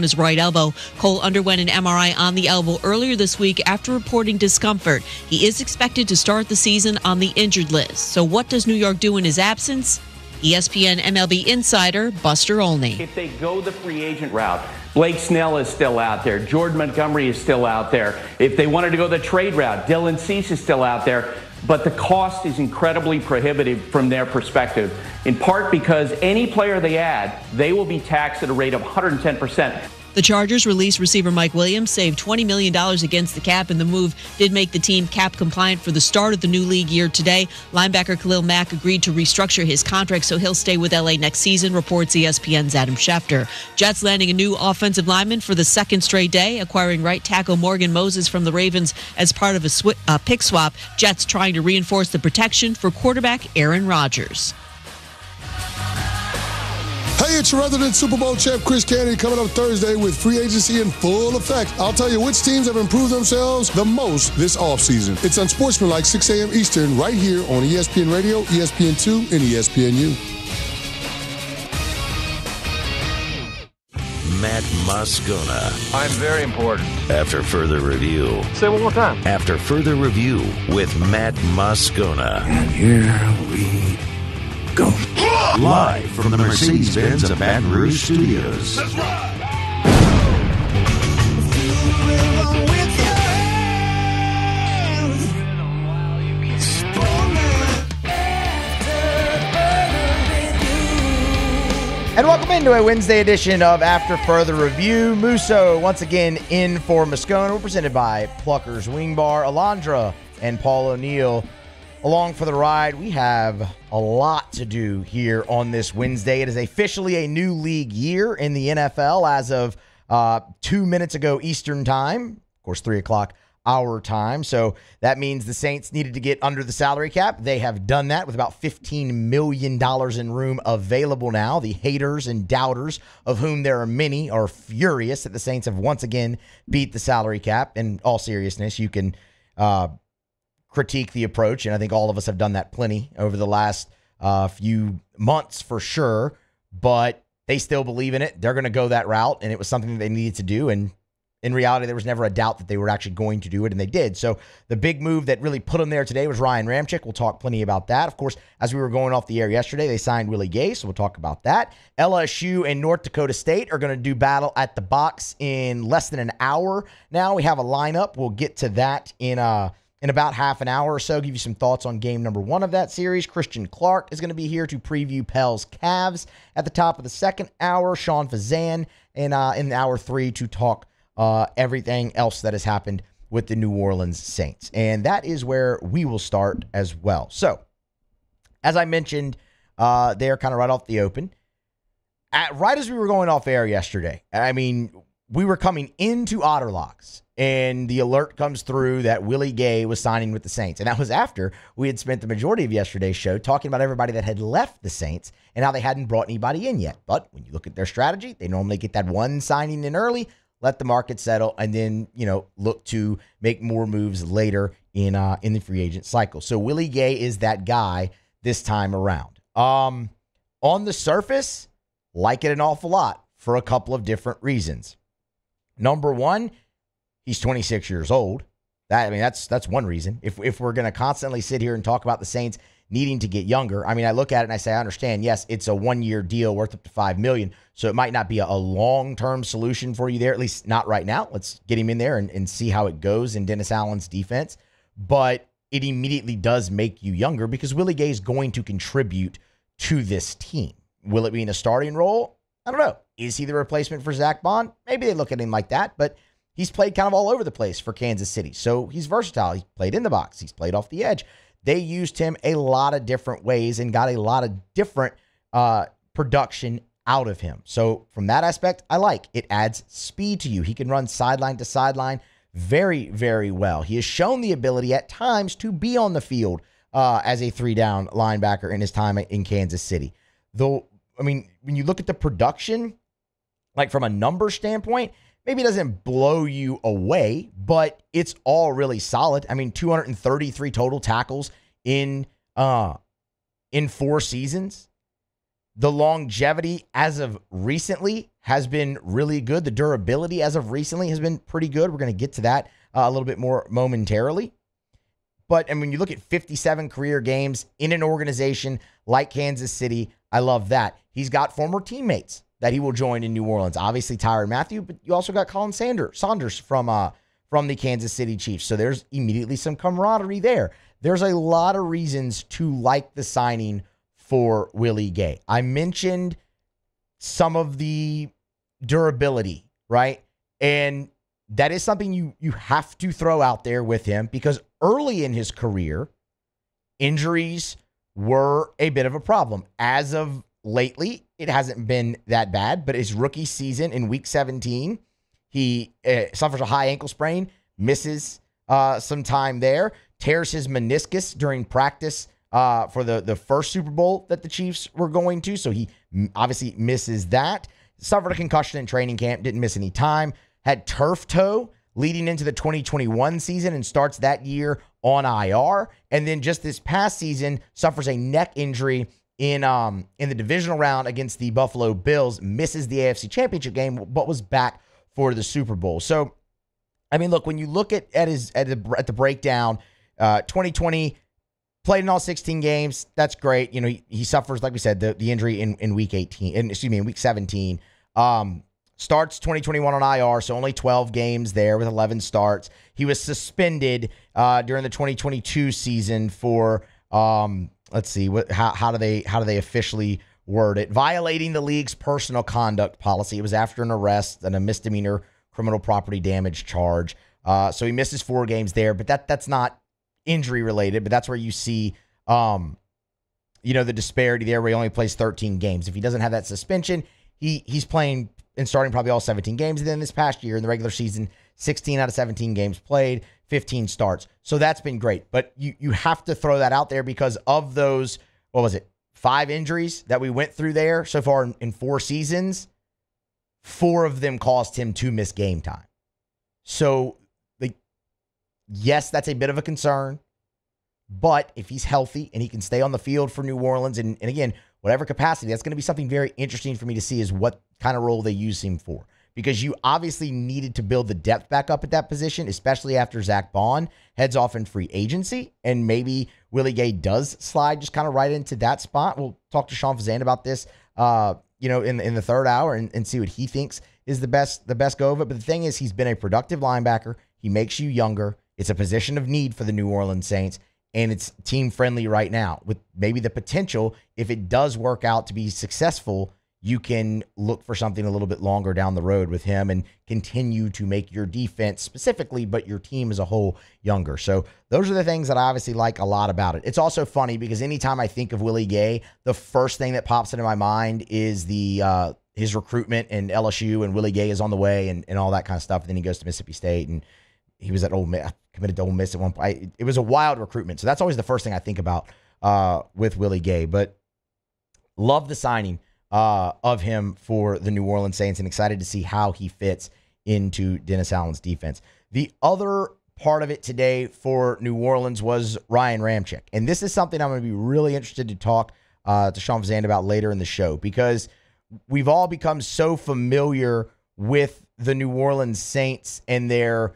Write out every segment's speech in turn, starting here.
on his right elbow. Cole underwent an MRI on the elbow earlier this week after reporting discomfort. He is expected to start the season on the injured list. So what does New York do in his absence? ESPN MLB insider Buster Olney. If they go the free agent route, Blake Snell is still out there. Jordan Montgomery is still out there. If they wanted to go the trade route, Dylan Cease is still out there. But the cost is incredibly prohibitive from their perspective, in part because any player they add, they will be taxed at a rate of 110%. The Chargers released receiver Mike Williams, saved $20 million against the cap, and the move did make the team cap compliant for the start of the new league year today. Linebacker Khalil Mack agreed to restructure his contract, so he'll stay with LA next season, reports ESPN's Adam Schefter. Jets landing a new offensive lineman for the second straight day, acquiring right tackle Morgan Moses from the Ravens as part of a pick swap. Jets trying to reinforce the protection for quarterback Aaron Rodgers. Hey, it's your resident Super Bowl champ, Chris Canty, coming up Thursday with free agency in full effect. I'll tell you which teams have improved themselves the most this offseason. It's Unsportsmanlike, 6 a.m. Eastern, right here on ESPN Radio, ESPN2, and ESPNU. Matt Moscona. I'm very important. After further review. Say it one more time. After further review with Matt Moscona. And here we go. Live from the Mercedes-Benz of Baton Rouge Studios. That's right. And welcome into a Wednesday edition of After Further Review. Musso once again in for Moscone. We're presented by Pluckers Wing Bar, Alondra, and Paul O'Neill. Along for the ride, we have a lot to do here on this Wednesday. It is officially a new league year in the NFL as of 2 minutes ago Eastern time. Of course, 3 o'clock our time. So that means the Saints needed to get under the salary cap. They have done that with about $15 million in room available now. The haters and doubters, of whom there are many, are furious that the Saints have once again beat the salary cap. In all seriousness, you can... critique the approach, and I think all of us have done that plenty over the last few months for sure, but they still believe in it. They're going to go that route, and it was something that they needed to do, and in reality, there was never a doubt that they were actually going to do it, and they did. So the big move that really put them there today was Ryan Ramczyk. We'll talk plenty about that. Of course, as we were going off the air yesterday, they signed Willie Gay, so we'll talk about that. LSU and North Dakota State are going to do battle at the box in less than an hour. Now we have a lineup. We'll get to that in about half an hour or so, give you some thoughts on game number one of that series. Christian Clark is going to be here to preview Pell's Cavs at the top of the second hour. Sean Fazan in hour three to talk everything else that has happened with the New Orleans Saints. And that is where we will start as well. So, as I mentioned, they're kind of right off the open. Right as we were going off air yesterday, I mean, we were coming into Otterlocks, and the alert comes through that Willie Gay was signing with the Saints. And that was after we had spent the majority of yesterday's show talking about everybody that had left the Saints and how they hadn't brought anybody in yet. But when you look at their strategy, they normally get that one signing in early, let the market settle, and then, you know, look to make more moves later in the free agent cycle. So Willie Gay is that guy this time around. On the surface, like it an awful lot for a couple of different reasons. Number one, he's 26 years old. That's one reason. If we're going to constantly sit here and talk about the Saints needing to get younger, I mean, I look at it and I say, I understand, yes, it's a one-year deal worth up to $5 million, so it might not be a long-term solution for you there, at least not right now. Let's get him in there and see how it goes in Dennis Allen's defense. But it immediately does make you younger because Willie Gay is going to contribute to this team. Will it be in a starting role? I don't know. Is he the replacement for Zach Bond? Maybe they look at him like that, but he's played kind of all over the place for Kansas City. So he's versatile. He played in the box. He's played off the edge. They used him a lot of different ways and got a lot of different production out of him. So from that aspect, I like. It adds speed to you. He can run sideline to sideline very, very well. He has shown the ability at times to be on the field as a three-down linebacker in his time in Kansas City. Though, I mean, when you look at the production, like from a number standpoint, maybe it doesn't blow you away, but it's all really solid. I mean, 233 total tackles in 4 seasons. The longevity as of recently has been really good. The durability as of recently has been pretty good. We're going to get to that a little bit more momentarily. But, and when you look at 57 career games in an organization like Kansas City, I love that. He's got former teammates that he will join in New Orleans. Obviously, Tyrann Mathieu, but you also got Colin Saunders from the Kansas City Chiefs. So there's immediately some camaraderie there. There's a lot of reasons to like the signing for Willie Gay. I mentioned some of the durability, right? And that is something you have to throw out there with him, because early in his career, injuries were a bit of a problem. As of lately, it hasn't been that bad, but his rookie season in week 17, he suffers a high ankle sprain, misses some time there, tears his meniscus during practice for the first Super Bowl that the Chiefs were going to. So he obviously misses that. Suffered a concussion in training camp, didn't miss any time. Had turf toe leading into the 2021 season and starts that year on IR. And then just this past season, suffers a neck injury in the divisional round against the Buffalo Bills, misses the AFC Championship game, but was back for the Super Bowl. So, I mean, look, when you look at the breakdown, 2020 played in all 16 games. That's great. You know, he suffers, like we said, the injury in week 18, in week 17. Starts 2021 on IR, so only 12 games there with 11 starts. He was suspended during the 2022 season for let's see, how do they officially word it? Violating the league's personal conduct policy. It was after an arrest and a misdemeanor criminal property damage charge. So he misses 4 games there, but that's not injury related. But that's where you see you know, the disparity there, where he only plays 13 games. If he doesn't have that suspension, he's playing and starting probably all 17 games. And then this past year in the regular season, 16 out of 17 games played, 15 starts. So that's been great. But you have to throw that out there, because of those, what was it, 5 injuries that we went through there so far in 4 seasons, 4 of them cost him to miss game time. So, yes, that's a bit of a concern. But if he's healthy and he can stay on the field for New Orleans, and again, whatever capacity, that's going to be something very interesting for me to see, is what kind of role they use him for. Because you obviously needed to build the depth back up at that position, especially after Zach Bond heads off in free agency. And maybe Willie Gay does slide just kind of right into that spot. We'll talk to Sean Fazan about this, you know, in the third hour and see what he thinks is the best go of it. But the thing is, he's been a productive linebacker. He makes you younger. It's a position of need for the New Orleans Saints. And it's team-friendly right now, with maybe the potential, if it does work out to be successful, you can look for something a little bit longer down the road with him and continue to make your defense specifically, but your team as a whole, younger. So those are the things that I obviously like a lot about it. It's also funny because anytime I think of Willie Gay, the first thing that pops into my mind is his recruitment and LSU, and Willie Gay is on the way and all that kind of stuff. And then he goes to Mississippi State, and he was at Ole Miss, committed to Ole Miss at one point. It was a wild recruitment. So that's always the first thing I think about with Willie Gay. But love the signing of him for the New Orleans Saints, and excited to see how he fits into Dennis Allen's defense. The other part of it today for New Orleans was Ryan Ramczyk. And this is something I'm going to be really interested to talk to Sean Fazan about later in the show, because we've all become so familiar with the New Orleans Saints and their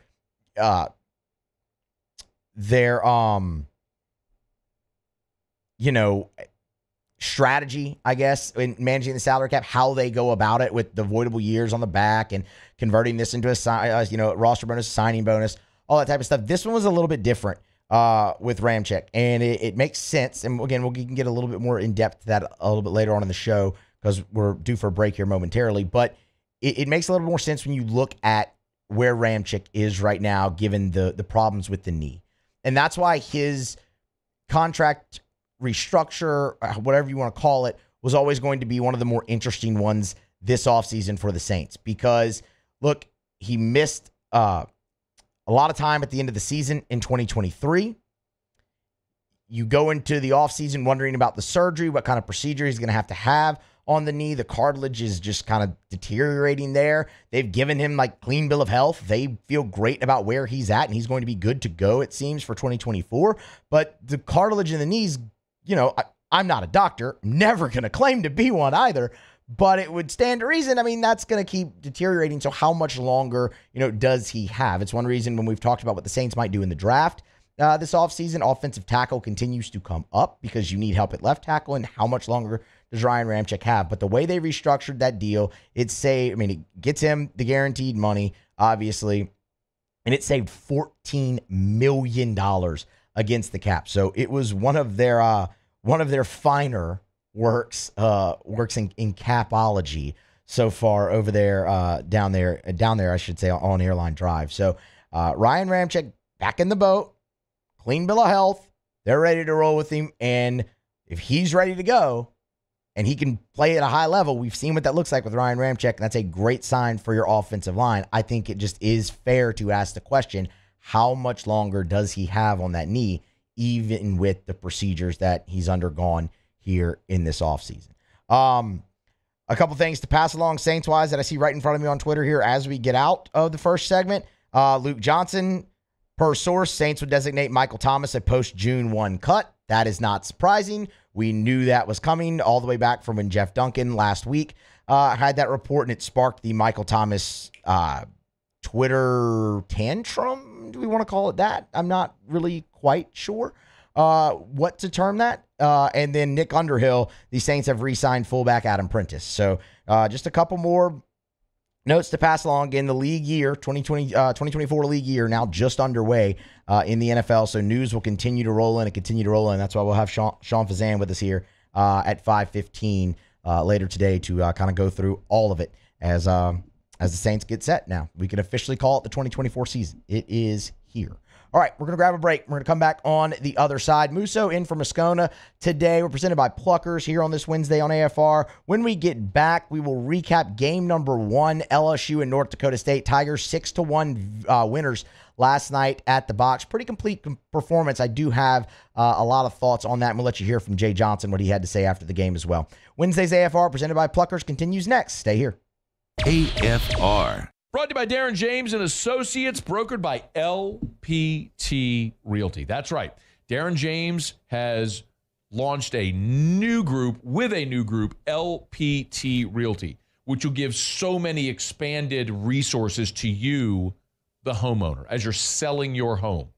you know, strategy, I guess, in managing the salary cap, how they go about it with the voidable years on the back and converting this into a, you know, roster bonus, signing bonus, all that type of stuff. This one was a little bit different with Ramczyk, and it makes sense. And again, we can get a little bit more in depth to that a little bit later on in the show, because we're due for a break here momentarily. But it makes a little more sense when you look at where Ramczyk is right now, given the problems with the knee. And that's why his contract restructure, whatever you want to call it, was always going to be one of the more interesting ones this offseason for the Saints. Because, look, he missed a lot of time at the end of the season in 2023. You go into the offseason wondering about the surgery, what kind of procedure he's going to have on the knee. The cartilage is just kind of deteriorating there. They've given him like clean bill of health. They feel great about where he's at, and he's going to be good to go, it seems, for 2024. But the cartilage in the knees, you know, I, I'm not a doctor, never going to claim to be one either, but it would stand to reason. I mean, that's going to keep deteriorating. So how much longer, does he have? It's one reason when we've talked about what the Saints might do in the draft this offseason, offensive tackle continues to come up because you need help at left tackle. And how much longer does Ryan Ramczyk have? But the way they restructured that deal, it gets him the guaranteed money, obviously, and it saved $14 million against the cap. So it was one of their finer works, in capology so far over there, down there, I should say, on Airline Drive. So Ryan Ramczyk back in the boat, clean bill of health. They're ready to roll with him. And if he's ready to go and he can play at a high level, we've seen what that looks like with Ryan Ramczyk. And that's a great sign for your offensive line. I think it just is fair to ask the question, how much longer does he have on that knee, even with the procedures that he's undergone here in this offseason? A couple things to pass along Saints-wise that I see right in front of me on Twitter here as we get out of the first segment. Luke Johnson, per source, Saints would designate Michael Thomas a post-June 1 cut. That is not surprising. We knew that was coming all the way back from when Jeff Duncan last week had that report, and it sparked the Michael Thomas Twitter tantrum. Do we want to call it that? I'm not really quite sure what to term that. And then Nick Underhill, the Saints have re-signed fullback Adam Prentice. So just a couple more notes to pass along. Again, the league year, 2024 league year, now just underway in the NFL. So news will continue to roll in and continue to roll in. That's why we'll have Sean Fazan with us here at 5:15 later today to kind of go through all of it as the Saints get set now. We can officially call it the 2024 season. It is here. All right, we're going to grab a break. We're going to come back on the other side. Musso in for Moscona today. We're presented by Pluckers here on this Wednesday on AFR. When we get back, we will recap game number 1, LSU and North Dakota State. Tigers 6-1 winners last night at the box. Pretty complete performance. I do have a lot of thoughts on that, and we'll let you hear from Jay Johnson what he had to say after the game as well. Wednesday's AFR presented by Pluckers continues next. Stay here. AFR. Brought to you by Darren James and Associates, brokered by LPT Realty. That's right. Darren James has launched a new group LPT Realty, which will give so many expanded resources to you, the homeowner, as you're selling your home.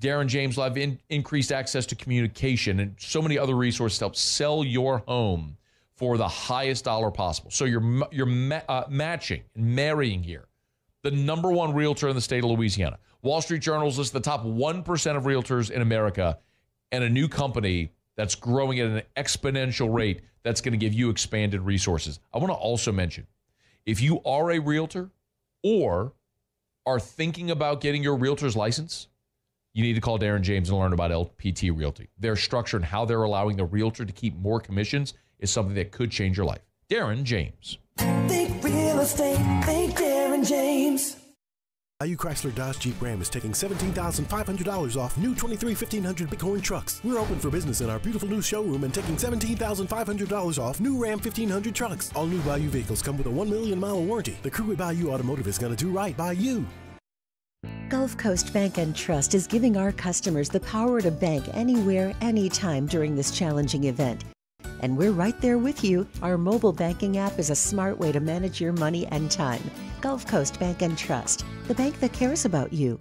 Darren James will have increased access to communication and so many other resources to help sell your home for the highest dollar possible. So you're matching and marrying here. The number one realtor in the state of Louisiana. Wall Street Journal's lists the top 1% of realtors in America, and a new company that's growing at an exponential rate that's going to give you expanded resources. I want to also mention, if you are a realtor or are thinking about getting your realtor's license, you need to call Darren James and learn about LPT Realty. Their structure and how they're allowing the realtor to keep more commissions is something that could change your life. Darren James. Think real estate. Think Darren James. Value Chrysler Dodge Jeep Ram is taking $17,500 off new 23 1500 Bighorn trucks. We're open for business in our beautiful new showroom and taking $17,500 off new Ram 1500 trucks. All new Value vehicles come with a 1 million mile warranty. The crew at Value Automotive is going to do right by you. Gulf Coast Bank and Trust is giving our customers the power to bank anywhere, anytime during this challenging event. And we're right there with you. Our mobile banking app is a smart way to manage your money and time. Gulf Coast Bank and Trust, the bank that cares about you.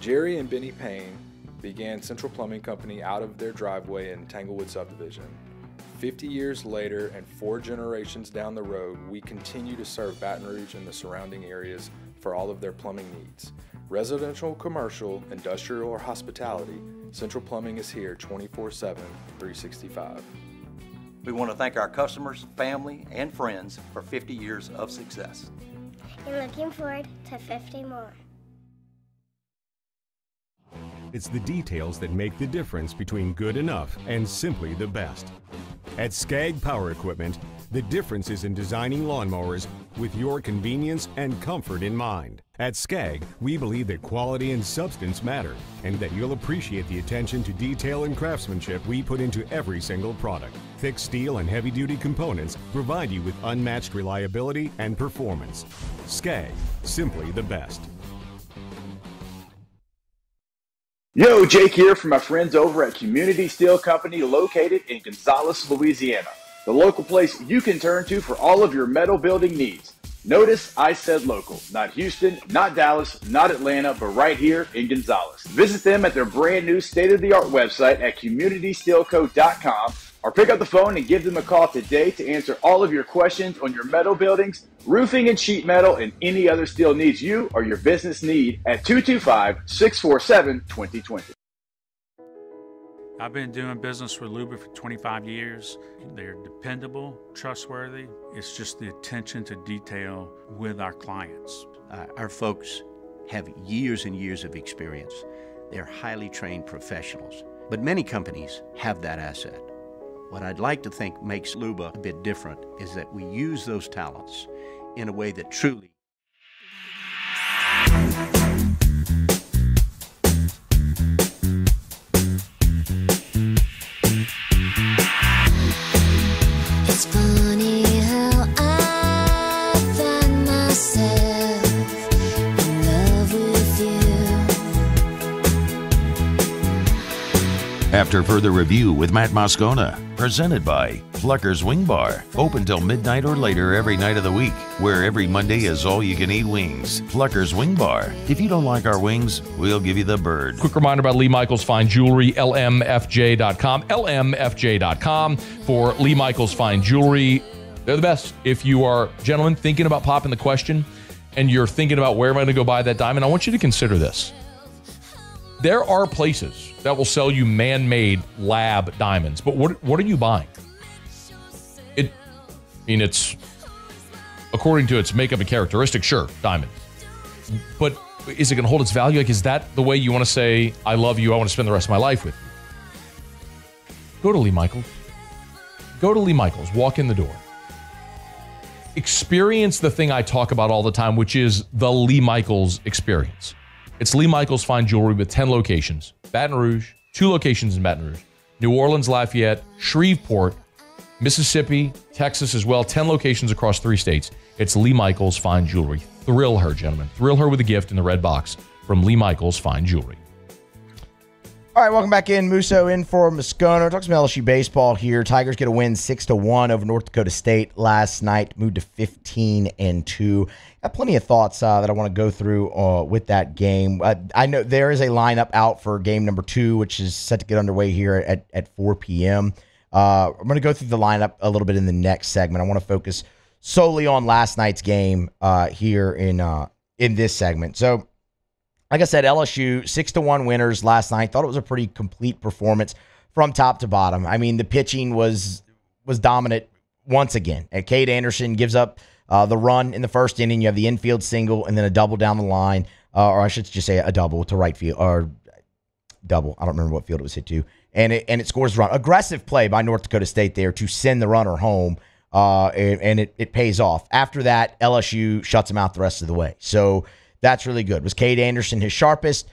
Jerry and Benny Payne began Central Plumbing Company out of their driveway in Tanglewood Subdivision. 50 years later and 4 generations down the road, we continue to serve Baton Rouge and the surrounding areas for all of their plumbing needs. Residential, commercial, industrial, or hospitality, Central Plumbing is here 24/7, 365. We want to thank our customers, family, and friends for 50 years of success. And looking forward to 50 more. It's the details that make the difference between good enough and simply the best. At Skag Power Equipment, the difference is in designing lawnmowers with your convenience and comfort in mind. At Skag, we believe that quality and substance matter, and that you'll appreciate the attention to detail and craftsmanship we put into every single product. Thick steel and heavy-duty components provide you with unmatched reliability and performance. Skag, simply the best. Yo, Jake here from my friends over at Community Steel Company, located in Gonzales, Louisiana. The local place you can turn to for all of your metal building needs. Notice I said local, not Houston, not Dallas, not Atlanta, but right here in Gonzales. Visit them at their brand new state-of-the-art website at communitysteelco.com, or pick up the phone and give them a call today to answer all of your questions on your metal buildings, roofing and sheet metal, and any other steel needs you or your business need at 225-647-2020. I've been doing business with Luba for 25 years. They're dependable, trustworthy. It's just the attention to detail with our clients. Our folks have years and years of experience. They're highly trained professionals, but many companies have that asset. What I'd like to think makes Luba a bit different is that we use those talents in a way that truly. After further review with Matt Moscona, presented by Plucker's Wing Bar, open till midnight or later every night of the week, where every Monday is all-you-can-eat wings. Plucker's Wing Bar. If you don't like our wings, we'll give you the bird. Quick reminder about Lee Michaels Fine Jewelry, lmfj.com, lmfj.com for Lee Michaels Fine Jewelry. They're the best. If you are, gentlemen, thinking about popping the question and you're thinking about where am I going to go buy that diamond, I want you to consider this. There are places that will sell you man-made lab diamonds, but what are you buying? It's according to its makeup and characteristic, sure, diamond. But is it going to hold its value? Like, is that the way you want to say, I love you, I want to spend the rest of my life with you? Go to Lee Michaels. Go to Lee Michaels. Walk in the door. Experience the thing I talk about all the time, which is the Lee Michaels experience. It's Lee Michaels Fine Jewelry with 10 locations. Baton Rouge, 2 locations in Baton Rouge. New Orleans, Lafayette, Shreveport, Mississippi, Texas as well. 10 locations across 3 states. It's Lee Michaels Fine Jewelry. Thrill her, gentlemen. Thrill her with a gift in the red box from Lee Michaels Fine Jewelry. All right, welcome back in. Musso in for Moscona. Talk some LSU baseball here. Tigers get a win 6-1 over North Dakota State last night. Moved to 15-2. Got plenty of thoughts that I want to go through with that game. I know there is a lineup out for game number 2, which is set to get underway here at 4 p.m. I'm going to go through the lineup a little bit in the next segment. I want to focus solely on last night's game here in this segment. So, like I said, LSU 6-1 winners last night. Thought it was a pretty complete performance from top to bottom. I mean, the pitching was dominant once again. Cade Anderson gives up the run in the first inning. You have the infield single and then a double down the line, or I should just say a double to right field, or double. I don't remember what field it was hit to, and it scores the run. Aggressive play by North Dakota State there to send the runner home, and it pays off. After that, LSU shuts them out the rest of the way. So that's really good. Was Cade Anderson his sharpest?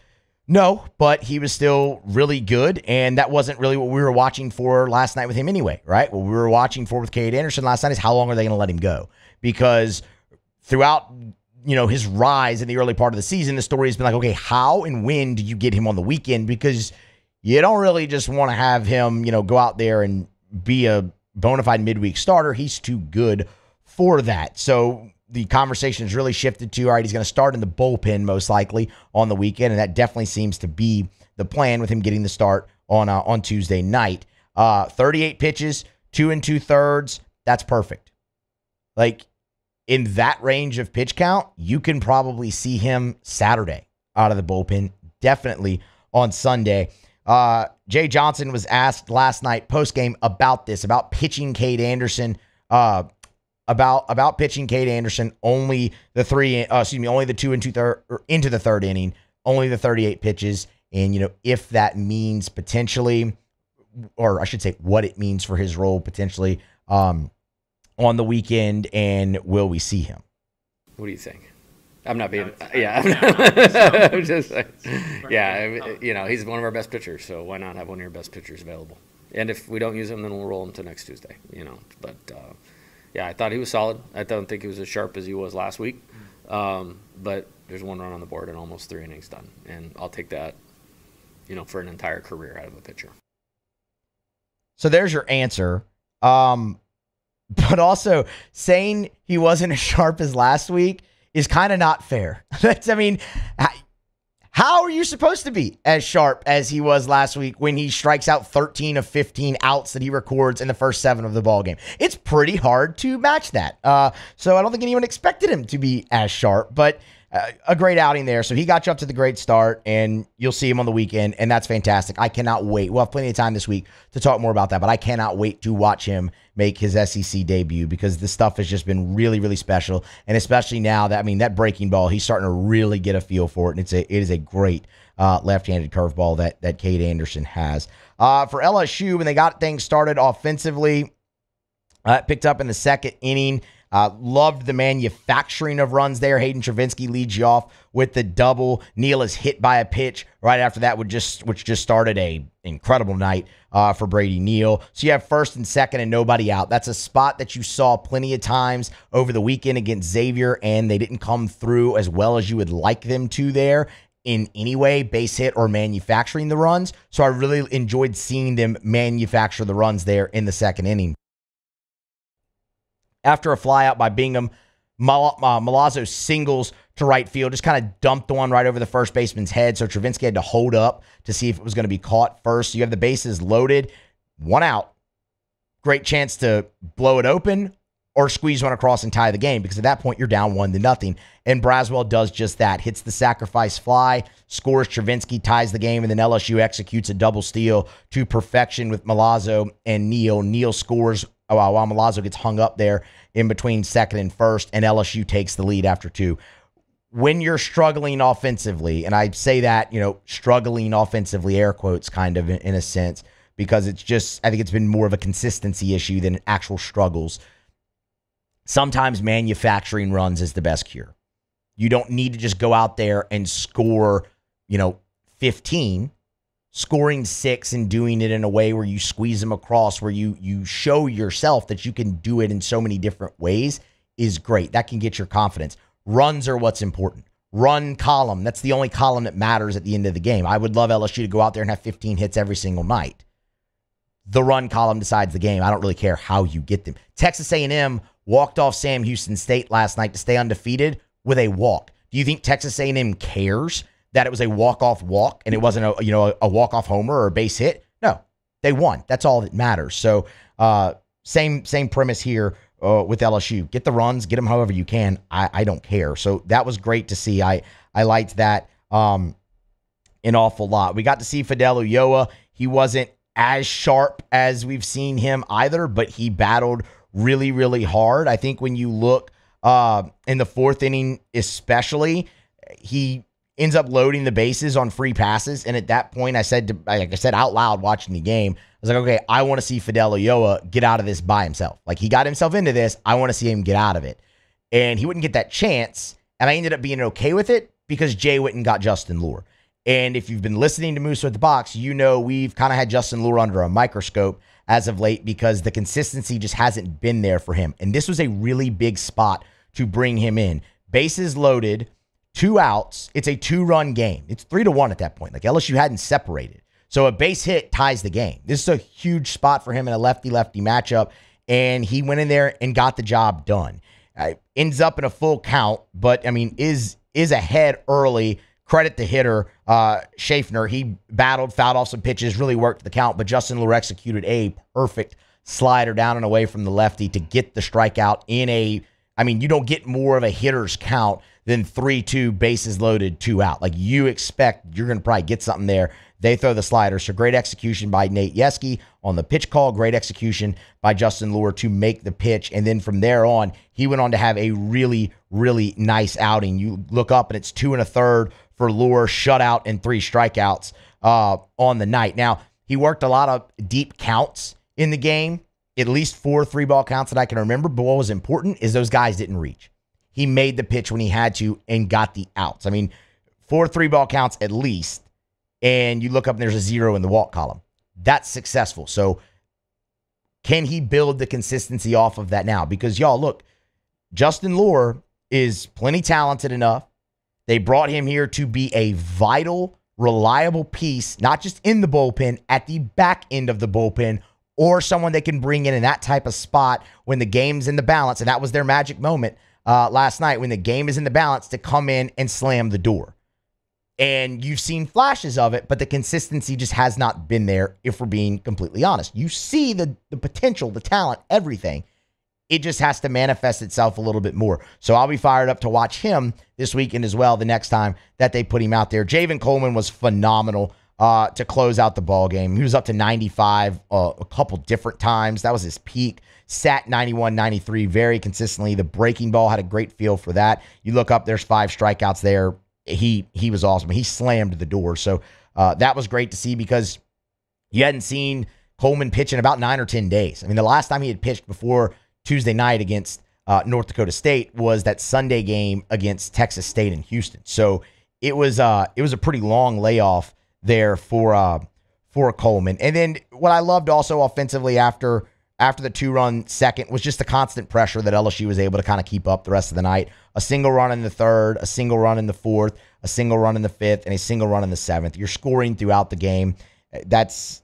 No, but he was still really good, and that wasn't really what we were watching for last night with him anyway, right? What we were watching for with Cade Anderson last night is how long are they going to let him go? Because throughout, you know, his rise in the early part of the season, the story has been like, okay, how and when do you get him on the weekend? Because you don't really just want to have him, you know, go out there and be a bona fide midweek starter. He's too good for that. So the conversation has really shifted to, all right, he's going to start in the bullpen most likely on the weekend, and that definitely seems to be the plan with him getting the start on Tuesday night. 38 pitches, 2 2/3. That's perfect. Like, in that range of pitch count, you can probably see him Saturday out of the bullpen, definitely on Sunday. Jay Johnson was asked last night postgame about this, about pitching Cade Anderson, about pitching Cade Anderson only the 2 2/3 into the third inning, only the 38 pitches, And, you know, if that means potentially, or I should say what it means for his role potentially on the weekend, and will we see him? What do you think? I'm not being, I'm just, you know, he's one of our best pitchers, so why not have one of your best pitchers available? And if we don't use him, then we'll roll him to next Tuesday, you know. But, yeah, I thought he was solid. I don't think he was as sharp as he was last week. But there's one run on the board and almost 3 innings done. And I'll take that, you know, for an entire career out of a pitcher. So there's your answer. But also saying he wasn't as sharp as last week is kind of not fair. That's, I mean, how are you supposed to be as sharp as he was last week when he strikes out 13 of 15 outs that he records in the first 7 of the ballgame? It's pretty hard to match that. So I don't think anyone expected him to be as sharp, but a great outing there. So he got you up to the great start, and you'll see him on the weekend, and that's fantastic. I cannot wait. We'll have plenty of time this week to talk more about that, but I cannot wait to watch him make his SEC debut, because this stuff has just been really, really special. And especially now that, I mean, that breaking ball, he's starting to really get a feel for it. And it is a great left-handed curveball that Cade Anderson has. For LSU, when they got things started offensively, picked up in the 2nd inning. Loved the manufacturing of runs there. Hayden Travinsky leads you off with the double. Neal is hit by a pitch right after that, which just started a incredible night for Brady Neal. So you have 1st and 2nd and nobody out. That's a spot that you saw plenty of times over the weekend against Xavier, and they didn't come through as well as you would like them to there in any way, base hit or manufacturing the runs. So I really enjoyed seeing them manufacture the runs there in the 2nd inning. After a flyout by Bingham, Milazzo singles to right field, just kind of dumped one right over the first baseman's head, so Travinsky had to hold up to see if it was going to be caught first. So you have the bases loaded, 1 out. Great chance to blow it open or squeeze one across and tie the game, because at that point you're down 1-0. And Braswell does just that, hits the sacrifice fly, scores Travinsky, ties the game, and then LSU executes a double steal to perfection with Milazzo and Neal. Neal scores while Milazzo gets hung up there in between 2nd and 1st, and LSU takes the lead after 2. When you're struggling offensively, and I say that, you know, struggling offensively, air quotes, kind of in a sense, because it's just, I think it's been more of a consistency issue than actual struggles. Sometimes manufacturing runs is the best cure. You don't need to just go out there and score, you know, 15. Scoring 6 and doing it in a way where you squeeze them across, where you show yourself that you can do it in so many different ways, is great. That can get your confidence. Runs are what's important. Run column, that's the only column that matters at the end of the game. I would love LSU to go out there and have 15 hits every single night. The run column decides the game. I don't really care how you get them. Texas A&M walked off Sam Houston State last night to stay undefeated with a walk. Do you think Texas A&M cares that it was a walk-off walk and it wasn't a, you know, a walk-off homer or a base hit? No, they won. That's all that matters. So same premise here with LSU. Get the runs, get them however you can. I don't care. So that was great to see. I liked that an awful lot. We got to see Fidel Ulloa. He wasn't as sharp as we've seen him either, but he battled really, really hard. I think when you look in the 4th inning especially, he ends up loading the bases on free passes. And at that point, like I said out loud watching the game, I was like, okay, I want to see Fidel Ulloa get out of this by himself. Like, he got himself into this. I want to see him get out of it. And he wouldn't get that chance. And I ended up being okay with it because Jay Witten got Justin Loer. And if you've been listening to Moose with the Box, you know we've kind of had Justin Loer under a microscope as of late because the consistency just hasn't been there for him. And this was a really big spot to bring him in. Bases loaded, 2 outs. It's a 2-run game. It's 3-1 at that point. Like, LSU hadn't separated. So a base hit ties the game. This is a huge spot for him in a lefty-lefty matchup, and he went in there and got the job done. Ends up in a full count, but, I mean, is ahead early. Credit the hitter, Schaffner. He battled, fouled off some pitches, really worked the count, but Justin Loer executed a perfect slider down and away from the lefty to get the strikeout in a, I mean, you don't get more of a hitter's count than 3-2, bases loaded, 2 out. Like, you expect you're going to probably get something there. They throw the slider. So great execution by Nate Yeske on the pitch call. Great execution by Justin Loer to make the pitch. And then from there on, he went on to have a really, really nice outing. You look up and it's 2 1/3. for Loer, shutout and 3 strikeouts on the night. Now, he worked a lot of deep counts in the game, at least 4 3-ball counts that I can remember. But what was important is those guys didn't reach. He made the pitch when he had to and got the outs. I mean, 4 3-ball counts at least, and you look up and there's a 0 in the walk column. That's successful. So can he build the consistency off of that now? Because, y'all, look, Justin Loer is plenty talented enough. They brought him here to be a vital, reliable piece, not just in the bullpen, at the back end of the bullpen, or someone they can bring in that type of spot when the game's in the balance. And that was their magic moment last night, when the game is in the balance, to come in and slam the door. And you've seen flashes of it, but the consistency just has not been there, if we're being completely honest. You see the potential, the talent, everything. It just has to manifest itself a little bit more. So I'll be fired up to watch him this weekend as well, the next time that they put him out there. Javen Coleman was phenomenal to close out the ball game. He was up to 95 a couple different times. That was his peak. Sat 91, 93 very consistently. The breaking ball had a great feel for that. You look up, there's 5 strikeouts there. He was awesome. He slammed the door. So that was great to see, because you hadn't seen Coleman pitch in about 9 or 10 days. I mean, the last time he had pitched before Tuesday night against North Dakota State was that Sunday game against Texas State and Houston. So it was a pretty long layoff there for Coleman. And then what I loved also offensively after the 2-run second was just the constant pressure that LSU was able to kind of keep up the rest of the night. A single run in the 3rd, a single run in the 4th, a single run in the 5th, and a single run in the 7th. You're scoring throughout the game. That's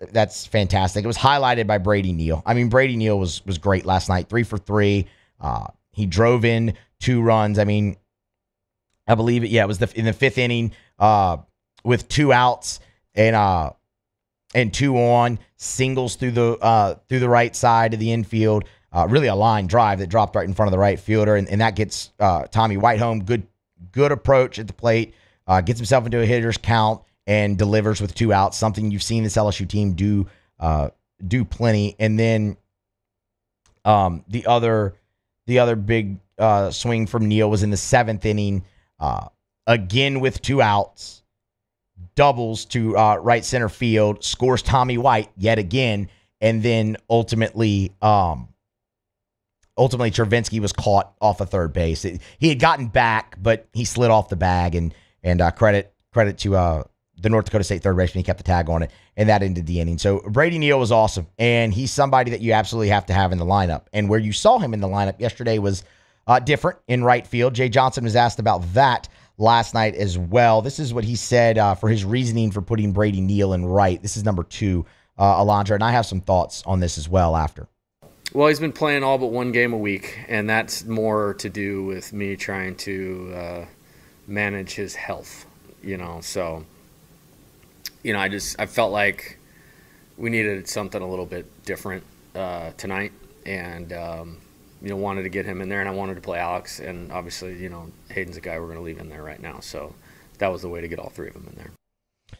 fantastic. It was highlighted by Brady Neal. I mean, Brady Neal was great last night. 3 for 3. He drove in 2 runs. I mean, I believe it. Yeah, it was in the 5th inning with 2 outs and 2 on, singles through the right side of the infield. Really a line drive that dropped right in front of the right fielder, and that gets Tommy White home. Good approach at the plate. Gets himself into a hitter's count and delivers with 2 outs, something you've seen this LSU team do plenty. And then the other big swing from Neal was in the 7th inning, again with 2 outs, doubles to right center field, scores Tommy White yet again, and then ultimately Travinsky was caught off of 3rd base. He had gotten back, but he slid off the bag, and credit to the North Dakota State 3rd baseman. He kept the tag on it, and that ended the inning. So Brady Neal was awesome, and he's somebody that you absolutely have to have in the lineup. And where you saw him in the lineup yesterday was different in right field. Jay Johnson was asked about that last night as well. This is what he said for his reasoning for putting Brady Neal in right. This is number 2, Alondra, and I have some thoughts on this as well after. Well, he's been playing all but 1 game a week, and that's more to do with me trying to manage his health, you know, so... You know, I felt like we needed something a little bit different tonight, and you know, wanted to get him in there, and I wanted to play Alex, and obviously, you know, Hayden's a guy we're going to leave in there right now, so that was the way to get all 3 of them in there.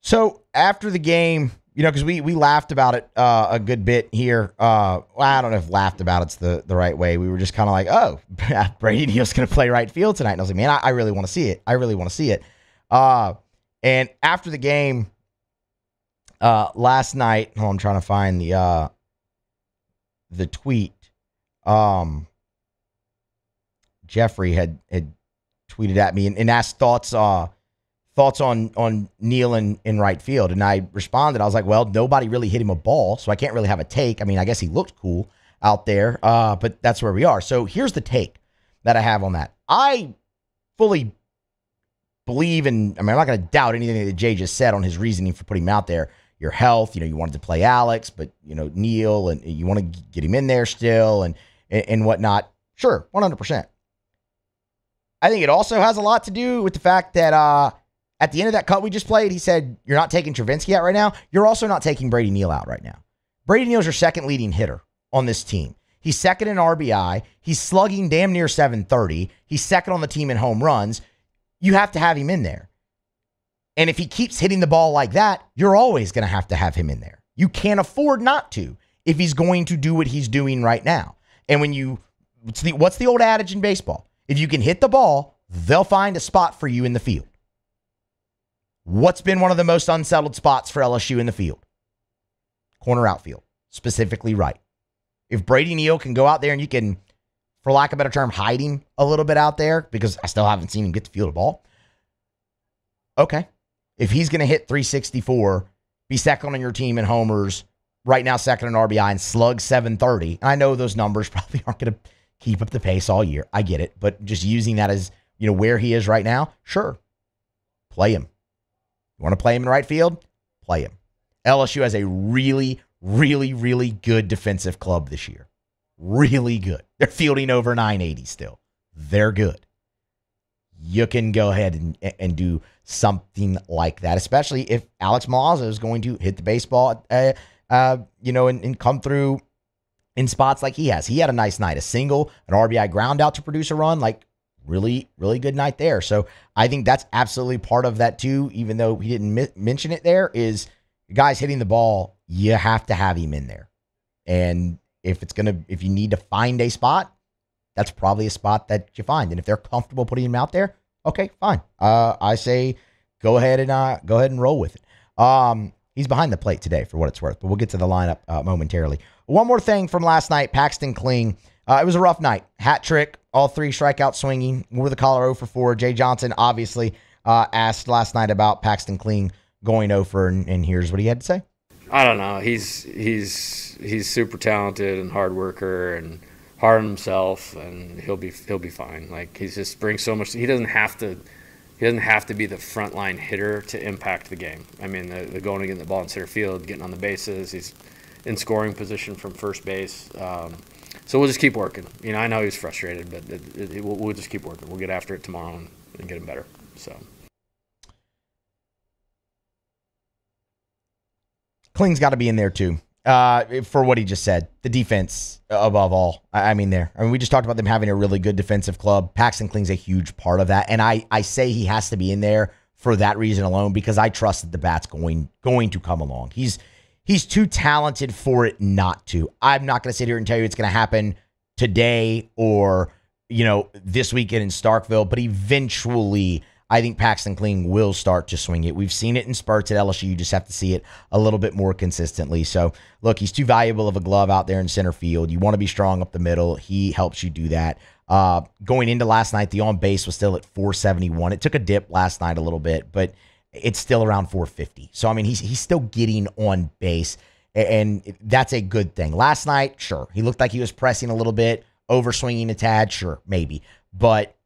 So after the game, you know, because we laughed about it a good bit here. Well, I don't know if laughed about it's the right way. We were just kind of like, oh, Brady Neal's going to play right field tonight, and I was like, man, I really want to see it. I really want to see it. And after the game last night, I'm trying to find the tweet. Jeffrey had tweeted at me and asked thoughts on Neal in right field, and I responded. I was like, well, nobody really hit him a ball, so I can't really have a take. I mean, I guess he looked cool out there, but that's where we are. So here's the take that I have on that. I fully believe in, I mean, I'm not going to doubt anything that Jay just said on his reasoning for putting him out there. Your health, you know, you wanted to play Alex, but, you know, Neal, and you want to get him in there still and whatnot. Sure, 100%. I think it also has a lot to do with the fact that at the end of that cut we just played, he said, you're not taking Travinsky out right now. You're also not taking Brady Neal out right now. Brady Neal's your 2nd leading hitter on this team. He's 2nd in RBI. He's slugging damn near 730. He's 2nd on the team in home runs. You have to have him in there. And if he keeps hitting the ball like that, you're always going to have him in there. You can't afford not to if he's going to do what he's doing right now. And when you, what's the old adage in baseball? If you can hit the ball, they'll find a spot for you in the field. What's been one of the most unsettled spots for LSU in the field? Corner outfield, specifically right. If Brady Neal can go out there and you can, for lack of a better term, hide him a little bit out there, because I still haven't seen him get the field of ball. Okay. If he's going to hit 364, be second on your team in homers, right now second in RBI, and slug 730. And I know those numbers probably aren't going to keep up the pace all year. I get it. But just using that as, you know, where he is right now, sure. Play him. You want to play him in right field? Play him. LSU has a really, really, really good defensive club this year. Really good. They're fielding over 980 still. They're good. You can go ahead and do something like that, especially if Alex Milazzo is going to hit the baseball, you know, and come through in spots like he has. He had a nice night, a single, an RBI ground out to produce a run, like really, really good night there. So I think that's absolutely part of that too, even though he didn't mention it there, is guys hitting the ball, you have to have him in there. And if you need to find a spot, that's probably a spot that you find. And if they're comfortable putting him out there, okay, fine. I say go ahead and roll with it. He's behind the plate today for what it's worth, but we'll get to the lineup momentarily. One more thing from last night, Paxton Kling. It was a rough night. Hat trick, all three strikeouts swinging. We're the Colorado 0-for-4. Jay Johnson obviously asked last night about Paxton Kling going 0-for, and here's what he had to say. I don't know. He's super talented and hard worker and hard on himself, and he'll be fine. Like, he just brings so much. He doesn't have to be the frontline hitter to impact the game. I mean, the going to get the ball in center field, getting on the bases. He's in scoring position from first base. So we'll just keep working. You know, I know he's frustrated, but we'll just keep working. We'll get after it tomorrow and get him better. So Kling's got to be in there too. For what he just said, the defense above all. I mean, we just talked about them having a really good defensive club. Paxton Kling's a huge part of that, and I say he has to be in there for that reason alone, because I trust that the bat's going to come along. He's too talented for it not to. I'm not going to sit here and tell you it's going to happen today or, you know, this weekend in Starkville, but eventually I think Paxton Kling will start to swing it. We've seen it in spurts at LSU. You just have to see it a little bit more consistently. So, look, he's too valuable of a glove out there in center field. You want to be strong up the middle. He helps you do that. Going into last night, the on-base was still at 471. It took a dip last night a little bit, but it's still around 450. So, I mean, he's still getting on base, and that's a good thing. Last night, sure, he looked like he was pressing a little bit, overswinging a tad, sure, maybe. But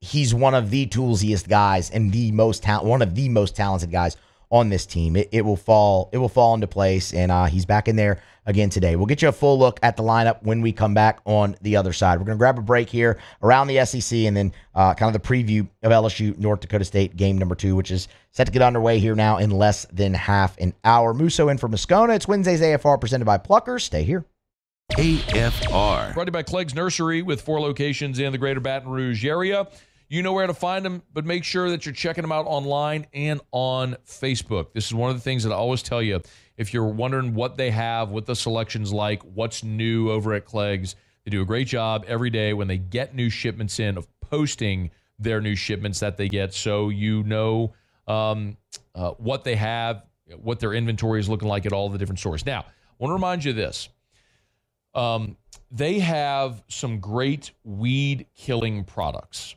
he's one of the toolsiest guys and one of the most talented guys on this team. It will fall into place, and he's back in there again today. We'll get you a full look at the lineup when we come back on the other side. We're going to grab a break here around the SEC, and then kind of the preview of LSU North Dakota State game number 2, which is set to get underway here now in less than half an hour. Musso in for Moscona. It's Wednesday's AFR presented by Plucker. Stay here. AFR. Brought to you by Clegg's Nursery, with 4 locations in the greater Baton Rouge area. You know where to find them, but make sure that you're checking them out online and on Facebook. This is one of the things that I always tell you. If you're wondering what they have, what the selection's like, what's new over at Clegg's, they do a great job every day when they get new shipments in of posting their new shipments that they get, so you know what they have, what their inventory is looking like at all the different stores. Now, I want to remind you of this. They have some great weed-killing products.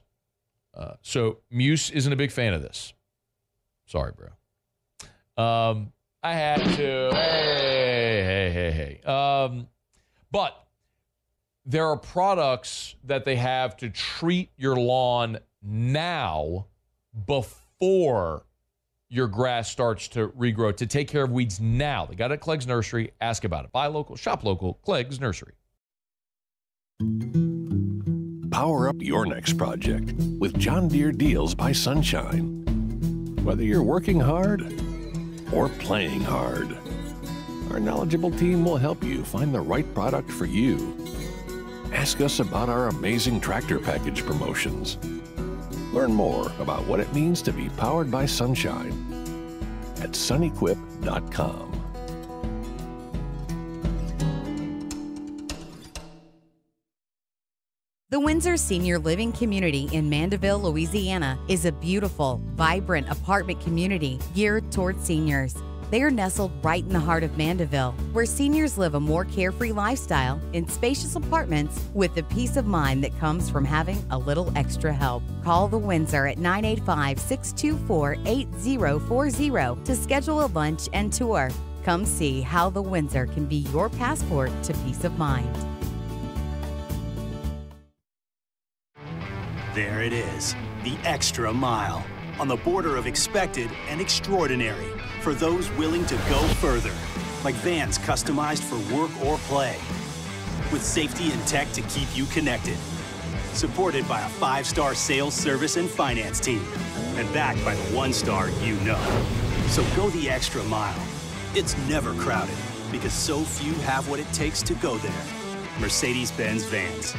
So Muse isn't a big fan of this. Sorry, bro. I had to. Hey. But there are products that they have to treat your lawn now, before your grass starts to regrow, to take care of weeds now. They got it at Clegg's Nursery. Ask about it. Buy local, shop local, Clegg's Nursery. Power up your next project with John Deere Deals by Sunshine. Whether you're working hard or playing hard, our knowledgeable team will help you find the right product for you. Ask us about our amazing tractor package promotions. Learn more about what it means to be powered by Sunshine at sunequip.com. The Windsor Senior Living Community in Mandeville, Louisiana is a beautiful, vibrant apartment community geared toward seniors. They are nestled right in the heart of Mandeville, where seniors live a more carefree lifestyle in spacious apartments with the peace of mind that comes from having a little extra help. Call the Windsor at 985-624-8040 to schedule a lunch and tour. Come see how the Windsor can be your passport to peace of mind. There it is, the extra mile. On the border of expected and extraordinary for those willing to go further, like vans customized for work or play, with safety and tech to keep you connected, supported by a five-star sales, service, and finance team, and backed by the one-star you know. So go the extra mile. It's never crowded because so few have what it takes to go there. Mercedes-Benz Vans.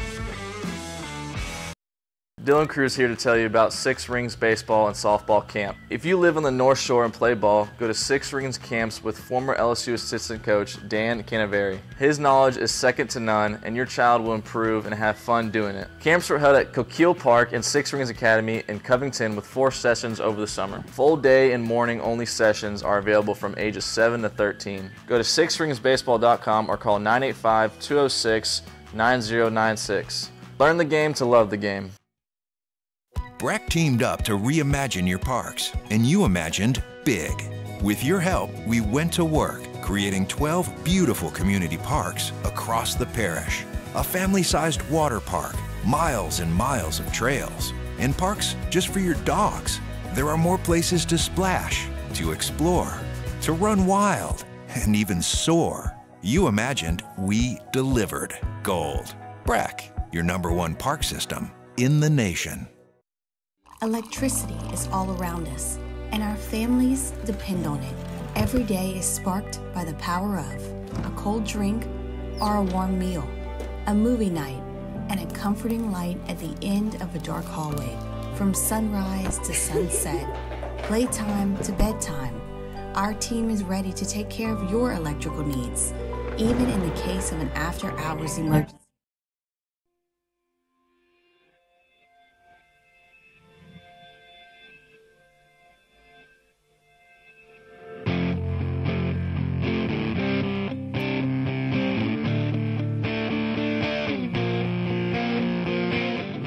Dylan Cruz here to tell you about Six Rings Baseball and Softball Camp. If you live on the North Shore and play ball, go to Six Rings Camps with former LSU assistant coach Dan Canaveri. His knowledge is second to none, and your child will improve and have fun doing it. Camps were held at Coquille Park and Six Rings Academy in Covington with 4 sessions over the summer. Full day and morning only sessions are available from ages 7 to 13. Go to sixringsbaseball.com or call 985-206-9096. Learn the game to love the game. Brack teamed up to reimagine your parks, and you imagined big. With your help, we went to work, creating 12 beautiful community parks across the parish. A family-sized water park, miles and miles of trails, and parks just for your dogs. There are more places to splash, to explore, to run wild, and even soar. You imagined, we delivered gold. Brack, your #1 park system in the nation. Electricity is all around us, and our families depend on it. Every day is sparked by the power of a cold drink or a warm meal, a movie night, and a comforting light at the end of a dark hallway. From sunrise to sunset, playtime to bedtime, our team is ready to take care of your electrical needs, even in the case of an after-hours emergency.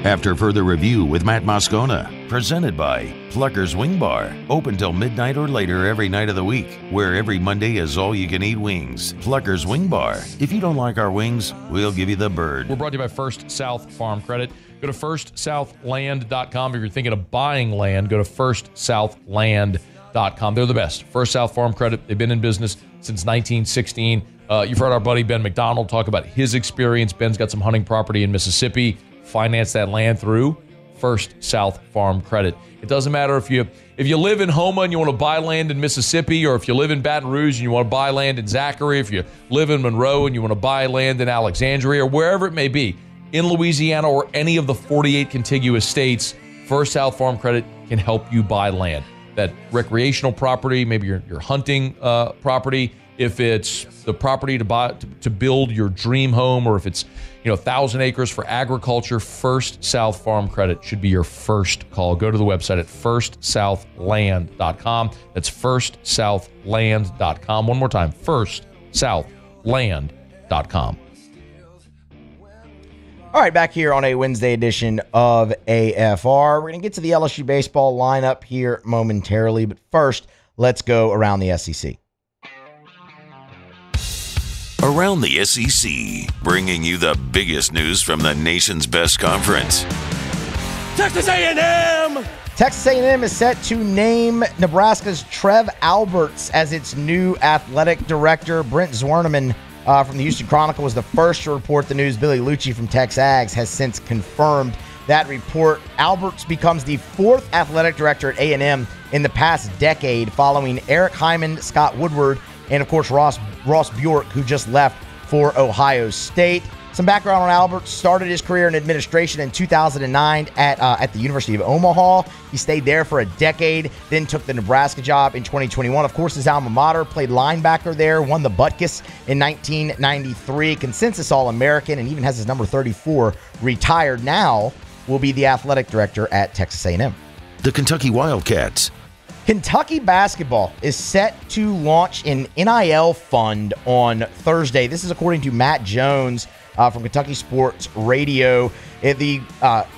After further review with Matt Moscona, presented by Plucker's Wing Bar, open till midnight or later every night of the week, where every Monday is all-you-can-eat wings. Plucker's Wing Bar. If you don't like our wings, we'll give you the bird. We're brought to you by First South Farm Credit. Go to firstsouthland.com. If you're thinking of buying land, go to firstsouthland.com. They're the best. First South Farm Credit, they've been in business since 1916. You've heard our buddy Ben McDonald talk about his experience. Ben's got some hunting property in Mississippi. Finance that land through First South Farm Credit. It doesn't matter if you live in Houma and you want to buy land in Mississippi, or if you live in Baton Rouge and you want to buy land in Zachary, if you live in Monroe and you want to buy land in Alexandria, or wherever it may be, in Louisiana or any of the 48 contiguous states, First South Farm Credit can help you buy land. That recreational property, maybe your hunting property, if it's the property to buy to build your dream home, or if it's 1,000 acres for agriculture, First South Farm Credit should be your first call. Go to the website at firstsouthland.com. That's firstsouthland.com. One more time, firstsouthland.com. All right, back here on a Wednesday edition of AFR. We're going to get to the LSU baseball lineup here momentarily, but first, let's go around the SEC. Around the SEC, bringing you the biggest news from the nation's best conference. Texas A&M! Texas A&M is set to name Nebraska's Trev Alberts as its new athletic director. Brent Zwerneman from the Houston Chronicle was the first to report the news. Billy Lucci from TexAgs has since confirmed that report. Alberts becomes the 4th athletic director at A&M in the past decade, following Eric Hyman, Scott Woodward, and, of course, Ross Bjork, who just left for Ohio State. Some background on Albert. Started his career in administration in 2009 at the University of Omaha. He stayed there for a decade, then took the Nebraska job in 2021. Of course, his alma mater, played linebacker there, won the Butkus in 1993, consensus All-American, and even has his number 34 retired. Now will be the athletic director at Texas A&M. The Kentucky Wildcats. Kentucky basketball is set to launch an NIL fund on Thursday. This is according to Matt Jones from Kentucky Sports Radio. The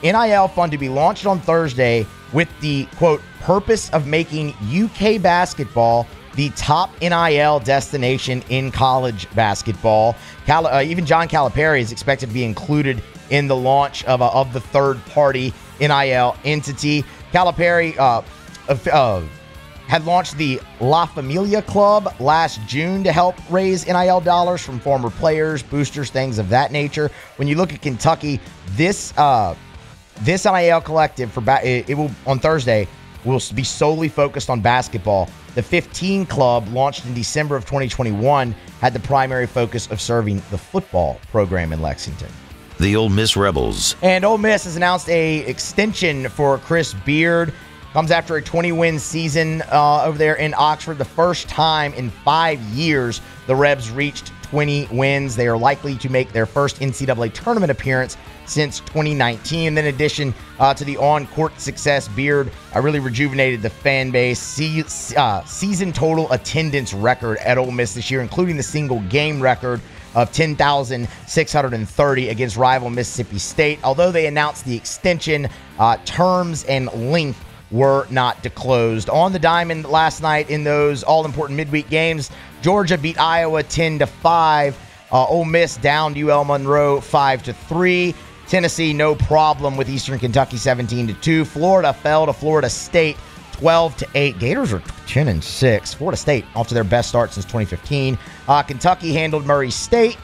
NIL fund to be launched on Thursday with the, quote, purpose of making UK basketball the top NIL destination in college basketball. Even John Calipari is expected to be included in the launch of the third-party NIL entity. Calipari had launched the La Familia Club last June to help raise NIL dollars from former players, boosters, things of that nature. When you look at Kentucky, this NIL collective it will on Thursday will be solely focused on basketball. The 15 Club, launched in December of 2021, had the primary focus of serving the football program in Lexington. The Ole Miss Rebels. And Ole Miss has announced a extension for Chris Beard. Comes after a 20-win season over there in Oxford. The first time in 5 years the Rebs reached 20 wins. They are likely to make their first NCAA tournament appearance since 2019. And in addition to the on-court success, Beard really rejuvenated the fan base. Season total attendance record at Ole Miss this year, including the single game record of 10,630 against rival Mississippi State. Although they announced the extension, terms and length were not disclosed. On the diamond last night in those all-important midweek games, Georgia beat Iowa 10-5. Ole Miss downed UL Monroe 5-3. Tennessee, no problem with Eastern Kentucky 17-2. Florida fell to Florida State 12-8. Gators are 10-6. Florida State off to their best start since 2015. Kentucky handled Murray State.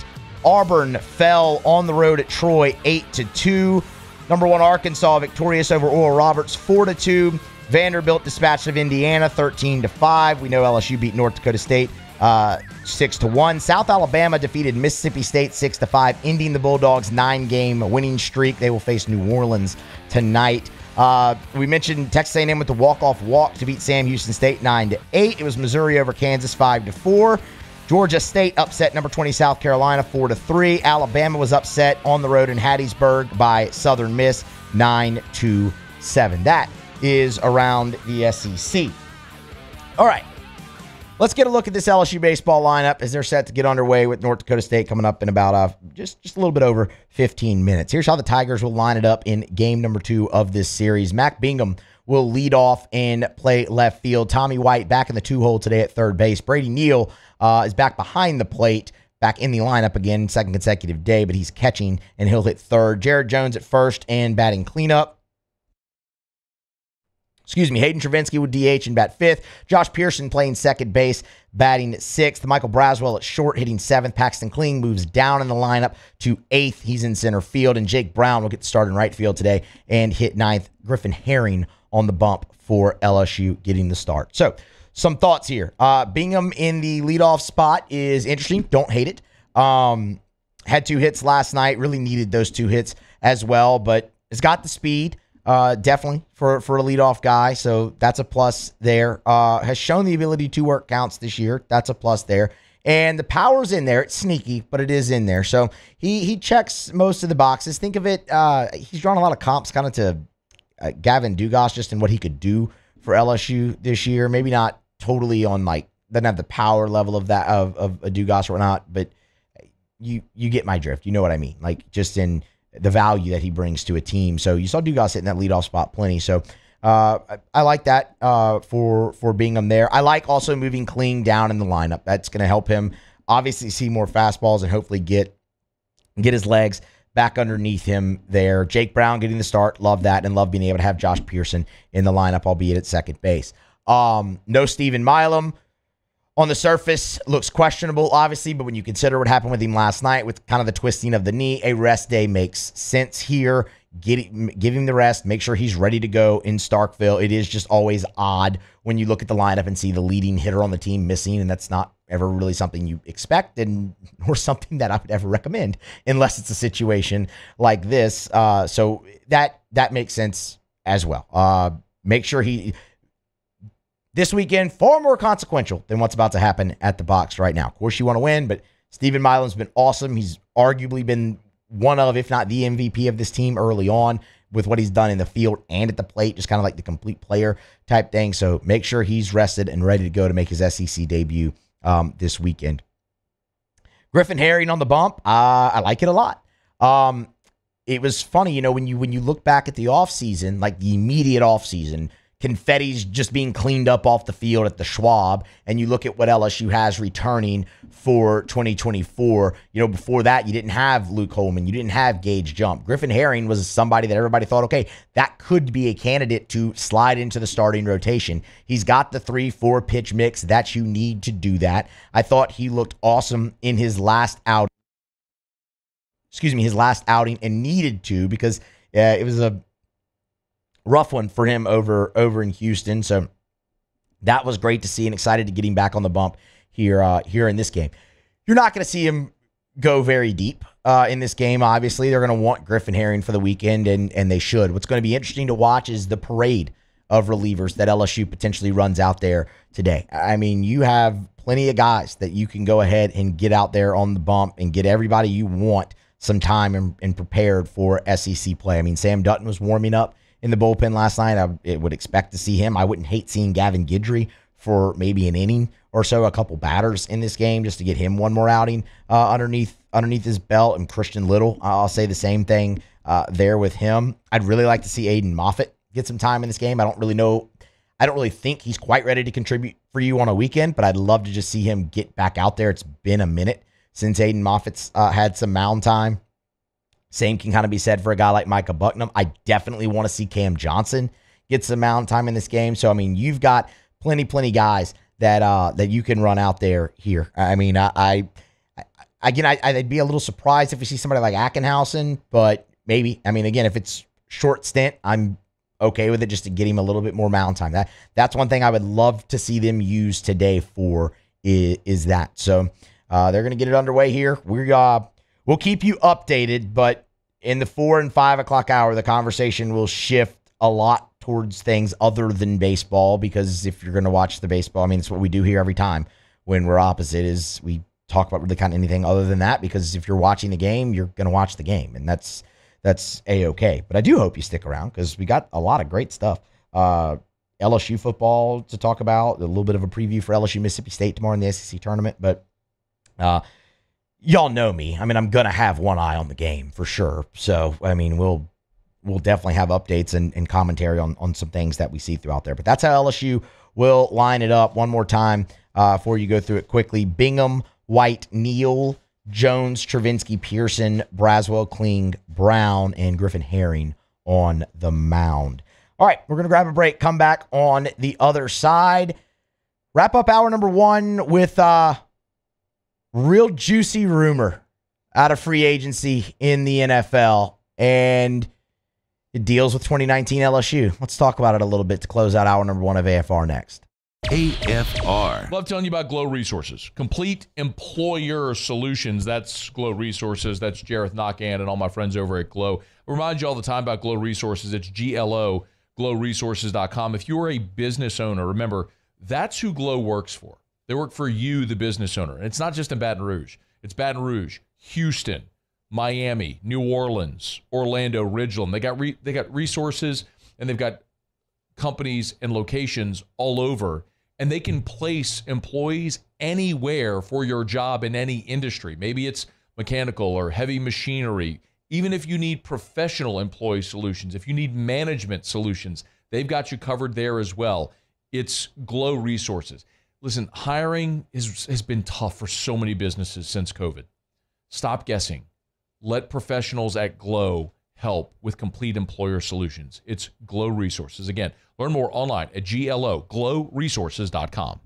Auburn fell on the road at Troy 8-2. Number one, Arkansas, victorious over Oral Roberts 4-2. Vanderbilt dispatched of Indiana 13-5. We know LSU beat North Dakota State 6-1. South Alabama defeated Mississippi State 6-5, ending the Bulldogs' 9-game winning streak. They will face New Orleans tonight. We mentioned Texas A&M with the walk-off walk to beat Sam Houston State 9-8. It was Missouri over Kansas 5-4. Georgia State upset number 20 South Carolina 4-3. Alabama was upset on the road in Hattiesburg by Southern Miss 9-7. That is around the SEC. All right, let's get a look at this LSU baseball lineup as they're set to get underway with North Dakota State coming up in about just a little bit over 15 minutes. Here's how the Tigers will line it up in game number 2 of this series. Mac Bingham will lead off and play left field. Tommy White back in the two-hole today at third base. Brady Neal is back behind the plate, back in the lineup again, second consecutive day, but he's catching, and he'll hit third. Jared Jones at first and batting cleanup. Hayden Travinsky would DH and bat fifth. Josh Pearson playing second base, batting at sixth. Michael Braswell at short, hitting seventh. Paxton Kling moves down in the lineup to eighth. He's in center field, and Jake Brown will get started in right field today and hit ninth. Griffin Herring on the bump for LSU, getting the start. So, some thoughts here. Bingham in the leadoff spot is interesting. Don't hate it. Had 2 hits last night. Really needed those 2 hits as well, but it's got the speed, definitely, for a leadoff guy. So that's a plus there. Has shown the ability to work counts this year. That's a plus there. And the power's in there. It's sneaky, but it is in there. So he checks most of the boxes. Think of it, he's drawn a lot of comps kind of to Gavin Dugas, just in what he could do for LSU this year. Maybe not totally on, like, doesn't have the power level of that of a Dugas or whatnot, but you get my drift. You know what I mean? Like, just in the value that he brings to a team. So you saw Dugas hitting that leadoff spot plenty. So I like that for Bingham there. I like also moving Kling down in the lineup. That's going to help him obviously see more fastballs and hopefully get his legs back underneath him there. Jake Brown getting the start. Love that, and love being able to have Josh Pearson in the lineup, albeit at second base. No Steven Milam. On the surface, looks questionable, obviously, but when you consider what happened with him last night with kind of the twisting of the knee, a rest day makes sense here. Give him the rest. Make sure he's ready to go in Starkville. It is just always odd when you look at the lineup and see the leading hitter on the team missing, and that's not ever really something you expect and or something that I would ever recommend unless it's a situation like this. So that makes sense as well. Make sure he this weekend far more consequential than what's about to happen at the box right now. Of course you want to win, but Steven Milan's been awesome. He's arguably been one of, if not the MVP of this team early on with what he's done in the field and at the plate, just kind of like the complete player type thing. So make sure he's rested and ready to go to make his SEC debut this weekend. Griffin Herring on the bump. I like it a lot. It was funny, you know, when you look back at the offseason, like the immediate offseason, confetti's just being cleaned up off the field at the Schwab, and you look at what LSU has returning for 2024. You know, before that, you didn't have Luke Holman. You didn't have Gage Jump. Griffin Herring was somebody that everybody thought, okay, that could be a candidate to slide into the starting rotation. He's got the 3-4 pitch mix that you need to do that. I thought he looked awesome in his last outing. Excuse me, his last outing, and needed to, because it was a rough one for him over in Houston. So that was great to see, and excited to get him back on the bump here here in this game. You're not going to see him go very deep in this game. Obviously, they're going to want Griffin Herring for the weekend, and they should. What's going to be interesting to watch is the parade of relievers that LSU potentially runs out there today. I mean, you have plenty of guys that you can go ahead and get out there on the bump and get everybody you want some time and prepared for SEC play. I mean, Sam Dutton was warming up in the bullpen last night. I would expect to see him. I wouldn't hate seeing Gavin Guidry for maybe an inning or so, a couple batters in this game, just to get him one more outing underneath his belt. And Christian Little, I'll say the same thing there with him. I'd really like to see Aiden Moffitt get some time in this game. I don't really know. I don't really think he's quite ready to contribute for you on a weekend, but I'd love to just see him get back out there. It's been a minute since Aiden Moffitt's had some mound time. Same can kind of be said for a guy like Micah Bucknam. I definitely want to see Cam Johnson get some mound time in this game. So, I mean, you've got plenty guys that that you can run out there here. I mean, I'd be a little surprised if we see somebody like Ackenhausen, but maybe. I mean, again, if it's short stint, I'm okay with it just to get him a little bit more mound time. That's one thing I would love to see them use today for is that. So, they're going to get it underway here. We'll keep you updated, but in the 4 and 5 o'clock hour, the conversation will shift a lot towards things other than baseball, because if you're going to watch the baseball, I mean, it's what we do here every time when we're opposite is we talk about really kind of anything other than that, because if you're watching the game, you're going to watch the game, and that's A-okay. But I do hope you stick around, because we got a lot of great stuff. LSU football to talk about, a little bit of a preview for LSU Mississippi State tomorrow in the SEC tournament, but y'all know me. I mean, I'm going to have one eye on the game for sure. So, I mean, we'll definitely have updates and commentary on some things that we see throughout there. But that's how LSU will line it up one more time before you go through it quickly. Bingham, White, Neal, Jones, Travinsky, Pearson, Braswell, Kling, Brown, and Griffin Herring on the mound. All right, we're going to grab a break, come back on the other side. Wrap up hour number one with... real juicy rumor out of free agency in the NFL, and it deals with 2019 LSU. Let's talk about it a little bit to close out hour number one of AFR next. AFR. Love telling you about Glow Resources. Complete employer solutions. That's Glow Resources. That's Jareth Knockan and all my friends over at Glow. I remind you all the time about Glow Resources. It's GLO, glowresources.com. If you're a business owner, remember, that's who Glow works for. They work for you, the business owner. And it's not just in Baton Rouge. It's Baton Rouge, Houston, Miami, New Orleans, Orlando, Ridgeland. They got resources, and they've got companies and locations all over. And they can place employees anywhere for your job in any industry. Maybe it's mechanical or heavy machinery. Even if you need professional employee solutions, if you need management solutions, they've got you covered there as well. It's Glow Resources. Listen, hiring has been tough for so many businesses since COVID. Stop guessing. Let professionals at Glow help with complete employer solutions. It's Glow Resources. Again, learn more online at GLO, glowresources.com.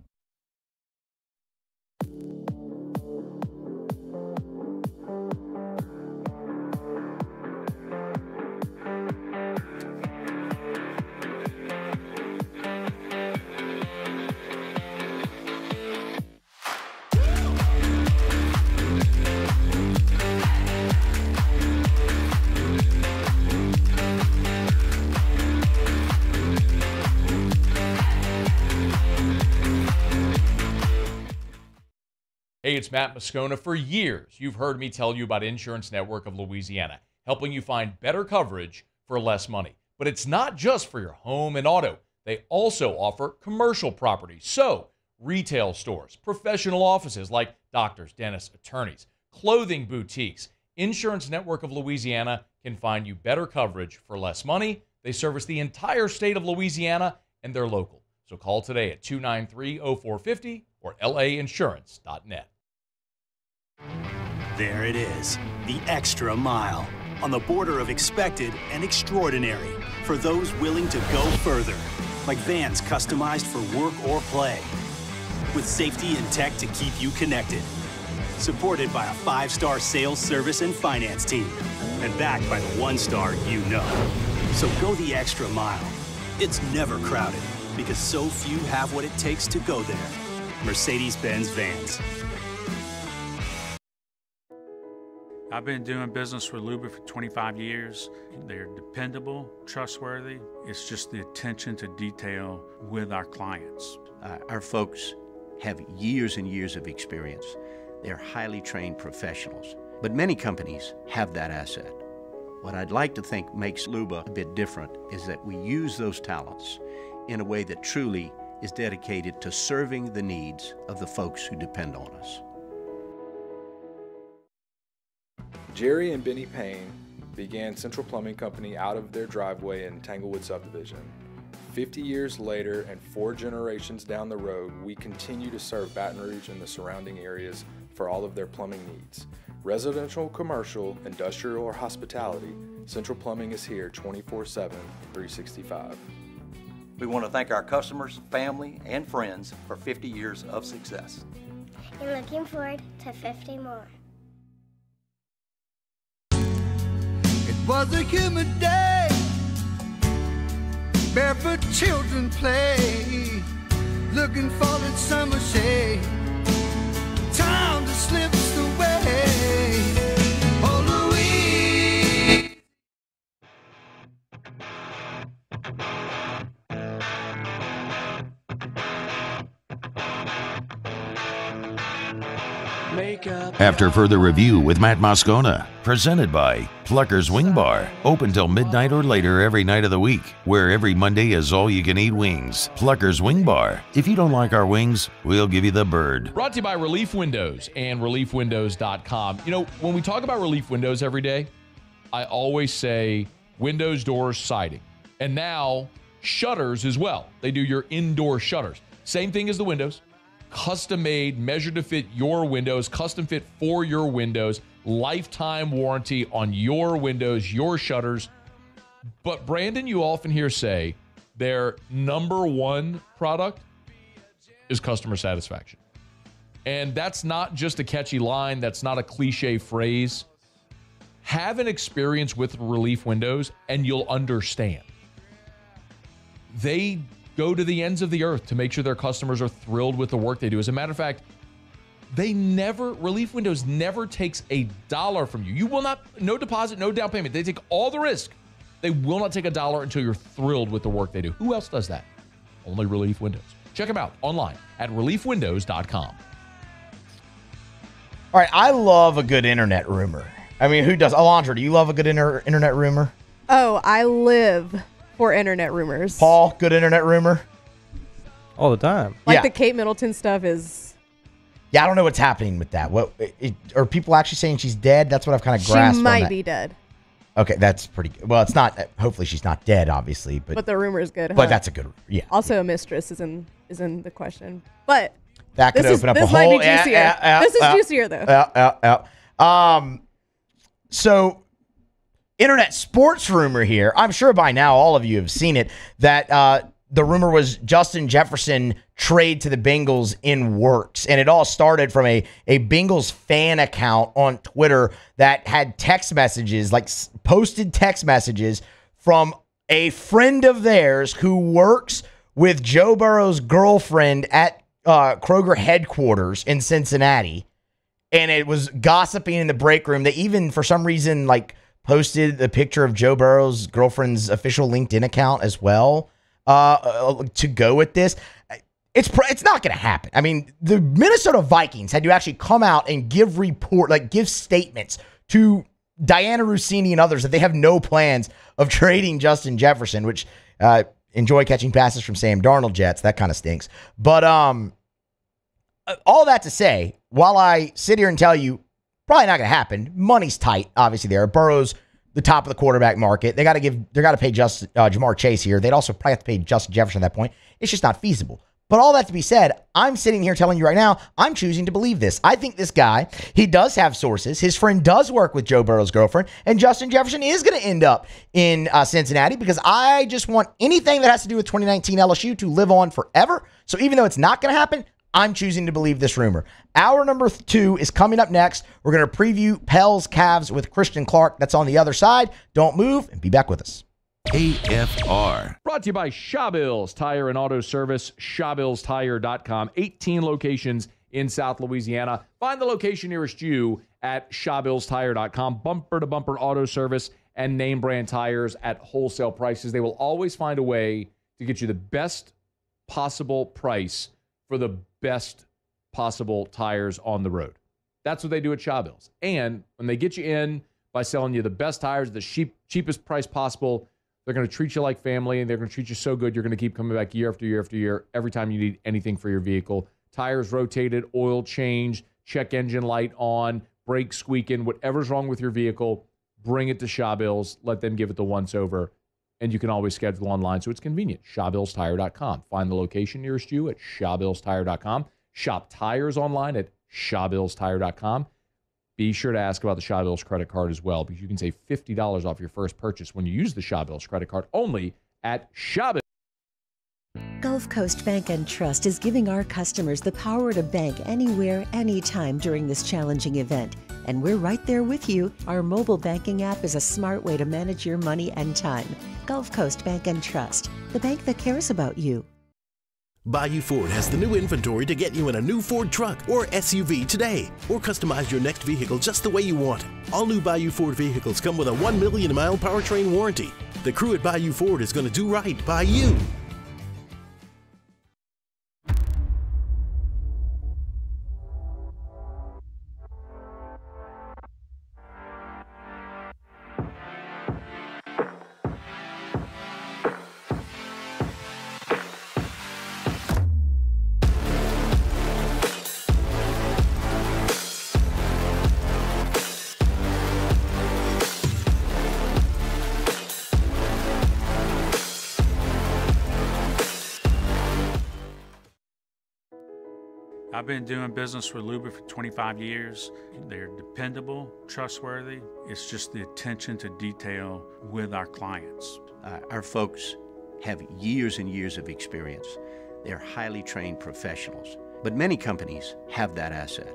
Hey, it's Matt Moscona. For years, you've heard me tell you about Insurance Network of Louisiana, helping you find better coverage for less money. But it's not just for your home and auto. They also offer commercial property. So, retail stores, professional offices like doctors, dentists, attorneys, clothing boutiques. Insurance Network of Louisiana can find you better coverage for less money. They service the entire state of Louisiana, and they're local. So call today at 293-0450 or lainsurance.net. There it is, the extra mile, on the border of expected and extraordinary, for those willing to go further, like vans customized for work or play, with safety and tech to keep you connected. Supported by a 5-star sales, service, and finance team, and backed by the 1-star you know. So go the extra mile. It's never crowded, because so few have what it takes to go there. Mercedes-Benz Vans. I've been doing business with Luba for 25 years. They're dependable, trustworthy. It's just the attention to detail with our clients. Our folks have years and years of experience. They're highly trained professionals, but many companies have that asset. What I'd like to think makes Luba a bit different is that we use those talents in a way that truly is dedicated to serving the needs of the folks who depend on us. Jerry and Benny Payne began Central Plumbing Company out of their driveway in Tanglewood Subdivision. 50 years later and 4 generations down the road, we continue to serve Baton Rouge and the surrounding areas for all of their plumbing needs. Residential, commercial, industrial, or hospitality, Central Plumbing is here 24/7, 365. We want to thank our customers, family, and friends for 50 years of success. I'm looking forward to 50 more. Was a humid day, barefoot children play, looking for that summer shade, time just slips away. Oh, Louise. After further review with Matt Moscona, presented by Plucker's Wing Bar, open till midnight or later every night of the week, where every Monday is all-you-can-eat wings. Plucker's Wing Bar. If you don't like our wings, we'll give you the bird. Brought to you by Relief Windows and reliefwindows.com. You know, when we talk about Relief Windows every day, I always say windows, doors, siding, and now shutters as well. They do your indoor shutters. Same thing as the windows. Custom-made, measured to fit your windows, custom fit for your windows, lifetime warranty on your windows, your shutters. But Brandon, you often hear say their #1 product is customer satisfaction. And that's not just a catchy line. That's not a cliche phrase. Have an experience with Relief Windows and you'll understand. They go to the ends of the earth to make sure their customers are thrilled with the work they do. As a matter of fact, they never, Relief Windows never takes a dollar from you. You will not, no deposit, no down payment. They take all the risk. They will not take a dollar until you're thrilled with the work they do. Who else does that? Only Relief Windows. Check them out online at reliefwindows.com. All right, I love a good internet rumor. I mean, who does? Alondra, do you love a good internet rumor? Oh, I live for internet rumors. Paul, good internet rumor? All the time. Like the Kate Middleton stuff is... Yeah, I don't know what's happening with that. Are people actually saying she's dead? That's what I've kind of grasped. She might be dead. Okay, that's pretty good. Well, it's not... Hopefully she's not dead, obviously. But the rumor is good. But that's a good... Yeah. Also, a mistress is in the question. But... That could open up a whole... This might be juicier. This is juicier, though. So... Internet sports rumor here. I'm sure by now all of you have seen it, that the rumor was Justin Jefferson trade to the Bengals in works. And it all started from a Bengals fan account on Twitter that had text messages, like posted text messages from a friend of theirs who works with Joe Burrow's girlfriend at Kroger headquarters in Cincinnati. And it was gossiping in the break room. They even, for some reason, like, posted a picture of Joe Burrow's girlfriend's official LinkedIn account as well to go with this. It's not going to happen. I mean, the Minnesota Vikings had to actually come out and give give statements to Diana Rossini and others that they have no plans of trading Justin Jefferson, which enjoy catching passes from Sam Darnold Jets. That kind of stinks. But all that to say, while I sit here and tell you, probably not going to happen. Money's tight, obviously. There, Burrow's the top of the quarterback market. They got to pay Jamar Chase here. They'd also probably have to pay Justin Jefferson at that point. It's just not feasible. But all that to be said, I'm sitting here telling you right now, I'm choosing to believe this. I think this guy, he does have sources. His friend does work with Joe Burrow's girlfriend, and Justin Jefferson is going to end up in Cincinnati, because I just want anything that has to do with 2019 LSU to live on forever. So even though it's not going to happen, I'm choosing to believe this rumor. Hour number 2 is coming up next. We're going to preview Pels Cavs with Christian Clark. That's on the other side. Don't move, and be back with us. AFR. Brought to you by Shawbill's Tire and Auto Service, ShawbillsTire.com. 18 locations in South Louisiana. Find the location nearest you at ShawbillsTire.com. Bumper-to-bumper auto service and name-brand tires at wholesale prices. They will always find a way to get you the best possible price for the best possible tires on the road. That's what they do at Shawbill's. And when they get you in by selling you the best tires, the cheapest price possible, they're going to treat you like family, and they're going to treat you so good you're going to keep coming back year after year after year every time you need anything for your vehicle. Tires rotated, oil changed, check engine light on, brake squeaking, whatever's wrong with your vehicle, bring it to Shawbill's. Let them give it the once-over, and you can always schedule online, so it's convenient. ShawbillsTire.com. Find the location nearest you at ShawbillsTire.com. Shop tires online at ShawbillsTire.com. Be sure to ask about the Shawbill's credit card as well, because you can save $50 off your first purchase when you use the Shawbill's credit card only at Shawbill's. Gulf Coast Bank and Trust is giving our customers the power to bank anywhere, anytime during this challenging event. And we're right there with you. Our mobile banking app is a smart way to manage your money and time. Gulf Coast Bank and Trust, the bank that cares about you. Bayou Ford has the new inventory to get you in a new Ford truck or SUV today, or customize your next vehicle just the way you want it. All new Bayou Ford vehicles come with a 1 million mile powertrain warranty. The crew at Bayou Ford is going to do right by you. I've been doing business with Luba for 25 years. They're dependable, trustworthy. It's just the attention to detail with our clients. Our folks have years and years of experience. They're highly trained professionals, but many companies have that asset.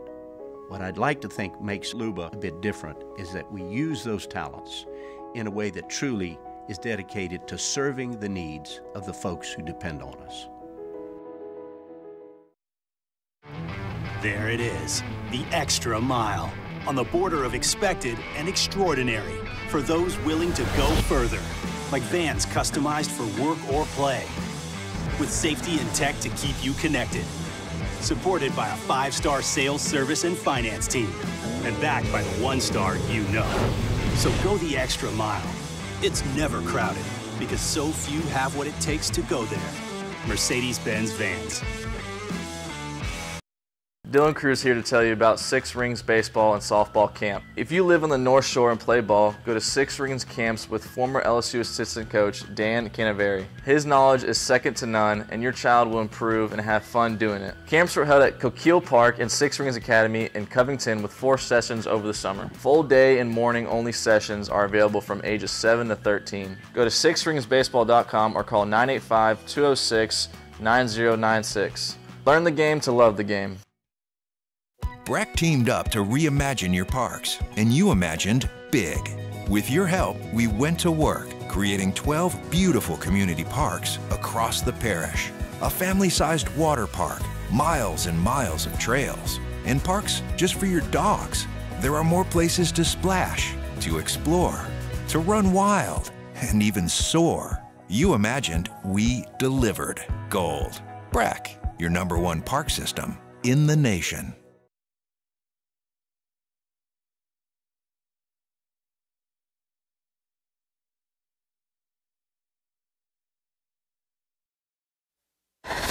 What I'd like to think makes Luba a bit different is that we use those talents in a way that truly is dedicated to serving the needs of the folks who depend on us. There it is, the extra mile, on the border of expected and extraordinary, for those willing to go further, like vans customized for work or play, with safety and tech to keep you connected, supported by a 5-star sales, service, and finance team, and backed by the 1-star you know. So go the extra mile. It's never crowded, because so few have what it takes to go there. Mercedes-Benz Vans. Dylan Cruz here to tell you about Six Rings Baseball and Softball Camp. If you live on the North Shore and play ball, go to Six Rings Camps with former LSU assistant coach Dan Canaveri. His knowledge is second to none, and your child will improve and have fun doing it. Camps were held at Coquille Park and Six Rings Academy in Covington with 4 sessions over the summer. Full day and morning only sessions are available from ages 7 to 13. Go to sixringsbaseball.com or call 985-206-9096. Learn the game to love the game. BRAC teamed up to reimagine your parks, and you imagined big. With your help, we went to work, creating 12 beautiful community parks across the parish. A family-sized water park, miles and miles of trails, and parks just for your dogs. There are more places to splash, to explore, to run wild, and even soar. You imagined, we delivered. Gold. BRAC. your number one park system in the nation.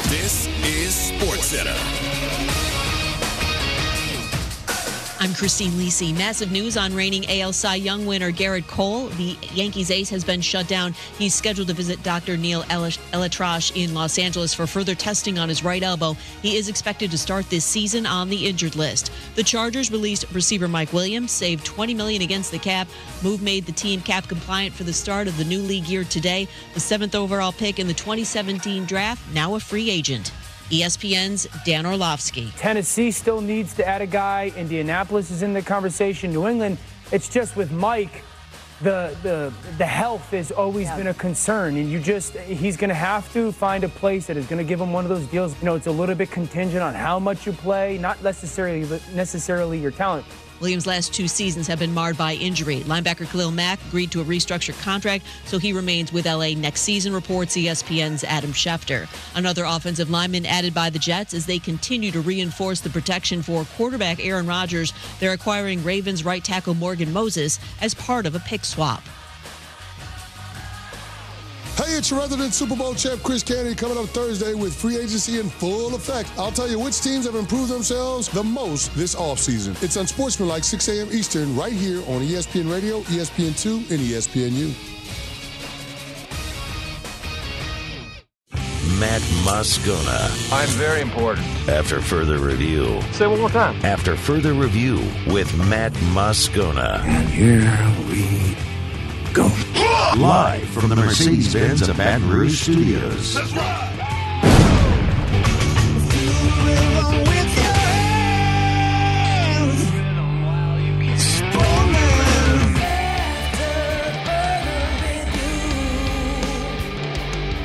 This is SportsCenter. I'm Christine Lisi. Massive news on reigning AL Cy Young winner Garrett Cole. The Yankees ace has been shut down. He's scheduled to visit Dr. Neil Eletrash in Los Angeles for further testing on his right elbow. He is expected to start this season on the injured list. The Chargers released receiver Mike Williams, saved $20 million against the cap. Move made the team cap compliant for the start of the new league year today. The 7th overall pick in the 2017 draft, now a free agent. ESPN's Dan Orlovsky. Tennessee still needs to add a guy. Indianapolis is in the conversation. New England, it's just with Mike, the health has always been a concern. And he's going to have to find a place that is going to give him one of those deals. You know, it's a little bit contingent on how much you play, not necessarily your talent. Williams' last two seasons have been marred by injury. Linebacker Khalil Mack agreed to a restructured contract, so he remains with L.A. next season, reports ESPN's Adam Schefter. Another offensive lineman added by the Jets as they continue to reinforce the protection for quarterback Aaron Rodgers. They're acquiring Ravens right tackle Morgan Moses as part of a pick swap. Hey, it's your resident Super Bowl champ, Chris Canty, coming up Thursday with free agency in full effect. I'll tell you which teams have improved themselves the most this offseason. It's Unsportsmanlike, 6 a.m. Eastern, right here on ESPN Radio, ESPN2, and ESPNU. Matt Moscona. I'm very important. After further review. Say it one more time. After further review with Matt Moscona. And here we go. Live from the Mercedes-Benz of Baton Rouge Studios. That's right.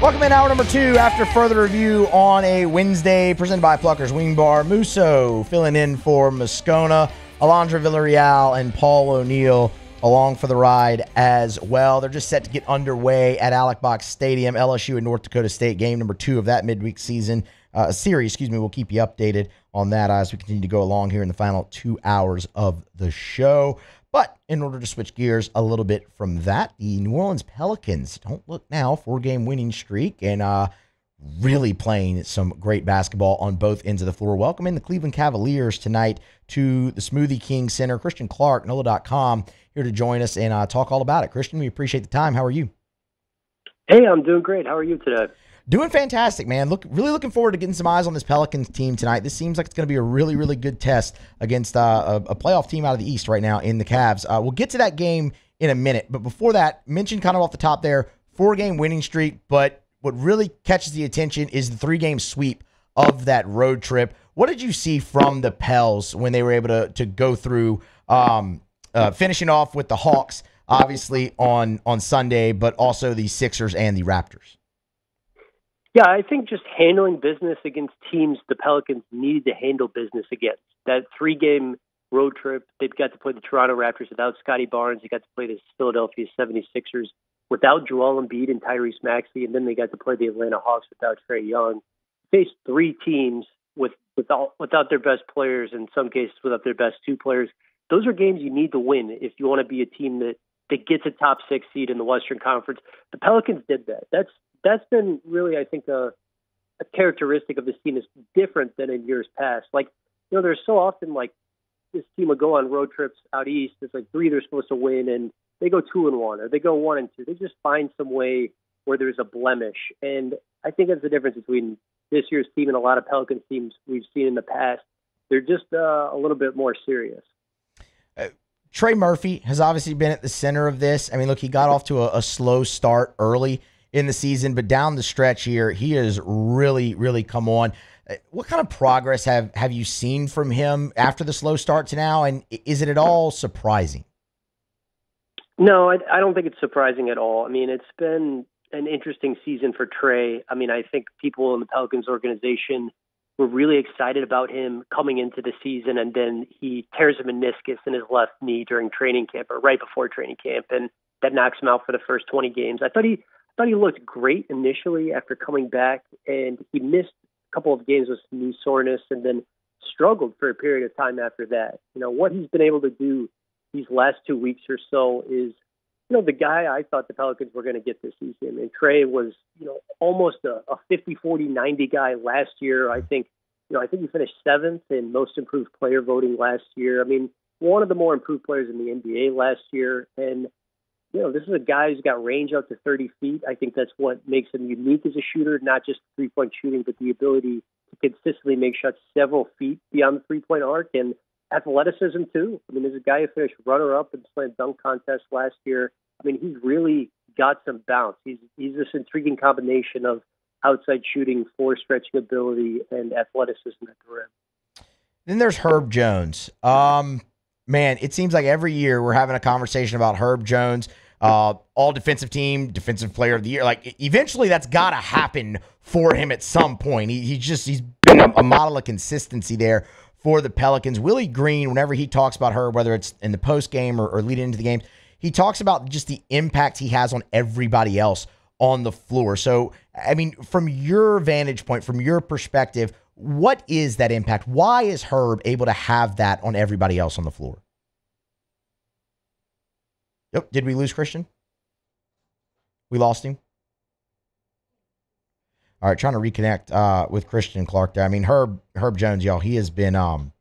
Welcome in hour number two, After Further Review on a Wednesday, presented by Pluckers Wing Bar. Musso filling in for Moscona, Alondra Villarreal, and Paul O'Neill along for the ride as well. They're just set to get underway at Alec Box Stadium. LSU and North Dakota State, game number 2 of that midweek series. We'll keep you updated on that as we continue to go along here in the final 2 hours of the show. But in order to switch gears a little bit from that, the New Orleans Pelicans don't look now, 4-game winning streak, and really playing some great basketball on both ends of the floor. Welcome in the Cleveland Cavaliers tonight to the Smoothie King Center. Christian Clark, NOLA.com, here to join us and talk all about it. Christian, we appreciate the time. How are you? Hey, I'm doing great. How are you today? Doing fantastic, man. Really looking forward to getting some eyes on this Pelicans team tonight. This seems like it's going to be a really, really good test against a playoff team out of the East right now in the Cavs. We'll get to that game in a minute, but before that, mentioned kind of off the top there, 4-game winning streak, but what really catches the attention is the 3-game sweep of that road trip. What did you see from the Pels when they were able to go through finishing off with the Hawks, obviously, on Sunday, but also the Sixers and the Raptors? Yeah, I think just handling business against teams the Pelicans needed to handle business against. That 3-game road trip, they've got to play the Toronto Raptors without Scottie Barnes. They got to play the Philadelphia 76ers without Joel Embiid and Tyrese Maxey, and then they got to play the Atlanta Hawks without Trae Young. Faced 3 teams without their best players, in some cases without their best 2 players. Those are games you need to win if you want to be a team that gets a top 6 seed in the Western Conference. The Pelicans did that. That's been really, I think, a characteristic of this team is different than in years past. Like, you know, there's so often, like, this team will go on road trips out east. There's, like, 3 they're supposed to win, and they go 2-1, or they go 1-2. They just find some way where there's a blemish. And I think that's the difference between this year's team and a lot of Pelicans teams we've seen in the past. They're just a little bit more serious. Trey Murphy has obviously been at the center of this. I mean, look, he got off to a slow start early in the season, but down the stretch here, he has really, really come on. What kind of progress have you seen from him after the slow start to now, and is it at all surprising? No, I don't think it's surprising at all. I mean, it's been an interesting season for Trey. I mean, I think people in the Pelicans organization were really excited about him coming into the season, and then he tears a meniscus in his left knee during training camp, or right before training camp, and that knocks him out for the first 20 games. I thought he looked great initially after coming back, and he missed couple of games with knee soreness and then struggled for a period of time after that. You know, what he's been able to do these last 2 weeks or so is, you know, the guy I thought the Pelicans were going to get this season. And Trey was, you know, almost a 50-40-90 guy last year. I think he finished 7th in most improved player voting last year. I mean, one of the more improved players in the NBA last year. And, you know, this is a guy who's got range up to 30 feet. I think that's what makes him unique as a shooter, not just three-point shooting, but the ability to consistently make shots several feet beyond the three-point arc and athleticism, too. I mean, there's a guy who finished runner-up in the slam dunk contest last year. I mean, he's really got some bounce. He's this intriguing combination of outside shooting, forward-stretching ability, and athleticism at the rim. Then there's Herb Jones. Man, it seems like every year we're having a conversation about Herb Jones, all defensive team, defensive player of the year. Like, eventually that's got to happen for him at some point. He's been a model of consistency there for the Pelicans. Willie Green, whenever he talks about Herb, whether it's in the post game or leading into the game, he talks about just the impact he has on everybody else on the floor. So, I mean, from your vantage point, from your perspective, what is that impact? Why is Herb able to have that on everybody else on the floor? Yep. Did we lose Christian? We lost him. All right, trying to reconnect with Christian Clark there. I mean, Herb Jones, y'all, he has been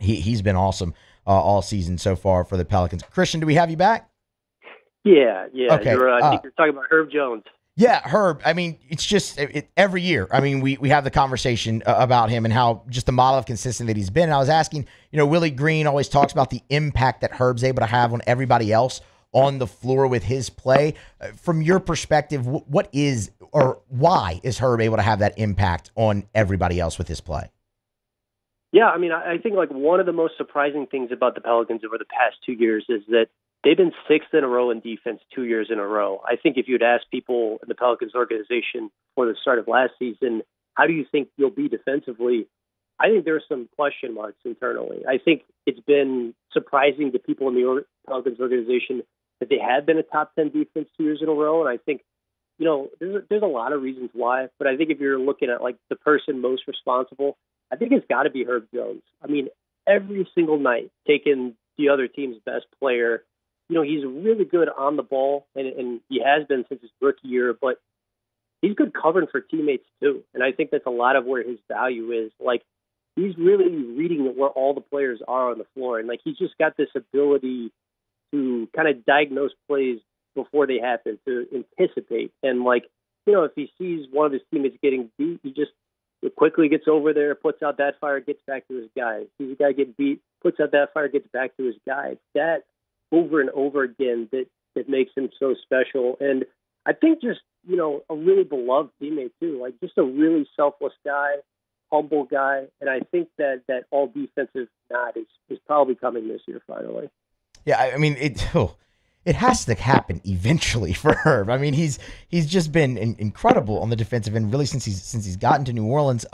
he's been awesome all season so far for the Pelicans. Christian, do we have you back? Yeah. Okay. You're talking about Herb Jones. Yeah, Herb. I mean, it's just every year. I mean, we have the conversation about him and how just the model of consistency that he's been. And I was asking, you know, Willie Green always talks about the impact that Herb's able to have on everybody else on the floor with his play. From your perspective, what is or why is Herb able to have that impact on everybody else with his play? Yeah, I mean, I think like one of the most surprising things about the Pelicans over the past 2 years is that they've been 6th in a row in defense 2 years in a row. I think if you'd ask people in the Pelicans organization before the start of last season, how do you think you'll be defensively? I think there's some question marks internally. I think it's been surprising to people in the Pelicans organization that they have been a top 10 defense 2 years in a row. And I think, you know, there's a lot of reasons why, but I think if you're looking at like the person most responsible, I think it's got to be Herb Jones. I mean, every single night taking the other team's best player. You know, he's really good on the ball, and he has been since his rookie year, but he's good covering for teammates, too. And I think that's a lot of where his value is. Like, he's really reading where all the players are on the floor. And, like, he's just got this ability to kind of diagnose plays before they happen, to anticipate. And, like, you know, if he sees one of his teammates getting beat, he just quickly gets over there, puts out that fire, gets back to his guy. Sees a guy get beat, puts out that fire, gets back to his guy. That over and over again that makes him so special. And I think just, you know, a really beloved teammate too, like just a really selfless guy, humble guy. And I think that all defensive nod is probably coming this year finally. Yeah, I mean, it has to happen eventually for Herb. I mean, he's just been incredible on the defensive end really since he's gotten to New Orleans.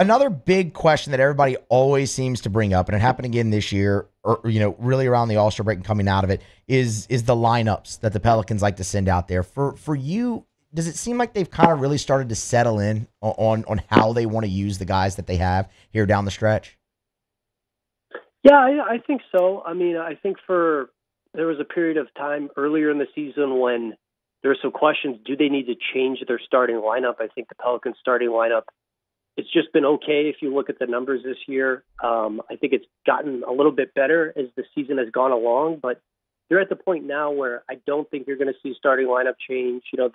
Another big question that everybody always seems to bring up, and it happened again this year, or you know, really around the All-Star break and coming out of it, is the lineups that the Pelicans like to send out there. For you, does it seem like they've kind of really started to settle in on how they want to use the guys that they have here down the stretch? Yeah, I think so. I mean, I think there was a period of time earlier in the season when there were some questions, do they need to change their starting lineup? I think the Pelicans starting lineup, it's just been okay if you look at the numbers this year. I think it's gotten a little bit better as the season has gone along, but they're at the point now where I don't think you're going to see starting lineup change. You know,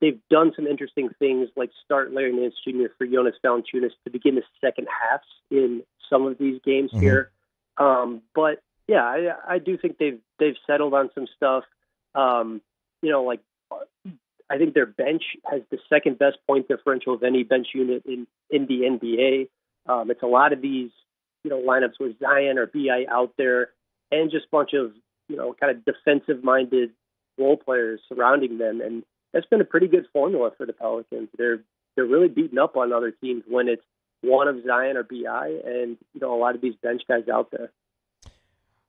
they've done some interesting things like start Larry Nance Jr. for Jonas Valanciunas to begin the second halves in some of these games here. But yeah, I do think they've settled on some stuff. You know, like I think their bench has the second best point differential of any bench unit in the NBA. It's a lot of these, you know, lineups with Zion or BI out there and just a bunch of, you know, kind of defensive-minded role players surrounding them. And that's been a pretty good formula for the Pelicans. They're really beating up on other teams when it's one of Zion or BI and, you know, a lot of these bench guys out there.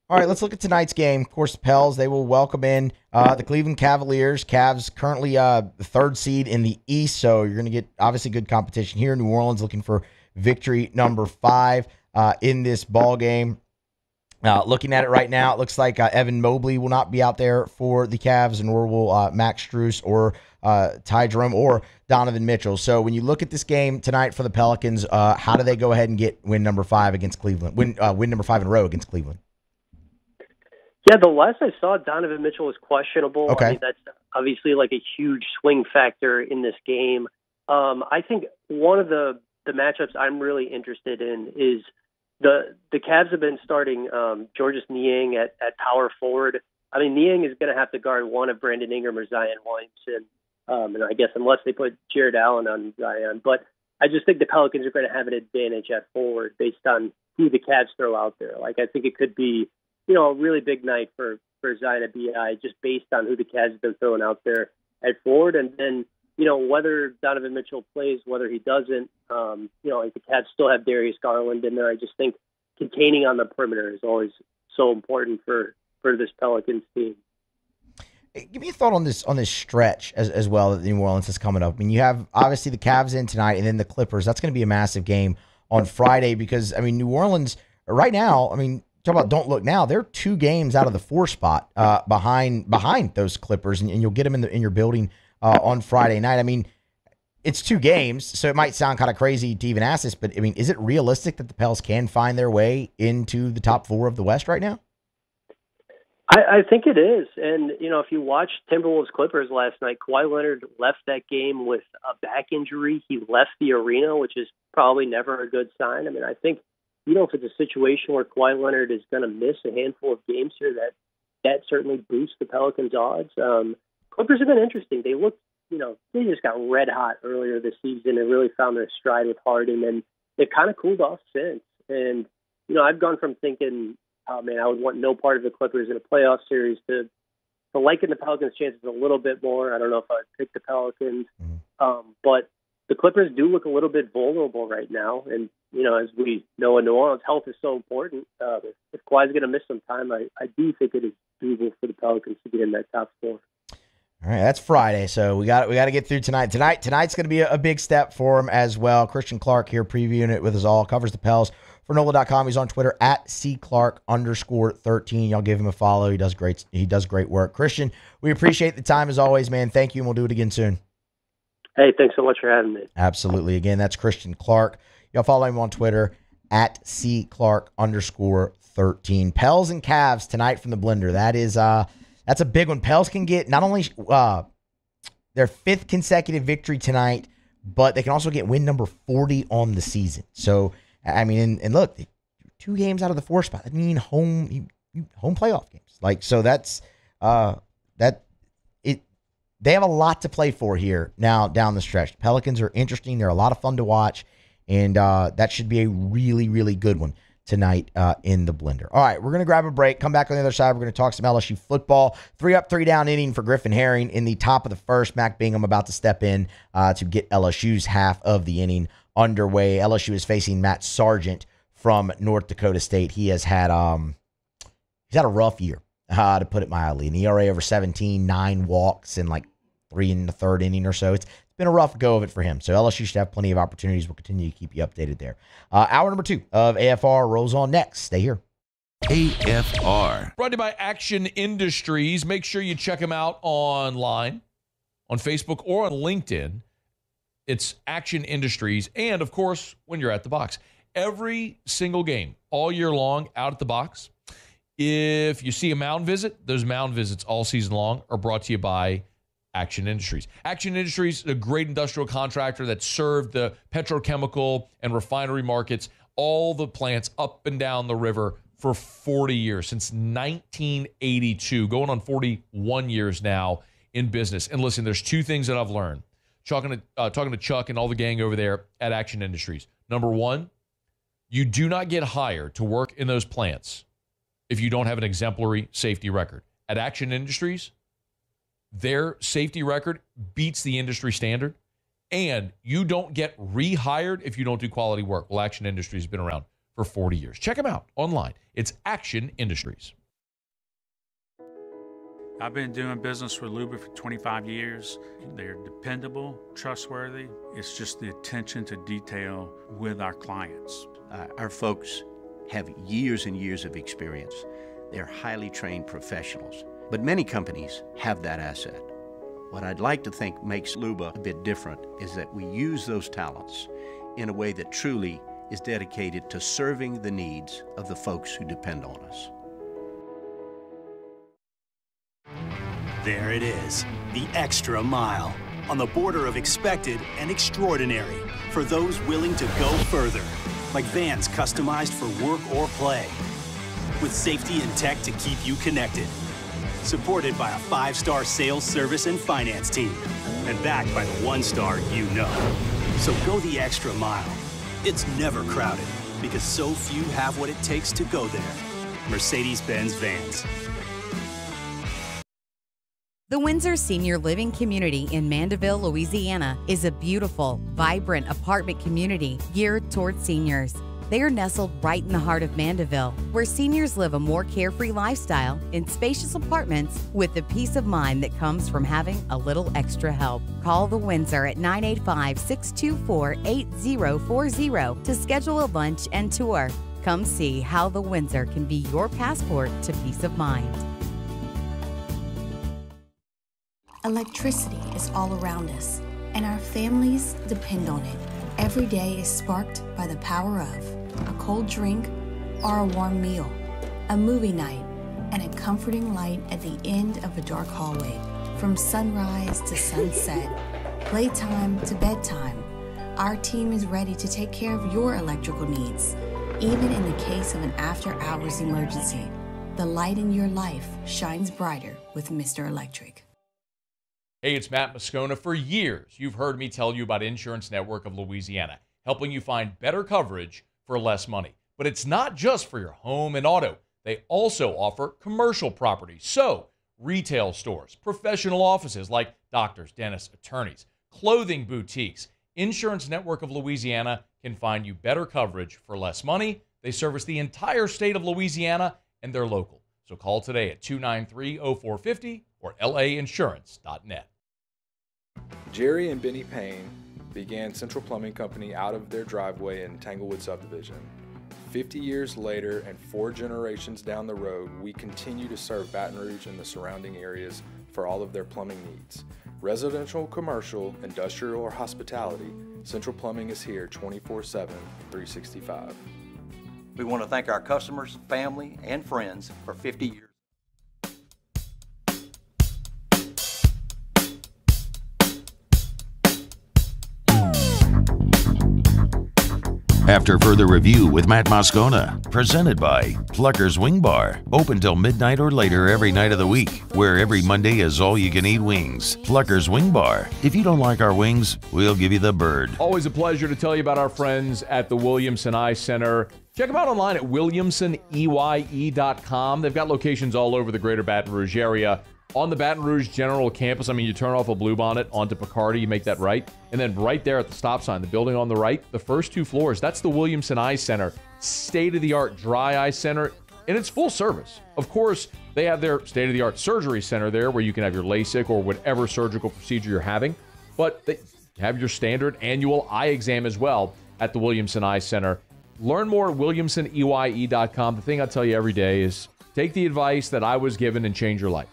All right, let's look at tonight's game. Of course, the Pels, they will welcome in the Cleveland Cavaliers. Cavs currently the third seed in the East, so you're going to get obviously good competition here. New Orleans looking for victory number 5 in this ball game. Looking at it right now, it looks like Evan Mobley will not be out there for the Cavs, nor will Max Strus or Ty Jerome or Donovan Mitchell. So when you look at this game tonight for the Pelicans, how do they go ahead and get win number 5 against Cleveland? Win number 5 in a row against Cleveland. Yeah, the last I saw, Donovan Mitchell was questionable. Okay. I mean, that's obviously like a huge swing factor in this game. I think one of the matchups I'm really interested in is the Cavs have been starting Georges Niang at power forward. I mean, Niang is going to have to guard one of Brandon Ingram or Zion Williamson, and I guess unless they put Jared Allen on Zion. But I just think the Pelicans are going to have an advantage at forward based on who the Cavs throw out there. Like, I think it could be, you know, a really big night for Zion B.I. just based on who the Cavs have been throwing out there at forward. And then, you know, whether Donovan Mitchell plays, whether he doesn't, you know, like the Cavs still have Darius Garland in there. I just think containing on the perimeter is always so important for this Pelicans team. Give me a thought on this stretch as well that New Orleans is coming up. I mean, you have obviously the Cavs in tonight and then the Clippers. That's going to be a massive game on Friday because, I mean, New Orleans right now, I mean, talk about don't look now. They're 2 games out of the 4 spot behind those Clippers, and you'll get them in your building on Friday night. I mean, it's 2 games, so it might sound kind of crazy to even ask this, but I mean, is it realistic that the Pels can find their way into the top 4 of the West right now? I think it is, and you know, if you watch Timberwolves Clippers last night, Kawhi Leonard left that game with a back injury. He left the arena, which is probably never a good sign. I mean, I think, you know, if it's a situation where Kawhi Leonard is going to miss a handful of games here, that certainly boosts the Pelicans' odds. Clippers have been interesting. They looked, you know, they just got red hot earlier this season and really found their stride with Harden, and they've kind of cooled off since. And, you know, I've gone from thinking, oh, man, I would want no part of the Clippers in a playoff series to liking the Pelicans' chances a little bit more. I don't know if I would pick the Pelicans, but the Clippers do look a little bit vulnerable right now, and you know, as we know in New Orleans, health is so important. If Kawhi's going to miss some time, I do think it is doable for the Pelicans to get in that top 4. All right, that's Friday, so we got to get through tonight. Tonight's going to be a big step for them as well. Christian Clark here previewing it with us all, covers the Pels for NOLA.com. He's on Twitter at @cclark_13. Y'all give him a follow. He does great work. Christian, we appreciate the time as always, man. Thank you, and we'll do it again soon. Hey, thanks so much for having me. Absolutely. Again, that's Christian Clark. Y'all follow him on Twitter at @cclark_13. Pels and Cavs tonight from the blender. That is that's a big one. Pels can get not only their 5th consecutive victory tonight, but they can also get win number 40 on the season. So I mean, and look, 2 games out of the 4 spot. I mean, home playoff games. Like, so that's they have a lot to play for here now down the stretch. Pelicans are interesting. They're a lot of fun to watch, and that should be a really, really good one tonight in the blender. All right, we're going to grab a break. Come back on the other side. We're going to talk some LSU football. 3-up, 3-down inning for Griffin Herring in the top of the 1st. Mac Bingham about to step in to get LSU's half of the inning underway. LSU is facing Matt Sargent from North Dakota State. He has had he's had a rough year, to put it mildly. An ERA over 17, 9 walks, and like 3 in the 3rd inning or so. It's been a rough go of it for him. So LSU should have plenty of opportunities. We'll continue to keep you updated there. Hour number 2 of AFR rolls on next. Stay here. AFR. Brought to you by Action Industries. Make sure you check them out online, on Facebook, or on LinkedIn. It's Action Industries. And, of course, when you're at the box. Every single game, all year long, out at the box. If you see a mound visit, those mound visits all season long are brought to you by Action Industries. Action Industries is a great industrial contractor that served the petrochemical and refinery markets, all the plants up and down the river for 40 years, since 1982, going on 41 years now in business. And listen, there's 2 things that I've learned talking to Chuck and all the gang over there at Action Industries. Number 1, you do not get hired to work in those plants if you don't have an exemplary safety record. At Action Industries, their safety record beats the industry standard, and you don't get rehired if you don't do quality work. Well, Action Industries has been around for 40 years. Check them out online. It's Action Industries. I've been doing business with Luba for 25 years. They're dependable, trustworthy. It's just the attention to detail with our clients. Our folks have years and years of experience. They're highly trained professionals, but many companies have that asset. What I'd like to think makes Luba a bit different is that we use those talents in a way that truly is dedicated to serving the needs of the folks who depend on us. There it is, the extra mile, on the border of expected and extraordinary, for those willing to go further, like vans customized for work or play, with safety and tech to keep you connected, supported by a 5-star sales, service, and finance team, and backed by the 1-star you know. So go the extra mile. It's never crowded, because so few have what it takes to go there. Mercedes-Benz Vans. The Windsor Senior Living Community in Mandeville, Louisiana is a beautiful, vibrant apartment community geared toward seniors. They are nestled right in the heart of Mandeville, where seniors live a more carefree lifestyle in spacious apartments with the peace of mind that comes from having a little extra help. Call the Windsor at 985-624-8040 to schedule a lunch and tour. Come see how the Windsor can be your passport to peace of mind. Electricity is all around us, and our families depend on it. Every day is sparked by the power of a cold drink or a warm meal, a movie night, and a comforting light at the end of a dark hallway. From sunrise to sunset, playtime to bedtime, our team is ready to take care of your electrical needs. Even in the case of an after-hours emergency, the light in your life shines brighter with Mr. Electric. Hey, it's Matt Moscona. For years, you've heard me tell you about Insurance Network of Louisiana, helping you find better coverage for less money. But it's not just for your home and auto. They also offer commercial property. So retail stores, professional offices like doctors, dentists, attorneys, clothing boutiques. Insurance Network of Louisiana can find you better coverage for less money. They service the entire state of Louisiana, and they're local. So call today at 293-0450 or lainsurance.net. Jerry and Benny Payne began Central Plumbing Company out of their driveway in Tanglewood Subdivision. 50 years later and 4 generations down the road, we continue to serve Baton Rouge and the surrounding areas for all of their plumbing needs. Residential, commercial, industrial, or hospitality, Central Plumbing is here 24/7, 365. We want to thank our customers, family, and friends for 50 years. After further review with Matt Moscona, presented by Plucker's Wing Bar, open till midnight or later every night of the week, where every Monday is all-you-can-eat wings. Plucker's Wing Bar. If you don't like our wings, we'll give you the bird. Always a pleasure to tell you about our friends at the Williamson Eye Center. Check them out online at williamsoneye.com. They've got locations all over the greater Baton Rouge area. On the Baton Rouge General Campus, I mean, you turn off a Bluebonnet onto Picardy, you make that right, and then right there at the stop sign, the building on the right, the first 2 floors, that's the Williamson Eye Center, state-of-the-art dry eye center, and it's full service. Of course, they have their state-of-the-art surgery center there where you can have your LASIK or whatever surgical procedure you're having, but they have your standard annual eye exam as well at the Williamson Eye Center. Learn more at williamsoneye.com. The thing I tell you every day is take the advice that I was given and change your life.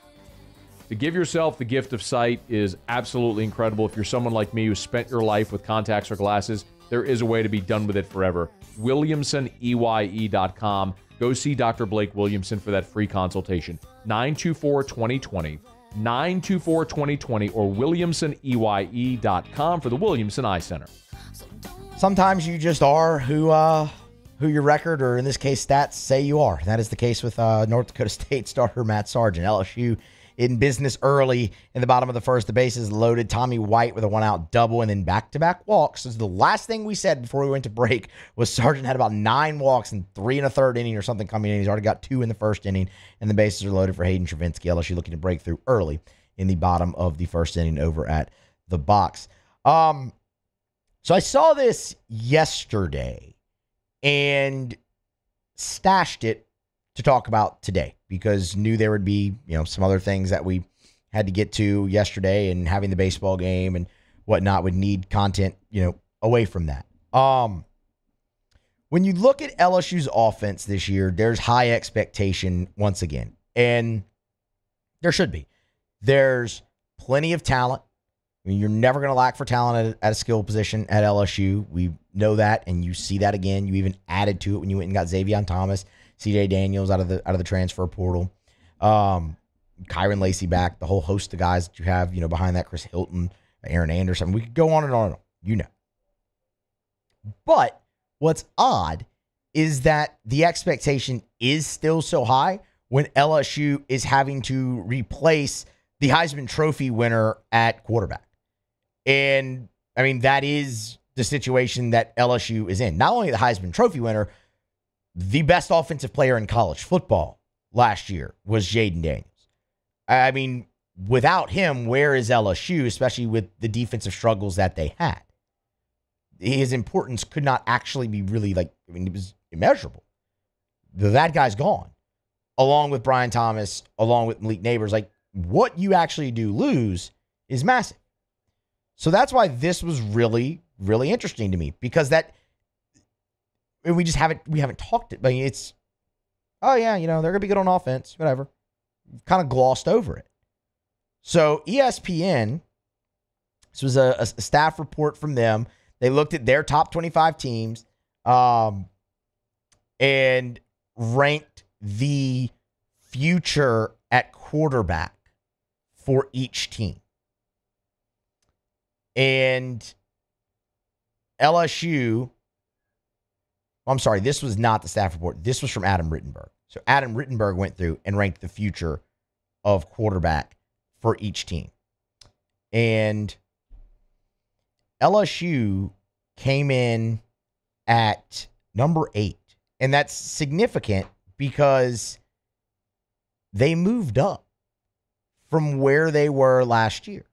To give yourself the gift of sight is absolutely incredible. If you're someone like me who spent your life with contacts or glasses, there is a way to be done with it forever. WilliamsonEye.com. Go see Dr. Blake Williamson for that free consultation. 924-2020, 924-2020, or WilliamsonEye.com for the Williamson Eye Center. Sometimes you just are who your record, or in this case, stats say you are. And that is the case with North Dakota State starter Matt Sargent. LSU in business early in the bottom of the first. The bases loaded. Tommy White with a one-out double and then back-to-back walks. So the last thing we said before we went to break was Sargent had about 9 walks and 3 1/3 inning or something coming in. He's already got 2 in the first inning, and the bases are loaded for Hayden Travinsky. LSU looking to break through early in the bottom of the first inning over at the box. So I saw this yesterday, and stashed it to talk about today because knew there would be, you know, some other things that we had to get to yesterday, and having the baseball game and whatnot would need content, you know, away from that. When you look at LSU's offense this year, there's high expectation once again, and there should be. There's plenty of talent. I mean, you're never going to lack for talent at a skill position at LSU. We know that, and you see that again. You even added to it when you went and got Xavier Thomas, C.J. Daniels out of the transfer portal, Kyron Lacey back, the whole host of guys that you have, you know, behind that, Chris Hilton, Aaron Anderson. We could go on and on, you know. But what's odd is that the expectation is still so high when LSU is having to replace the Heisman Trophy winner at quarterback. And, I mean, that is the situation that LSU is in. Not only the Heisman Trophy winner, the best offensive player in college football last year was Jaden Daniels. I mean, without him, where is LSU, especially with the defensive struggles that they had? His importance could not actually be really, like, I mean, it was immeasurable. That guy's gone, along with Brian Thomas, along with Malik Neighbors. Like, what you actually do lose is massive. So that's why this was really, really interesting to me, because that, and we haven't talked it. I mean, it's, oh yeah, you know, they're gonna be good on offense, whatever. Kind of glossed over it. So ESPN, this was a staff report from them. They looked at their top 25 teams and ranked the future at quarterback for each team. And LSU, I'm sorry, this was not the staff report. This was from Adam Rittenberg. So Adam Rittenberg went through and ranked the future of quarterback for each team. And LSU came in at number 8, and that's significant because they moved up from where they were last year.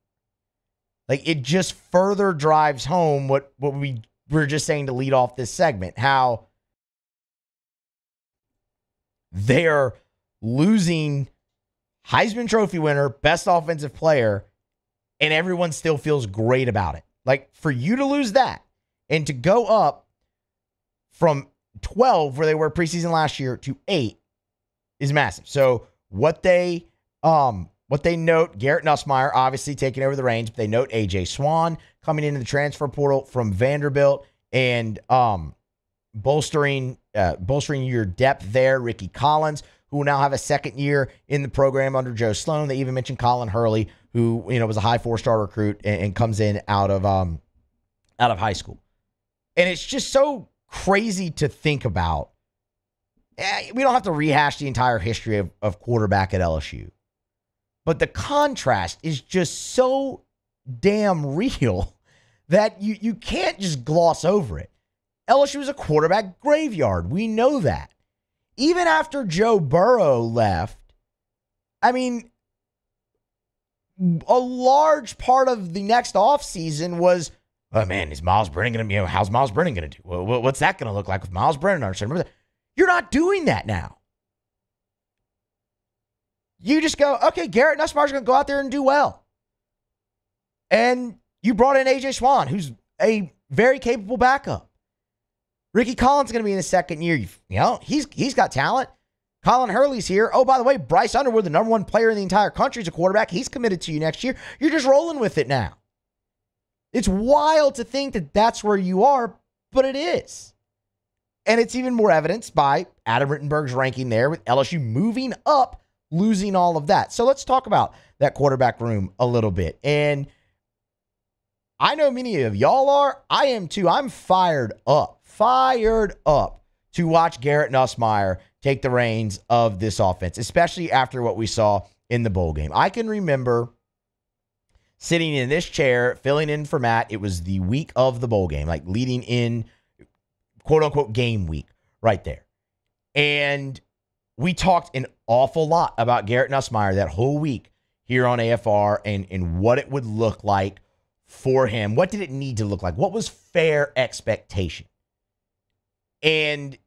Like, it just further drives home what we were just saying to lead off this segment, how they're losing Heisman Trophy winner, best offensive player, and everyone still feels great about it. Like, for you to lose that and to go up from 12, where they were preseason last year, to 8 is massive. So what they note, Garrett Nussmeier obviously taking over the reins, but they note AJ Swan coming into the transfer portal from Vanderbilt and bolstering your depth there. Ricky Collins, who will now have a second year in the program under Joe Sloan. They even mentioned Colin Hurley, who, you know, was a high 4-star recruit and comes in out of high school. And it's just so crazy to think about. We don't have to rehash the entire history of quarterback at LSU, but the contrast is just so damn real that you can't just gloss over it. LSU is a quarterback graveyard. We know that. Even after Joe Burrow left, I mean, a large part of the next offseason was, oh man, is Miles Brennan going to, you know, how's Miles Brennan going to do? What's that going to look like with Miles Brennan? You're not doing that now. You just go, okay, Garrett Nussmeier's going to go out there and do well. And you brought in AJ Swan, who's a very capable backup. Ricky Collins is going to be in his second year. You know, he's got talent. Colin Hurley's here. Oh, by the way, Bryce Underwood, the number 1 player in the entire country, is a quarterback. He's committed to you next year. You're just rolling with it now. It's wild to think that that's where you are, but it is. And it's even more evidenced by Adam Rittenberg's ranking there, with LSU moving up, losing all of that. So let's talk about that quarterback room a little bit. And I know many of y'all are. I am too. I'm fired up. Fired up to watch Garrett Nussmeier take the reins of this offense, especially after what we saw in the bowl game. I can remember sitting in this chair, filling in for Matt. It was the week of the bowl game, like leading in, quote-unquote, game week right there. And we talked an awful lot about Garrett Nussmeier that whole week here on AFR and what it would look like for him. What did it need to look like? What was fair expectation? And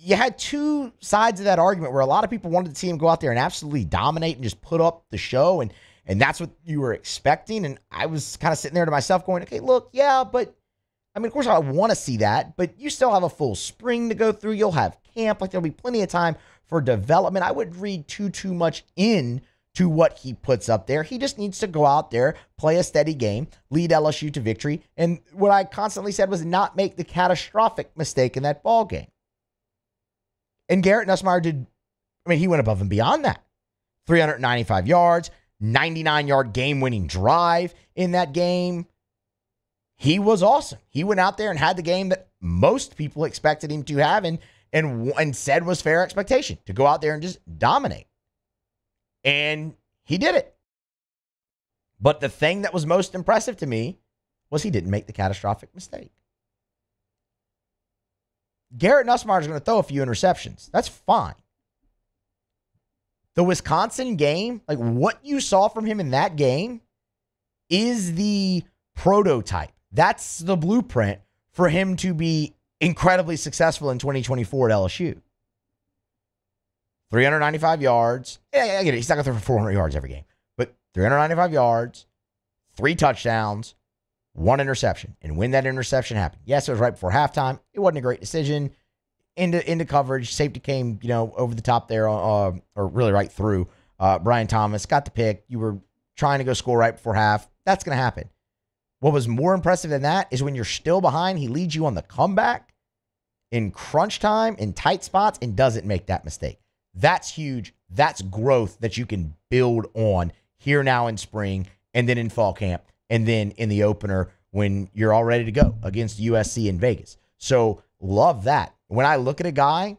you had two sides of that argument where a lot of people wanted to see him go out there and absolutely dominate and just put up the show, and that's what you were expecting. And I was kind of sitting there to myself going, okay, look, yeah, but I mean, of course I want to see that, but you still have a full spring to go through. You'll have camp. Like, there'll be plenty of time for development. I wouldn't read too much in to what he puts up there. He just needs to go out there, play a steady game, lead LSU to victory. And what I constantly said was not make the catastrophic mistake in that ball game. And Garrett Nussmeier did, I mean, he went above and beyond that. 395 yards, 99-yard game-winning drive in that game. He was awesome. He went out there and had the game that most people expected him to have and said was fair expectation, to go out there and just dominate. And he did it. But the thing that was most impressive to me was he didn't make the catastrophic mistake. Garrett Nussmeier is going to throw a few interceptions. That's fine. The Wisconsin game, like what you saw from him in that game, is the prototype. That's the blueprint for him to be incredibly successful in 2024 at LSU. 395 yards. Yeah, I get it. He's not going to throw for 400 yards every game. But 395 yards, 3 touchdowns, 1 interception. And when that interception happened, yes, it was right before halftime. It wasn't a great decision. Into coverage. Safety came, you know, over the top there, or really right through. Brian Thomas got the pick. You were trying to go score right before half. That's going to happen. What was more impressive than that is when you're still behind, he leads you on the comeback in crunch time, in tight spots, and doesn't make that mistake. That's huge. That's growth that you can build on here now in spring, and then in fall camp, and then in the opener when you're all ready to go against USC in Vegas. So love that. When I look at a guy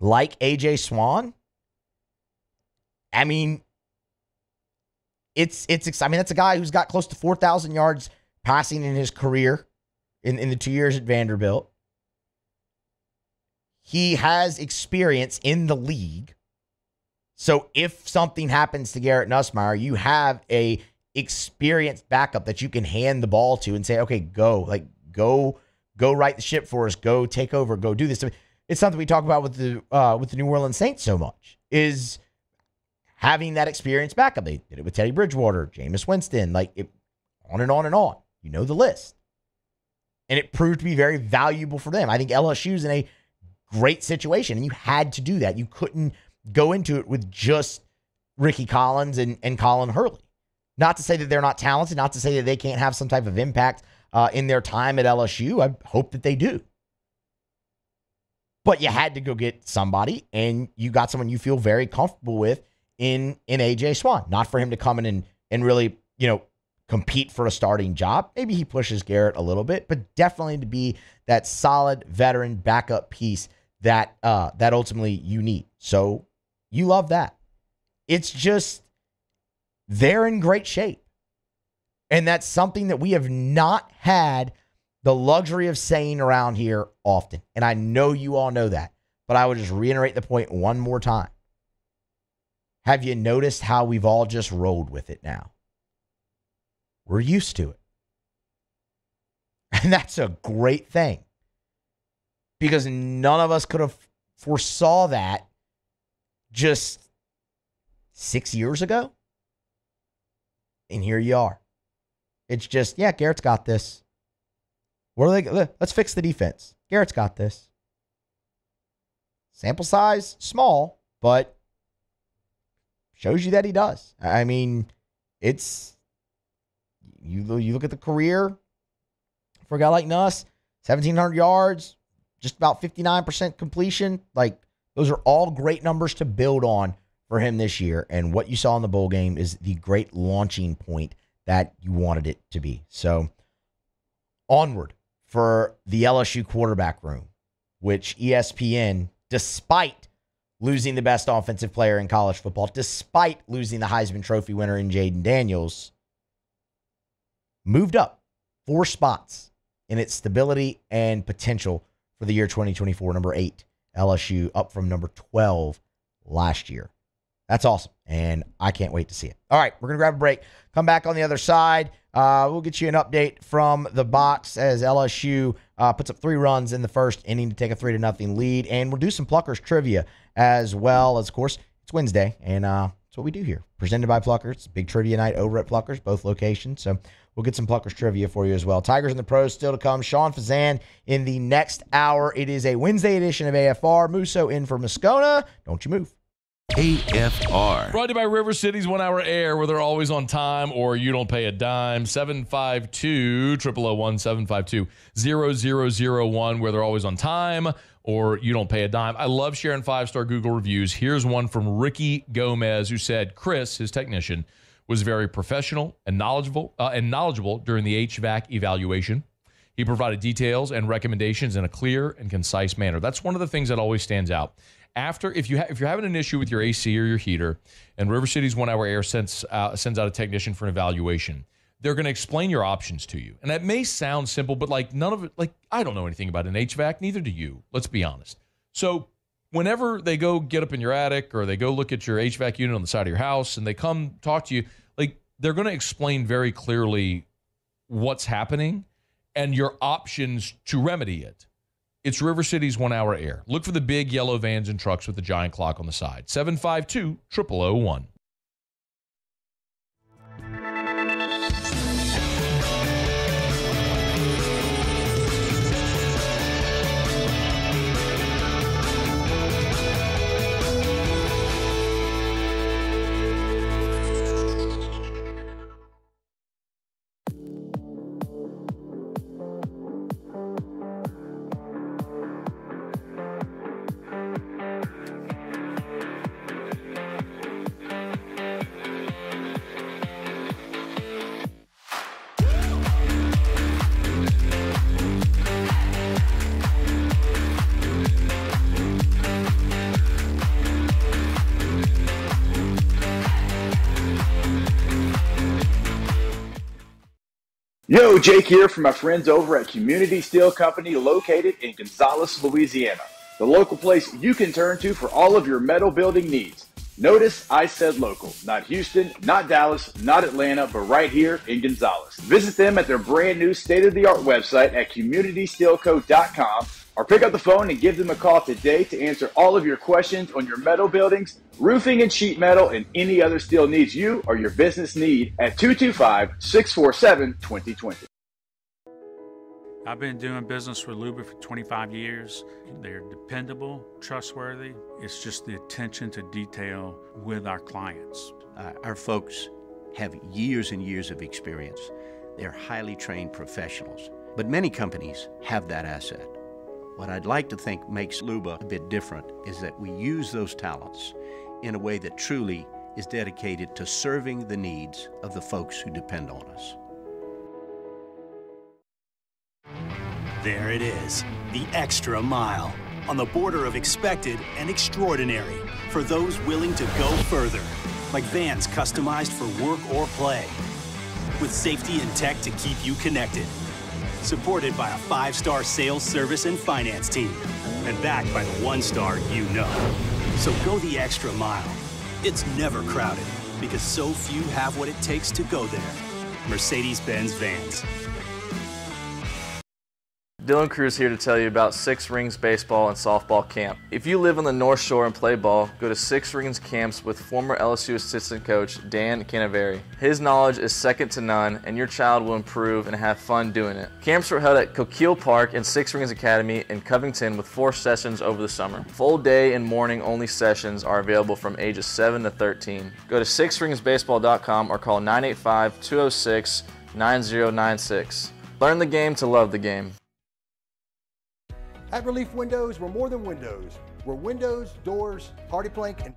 like AJ Swan, I mean, it's I mean, that's a guy who's got close to 4,000 yards passing in his career in the 2 years at Vanderbilt. He has experience in the league. So if something happens to Garrett Nussmeier, you have a experienced backup that you can hand the ball to and say, okay, go. Like, go right the ship for us. Go take over. Go do this. I mean, it's something we talk about with the New Orleans Saints so much, is having that experienced backup. They did it with Teddy Bridgewater, Jameis Winston, like it, on and on and on. You know the list. And it proved to be very valuable for them. I think LSU's in a great situation, and you had to do that. You couldn't go into it with just Ricky Collins and Colin Hurley. Not to say that they're not talented, not to say that they can't have some type of impact in their time at LSU. I hope that they do. But you had to go get somebody, and you got someone you feel very comfortable with in AJ Swan. Not for him to come in and really, you know, compete for a starting job. Maybe he pushes Garrett a little bit, but definitely to be that solid veteran backup piece that that ultimately you need. So you love that. It's just, they're in great shape. And that's something that we have not had the luxury of saying around here often. And I know you all know that, but I would just reiterate the point one more time. Have you noticed how we've all just rolled with it now? We're used to it. And that's a great thing, because none of us could have foresaw that just 6 years ago. And here you are. It's just, yeah, Garrett's got this. What are they? Let's fix the defense. Garrett's got this. Sample size, small, but shows you that he does. I mean, it's, you look at the career for a guy like Nuss, 1,700 yards, just about 59% completion. Like, those are all great numbers to build on for him this year. And what you saw in the bowl game is the great launching point that you wanted it to be. So onward for the LSU quarterback room, which ESPN, despite losing the best offensive player in college football, despite losing the Heisman Trophy winner in Jaden Daniels, moved up 4 spots in its stability and potential for the year 2024. Number 8, LSU, up from number 12 last year. That's awesome, and I can't wait to see it. All right, we're going to grab a break. Come back on the other side. We'll get you an update from the box as LSU puts up 3 runs in the first inning to take a 3-0 lead. And we'll do some Pluckers trivia as well. As, of course, it's Wednesday, and that's what we do here. Presented by Pluckers. Big trivia night over at Pluckers, both locations. So we'll get some Pluckers trivia for you as well. Tigers and the Pros still to come. Sean Fazan in the next hour. It is a Wednesday edition of AFR. Musso in for Moscona. Don't you move. AFR. Brought to you by River City's 1 Hour Air, where they're always on time or you don't pay a dime. 752-001-752-0001, where they're always on time or you don't pay a dime. I love sharing 5-star Google reviews. Here's one from Ricky Gomez, who said, Chris, his technician, was very professional and knowledgeable during the HVAC evaluation. He provided details and recommendations in a clear and concise manner. That's one of the things that always stands out. After, if you're having an issue with your AC or your heater, and River City's 1 Hour Air sends out a technician for an evaluation, they're going to explain your options to you. And that may sound simple, but like none of it, like I don't know anything about an HVAC, neither do you. Let's be honest. So whenever they go get up in your attic or they go look at your HVAC unit on the side of your house and they come talk to you, like they're going to explain very clearly what's happening and your options to remedy it. It's River City's 1 Hour Air. Look for the big yellow vans and trucks with the giant clock on the side. 752-0001. Yo, Jake here from my friends over at Community Steel Company, located in Gonzales, Louisiana. The local place you can turn to for all of your metal building needs. Notice I said local, not Houston, not Dallas, not Atlanta, but right here in Gonzales. Visit them at their brand new state-of-the-art website at communitysteelco.com or pick up the phone and give them a call today to answer all of your questions on your metal buildings, roofing and sheet metal, and any other steel needs you or your business need at 225-647-2020. I've been doing business with Luba for 25 years. They're dependable, trustworthy. It's just the attention to detail with our clients. Our folks have years and years of experience. They're highly trained professionals, but many companies have that asset. What I'd like to think makes Luba a bit different is that we use those talents in a way that truly is dedicated to serving the needs of the folks who depend on us. There it is, the extra mile, on the border of expected and extraordinary, for those willing to go further, like vans customized for work or play, with safety and tech to keep you connected. Supported by a 5-star sales, service, and finance team. And backed by the 1-star you know. So go the extra mile. It's never crowded, because so few have what it takes to go there. Mercedes-Benz Vans. Dylan Cruz here to tell you about Six Rings Baseball and Softball Camp. If you live on the North Shore and play ball, go to Six Rings Camps with former LSU assistant coach Dan Canaveri. His knowledge is second to none, and your child will improve and have fun doing it. Camps were held at Coquille Park and Six Rings Academy in Covington with 4 sessions over the summer. Full day and morning only sessions are available from ages 7 to 13. Go to sixringsbaseball.com or call 985-206-9096. Learn the game to love the game. At Relief Windows, we're more than windows. We're windows, doors, party plank, and...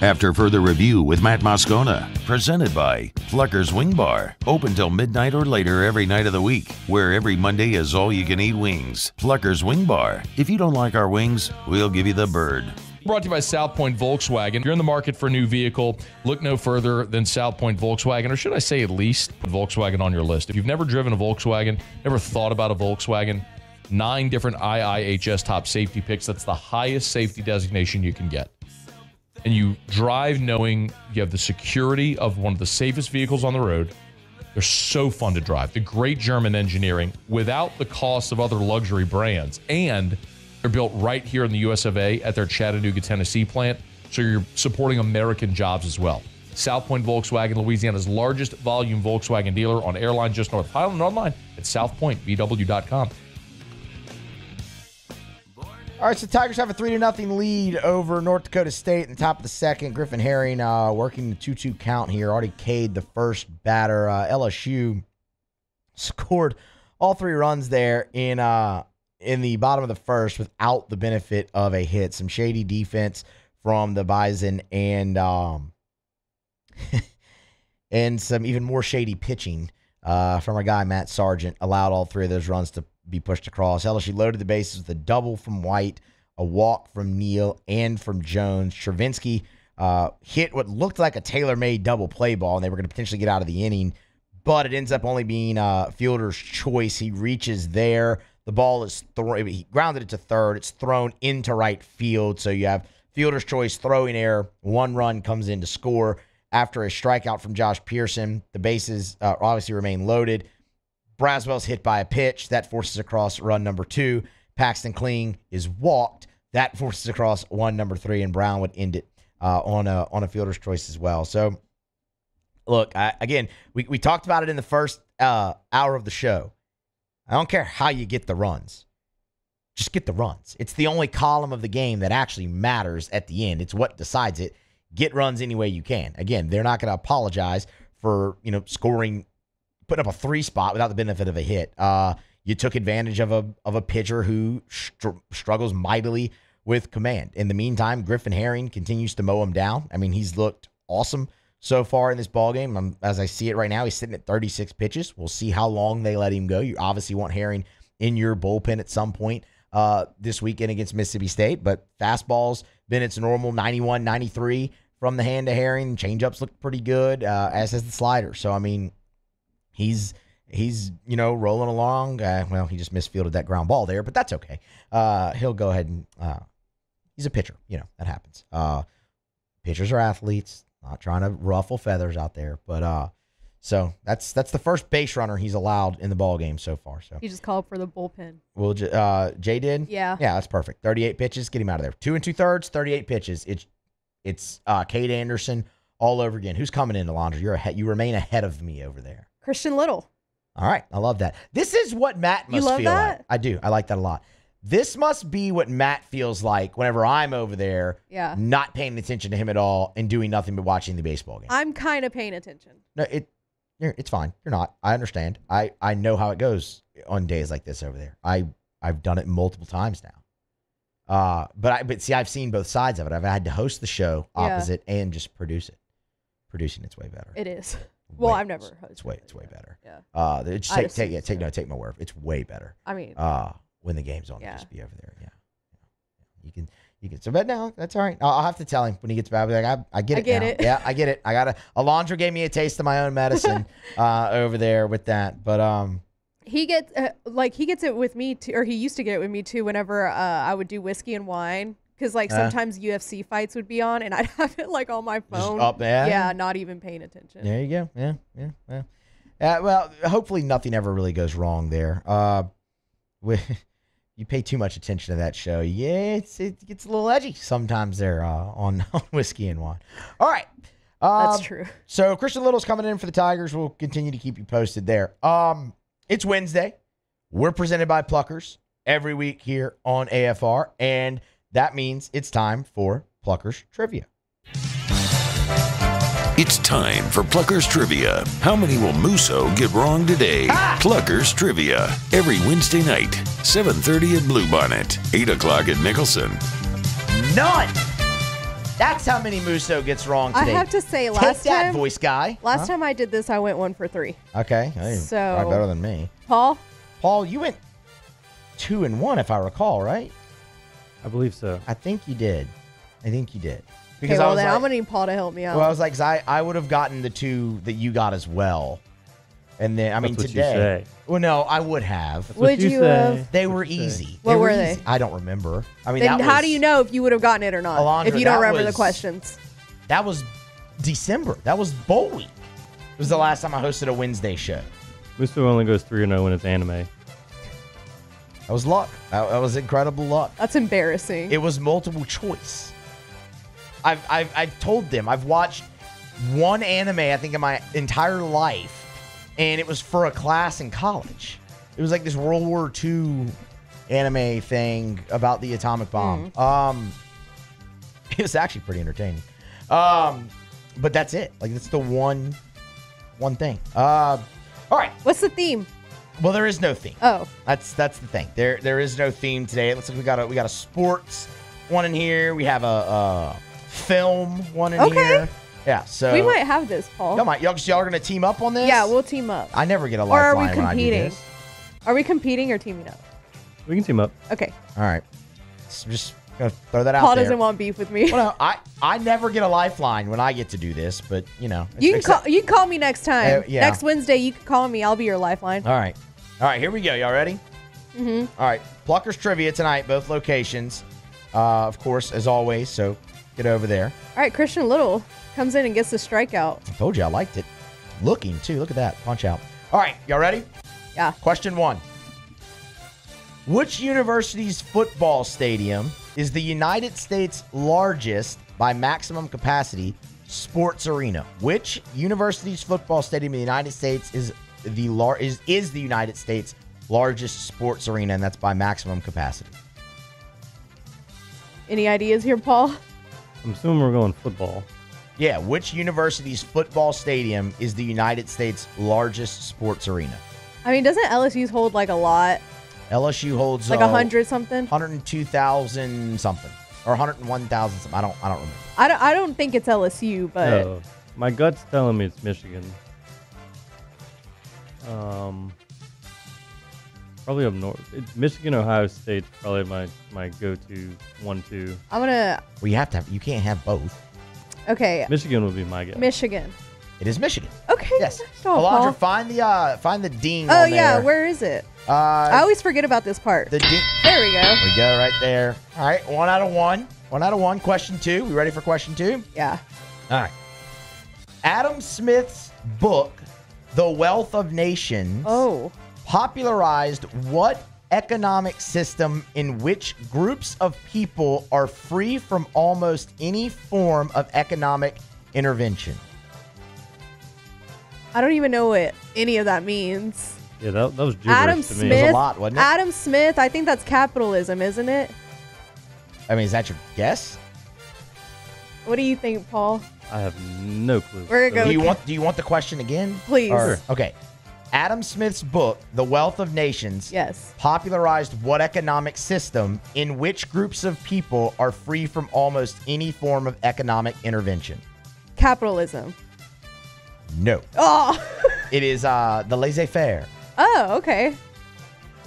After further review with Matt Moscona, presented by Pluckers Wing Bar, open till midnight or later every night of the week, where every Monday is all-you-can-eat wings. Pluckers Wing Bar. If you don't like our wings, we'll give you the bird. Brought to you by South Point Volkswagen. If you're in the market for a new vehicle, look no further than South Point Volkswagen, or should I say at least put Volkswagen on your list. If you've never driven a Volkswagen, never thought about a Volkswagen, 9 different IIHS top safety picks. That's the highest safety designation you can get. And you drive knowing you have the security of one of the safest vehicles on the road. They're so fun to drive. The great German engineering without the cost of other luxury brands. And they're built right here in the US of A at their Chattanooga, Tennessee plant. So you're supporting American jobs as well. South Point Volkswagen, Louisiana's largest volume Volkswagen dealer on Airline just north of Highland, online at southpointbw.com. All right, so the Tigers have a 3-0 lead over North Dakota State in the top of the second. Griffin Herring working the 2-2 count here. Already Cade the first batter. LSU scored all 3 runs there in the bottom of the first without the benefit of a hit. Some shady defense from the Bison and some even more shady pitching from our guy Matt Sargent. Allowed all 3 of those runs to be pushed across. LSU loaded the bases with a double from White, a walk from Neal, and from Jones. Travinsky hit what looked like a tailor-made double play ball, and they were going to potentially get out of the inning, but it ends up only being fielder's choice. He reaches there. The ball is he grounded it to third. It's thrown into right field, so you have fielder's choice, throwing error. 1 run comes in to score after a strikeout from Josh Pearson. The bases obviously remain loaded. Braswell's hit by a pitch. That forces across run number 2. Paxton Kling is walked. That forces across run number 3, and Brown would end it on a fielder's choice as well. So, look, again, we talked about it in the first hour of the show. I don't care how you get the runs. Just get the runs. It's the only column of the game that actually matters at the end. It's what decides it. Get runs any way you can. Again, they're not going to apologize for, you know, scoring, putting up a 3 spot without the benefit of a hit. You took advantage of a pitcher who struggles mightily with command. In the meantime, Griffin Herring continues to mow him down. I mean, he's looked awesome so far in this ballgame. As I see it right now, he's sitting at 36 pitches. We'll see how long they let him go. You obviously want Herring in your bullpen at some point this weekend against Mississippi State, but fastball's been its normal 91, 93 from the hand to Herring. Changeups look pretty good, as has the slider. So, I mean, he's you know, rolling along. Well, he just misfielded that ground ball there, but that's okay. He'll go ahead and he's a pitcher. You know, that happens. Pitchers are athletes. Not trying to ruffle feathers out there, but so that's the first base runner he's allowed in the ball game so far. So he just called for the bullpen. Well, Jay did. Yeah, that's perfect. 38 pitches, get him out of there. 2 2/3, 38 pitches. It's Cade Anderson all over again. Who's coming in, Alondra? You remain ahead of me over there. Christian Little. All right. I love that. This is what Matt must feel like. I do. I like that a lot. This must be what Matt feels like whenever I'm over there, not paying attention to him at all and doing nothing but watching the baseball game. I'm kind of paying attention. No, it's fine. You're not. I understand. I know how it goes on days like this over there. I've done it multiple times now. But see, I've seen both sides of it. I've had to host the show opposite and just produce it. Producing it's way better. It is. Well, I've never hosted. It's way better. Yeah. Just take my word. It's way better. I mean, when the game's on, just be over there. Yeah. You can. So, but no, that's all right. I'll have to tell him when he gets back. I'll be like, I get it. Yeah, I get it. I gotta. Alondra gave me a taste of my own medicine over there with that. But he gets he gets it with me too, or he used to get it with me too. Whenever I would do whiskey and wine. Because, like, sometimes UFC fights would be on, and I'd have it, like, on my phone. Just up there? Yeah, not even paying attention. There you go. Yeah. Well, hopefully nothing ever really goes wrong there. You pay too much attention to that show. Yeah, it gets a little edgy sometimes there on Whiskey and Wine. All right. That's true. So, Christian Little's coming in for the Tigers. We'll continue to keep you posted there. It's Wednesday. We're presented by Pluckers every week here on AFR, and that means it's time for Pluckers Trivia. It's time for Pluckers Trivia. How many will Musso get wrong today? Pluckers Trivia, every Wednesday night, 7:30 at Bluebonnet, 8 o'clock at Nicholson. None! That's how many Musso gets wrong today. I have to say, last time I did this, I went 1 for 3. Okay. Hey, so, probably better than me. Paul, you went 2 and 1, if I recall, right? I believe so. I think you did. Because okay, well, I'm going to need Paul to help me out. Well, I was like, I would have gotten the 2 that you got as well. And then, I mean, today. Well, no, I would have. That's would you have? They were easy. What were they? I don't remember. I mean, then how do you know if you would have gotten it or not? Alondra, if you don't remember the questions. That was December. That was bowl week. It was the last time I hosted a Wednesday show. Musto only goes 3-0 when it's anime. That was luck. That was incredible luck. That's embarrassing. It was multiple choice. I've told them I've watched one anime I think in my entire life. And it was for a class in college. It was like this World War II anime thing about the atomic bomb. It was actually pretty entertaining. But that's it. Like, that's the one thing. All right. What's the theme? Well, there is no theme. Oh, that's the thing. There is no theme today. It looks like we got a sports one in here. We have a film one in here. Yeah, so we might have this, Paul. Y'all are gonna team up on this? Yeah, we'll team up. I never get a lifeline when I do this. Or are we competing? Are we competing or teaming up? We can team up. Okay. All right. So just gonna throw that out there. Paul doesn't want beef with me. Well, no, I never get a lifeline when I get to do this, but you know. You can call me next time. Yeah. Next Wednesday, you can call me. I'll be your lifeline. All right. All right. Here we go. Y'all ready? Mm-hmm. All right. Pluckers trivia tonight, both locations, of course, as always. So get over there. All right, Christian Little comes in and gets the strikeout. I told you I liked it. Looking, too. Look at that. Punch out. All right. Y'all ready? Yeah. Question one. Which university's football stadium is the United States' largest, by maximum capacity, sports arena? Which university's football stadium in the United States is the United States' largest sports arena, and that's by maximum capacity? Any ideas here, Paul? I'm assuming we're going football. Yeah, which university's football stadium is the United States' largest sports arena? I mean, doesn't LSU's hold like a lot? LSU holds like 100 something, 102,000 something, or 101,000 something. I don't remember. I don't think it's LSU, but no, my gut's telling me it's Michigan. Probably up north. It's Michigan, Ohio State's probably my go-to 1-2. I'm gonna. Well, you can't have both. Okay. Michigan would be my guess. Michigan. It is Michigan. Okay. Yes. Alondra, find the ding. Oh yeah, where is it? I always forget about this part. The ding. There we go. There we go, right there. All right, 1 out of 1. 1 out of 1. Question two. We ready for question two? Yeah. All right. Adam Smith's book, The Wealth of Nations, popularized what economic system in which groups of people are free from almost any form of economic intervention? I don't even know what any of that means. Yeah, that was gibberish Adam to me. Smith, it was a lot, wasn't it? Adam Smith, I think that's capitalism, isn't it? I mean, is that your guess? What do you think, Paul? I have no clue. Do you want the question again? Please. Or, okay. Adam Smith's book, The Wealth of Nations, popularized what economic system in which groups of people are free from almost any form of economic intervention? Capitalism. No. Oh. It is the laissez-faire. Oh, okay.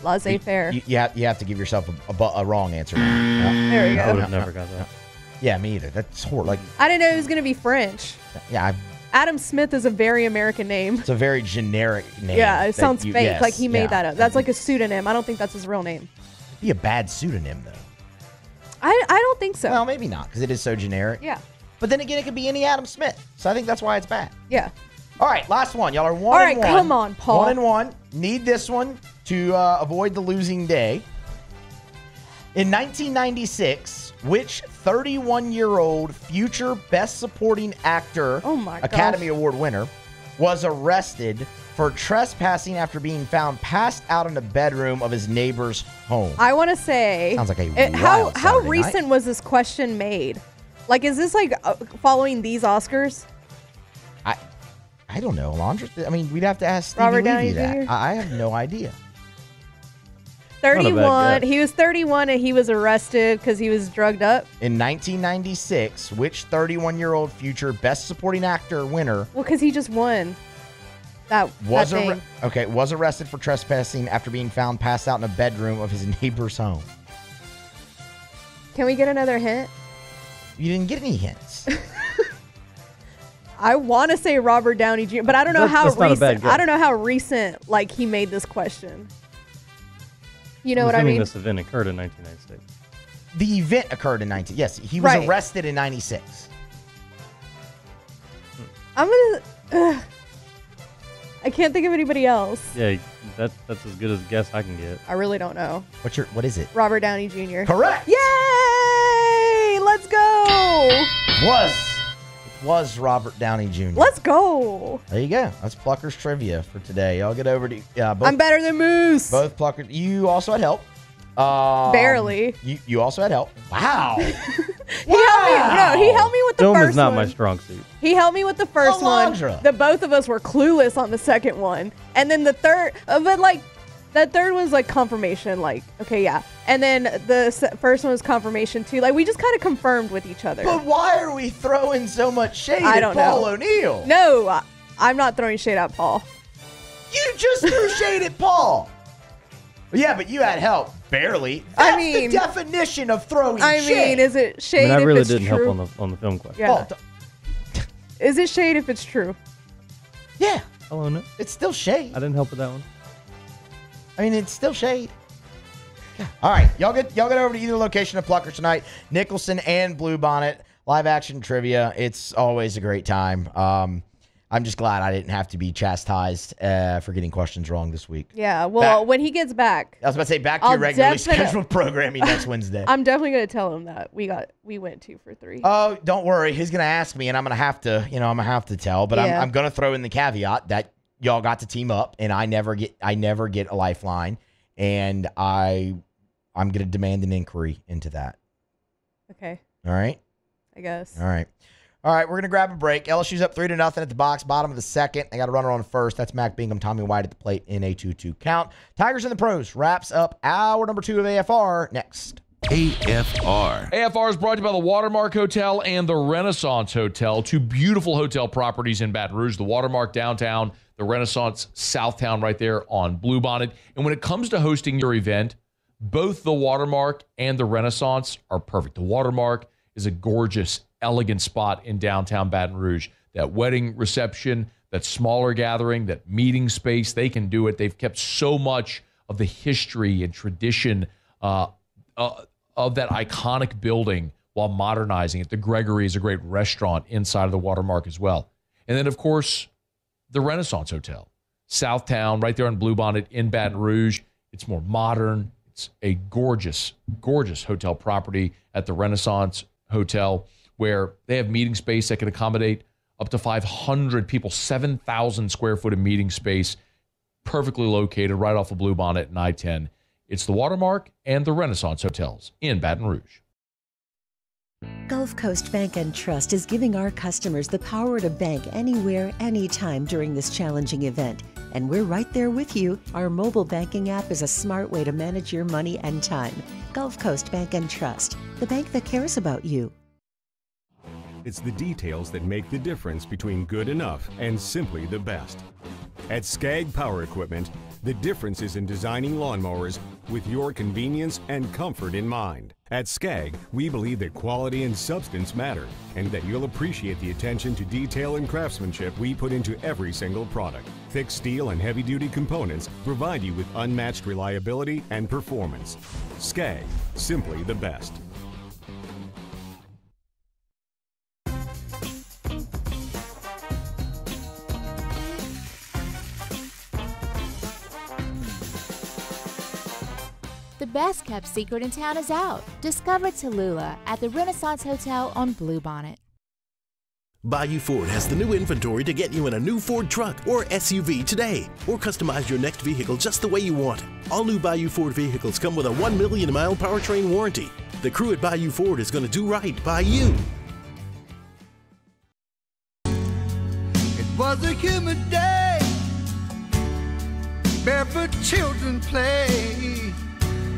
Laissez-faire. You have to give yourself a wrong answer. No. There we go. I would have never got that. Yeah, me either. That's horrible. Like, I didn't know it was going to be French. Yeah, Adam Smith is a very American name. It's a very generic name. Yeah, it sounds fake. Yes, like he made that up. That's like a pseudonym. I don't think that's his real name. It'd be a bad pseudonym, though. I don't think so. Well, maybe not, because it is so generic. Yeah. But then again, it could be any Adam Smith. So I think that's why it's bad. Yeah. All right, last one. Y'all are 1-1. All right, come on, Paul. 1-1. Need this one to avoid the losing day. In 1996, which 31-year-old future Best Supporting Actor Academy Award winner was arrested for trespassing after being found passed out in the bedroom of his neighbor's home? I want to say, sounds like how recent was this question made? Like, is this like following these Oscars? I don't know, Alondra. I mean, we'd have to ask Stevie Robert Downey Jr. that. I have no idea. 31. He was 31 and he was arrested because he was drugged up. In 1996, which 31-year-old future Best Supporting Actor winner? Well, because he just won. Was arrested for trespassing after being found passed out in a bedroom of his neighbor's home. Can we get another hint? You didn't get any hints. I want to say Robert Downey Jr., but I don't know how recent. I don't know how recent like he made this question. You know what I mean? This event occurred in 1996. The event occurred in 19. Yes, he was arrested in 96. I'm gonna. I can't think of anybody else. Yeah, that's as good as a guess I can get. I really don't know. What is it? Robert Downey Jr. Correct. Yay! Let's go. Was Robert Downey Jr. Let's go. There you go. That's Plucker's trivia for today. I'll get over to both. I'm better than Moose. Both Pluckers. You also had help. Barely. You also had help. Wow. He helped me with the first one. Film is not my strong suit. He helped me with the first one. The both of us were clueless on the second one, and then the third. But like, that third was like confirmation. Like, okay, yeah. And then the first one was confirmation too. Like, we just kind of confirmed with each other. But why are we throwing so much shade at Paul O'Neill? No, I'm not throwing shade at Paul. You just threw shade at Paul. Yeah, but you had help. Barely. That's the definition of throwing shade. I mean, is it shade if really it's true? I really didn't help on the film question. Yeah. Oh, is it shade if it's true? Yeah. I'll own it. It's still shade. I didn't help with that one. I mean, it's still shade. Yeah. All right. Y'all get over to either location of Pluckers tonight. Nicholson and Bluebonnet. Live action trivia. It's always a great time. I'm just glad I didn't have to be chastised for getting questions wrong this week. Yeah, well, when he gets back. I was about to say, back to your regularly scheduled programming next Wednesday. I'm definitely going to tell him that we went 2 for 3. Oh, don't worry. He's going to ask me, and I'm going to have to, I'm going to have to tell. But yeah. I'm going to throw in the caveat that y'all got to team up, and I never get a lifeline, and I'm going to demand an inquiry into that. Okay. All right? I guess. All right. All right, we're going to grab a break. LSU's up 3-0 at the box, bottom of the second. I got a runner on first. That's Mack Bingham, Tommy White at the plate in a 2-2 count. Tigers in the Pros wraps up hour number 2 of AFR next. AFR. AFR is brought to you by the Watermark Hotel and the Renaissance Hotel, two beautiful hotel properties in Baton Rouge, the Watermark downtown, the Renaissance Southtown right there on Bluebonnet. And when it comes to hosting your event, both the Watermark and the Renaissance are perfect. The Watermark is a gorgeous, elegant spot in downtown Baton Rouge. That wedding reception, that smaller gathering, that meeting space, they can do it. They've kept so much of the history and tradition of that iconic building while modernizing it. The Gregory is a great restaurant inside of the Watermark as well. And then, of course, the Renaissance Hotel, Southtown, right there in Bluebonnet in Baton Rouge. It's more modern. It's a gorgeous, gorgeous hotel property at the Renaissance Hotel, where they have meeting space that can accommodate up to 500 people, 7,000 square foot of meeting space, perfectly located right off of Bluebonnet and I-10. It's the Watermark and the Renaissance Hotels in Baton Rouge. Gulf Coast Bank and Trust is giving our customers the power to bank anywhere, anytime during this challenging event. And we're right there with you. Our mobile banking app is a smart way to manage your money and time. Gulf Coast Bank and Trust, the bank that cares about you. It's the details that make the difference between good enough and simply the best. At Skag Power Equipment, the difference is in designing lawnmowers with your convenience and comfort in mind. At Skag, we believe that quality and substance matter, and that you'll appreciate the attention to detail and craftsmanship we put into every single product. Thick steel and heavy-duty components provide you with unmatched reliability and performance. Skag, simply the best. The best kept secret in town is out. Discover Tallulah at the Renaissance Hotel on Bluebonnet. Bayou Ford has the new inventory to get you in a new Ford truck or SUV today, or customize your next vehicle just the way you want it. All new Bayou Ford vehicles come with a 1 million mile powertrain warranty. The crew at Bayou Ford is going to do right by you. It was a humid day. Barefoot children play.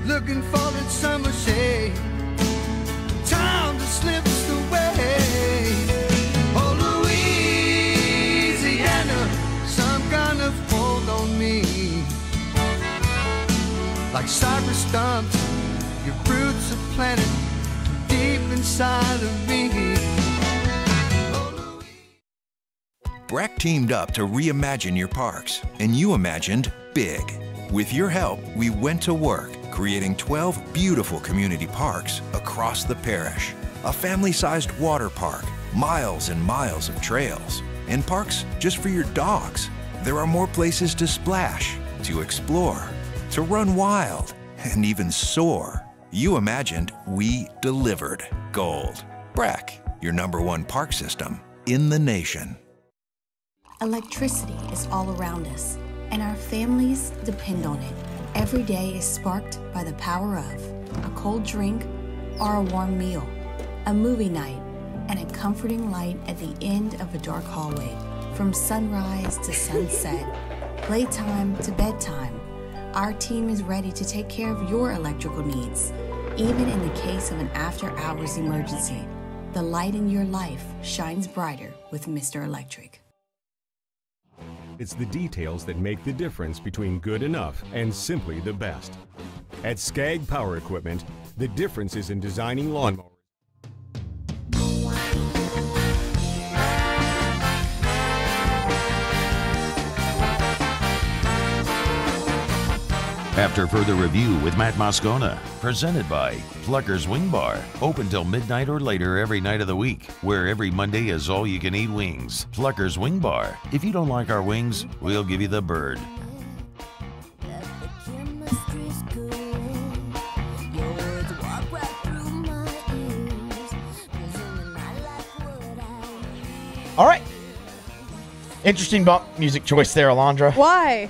Looking for that summer shade. Time to slips away. Oh, Louisiana, some kind of hold on me. Like cypress stumps, your roots are planted deep inside of me. Breck teamed up to reimagine your parks, and you imagined big. With your help, we went to work, creating 12 beautiful community parks across the parish. A family-sized water park, miles and miles of trails, and parks just for your dogs. There are more places to splash, to explore, to run wild, and even soar. You imagined, we delivered gold. Breck, your #1 park system in the nation. Electricity is all around us, and our families depend on it. Every day is sparked by the power of a cold drink or a warm meal, a movie night, and a comforting light at the end of a dark hallway. From sunrise to sunset, playtime to bedtime, our team is ready to take care of your electrical needs. Even in the case of an after-hours emergency, the light in your life shines brighter with Mr. Electric. It's the details that make the difference between good enough and simply the best. At Skag Power Equipment, the difference is in designing lawnmowers. After further review with Matt Moscona, presented by Plucker's Wing Bar, open till midnight or later every night of the week, where every Monday is all-you-can-eat wings. Plucker's Wing Bar. If you don't like our wings, we'll give you the bird. All right. Interesting bump music choice there, Alondra. Why?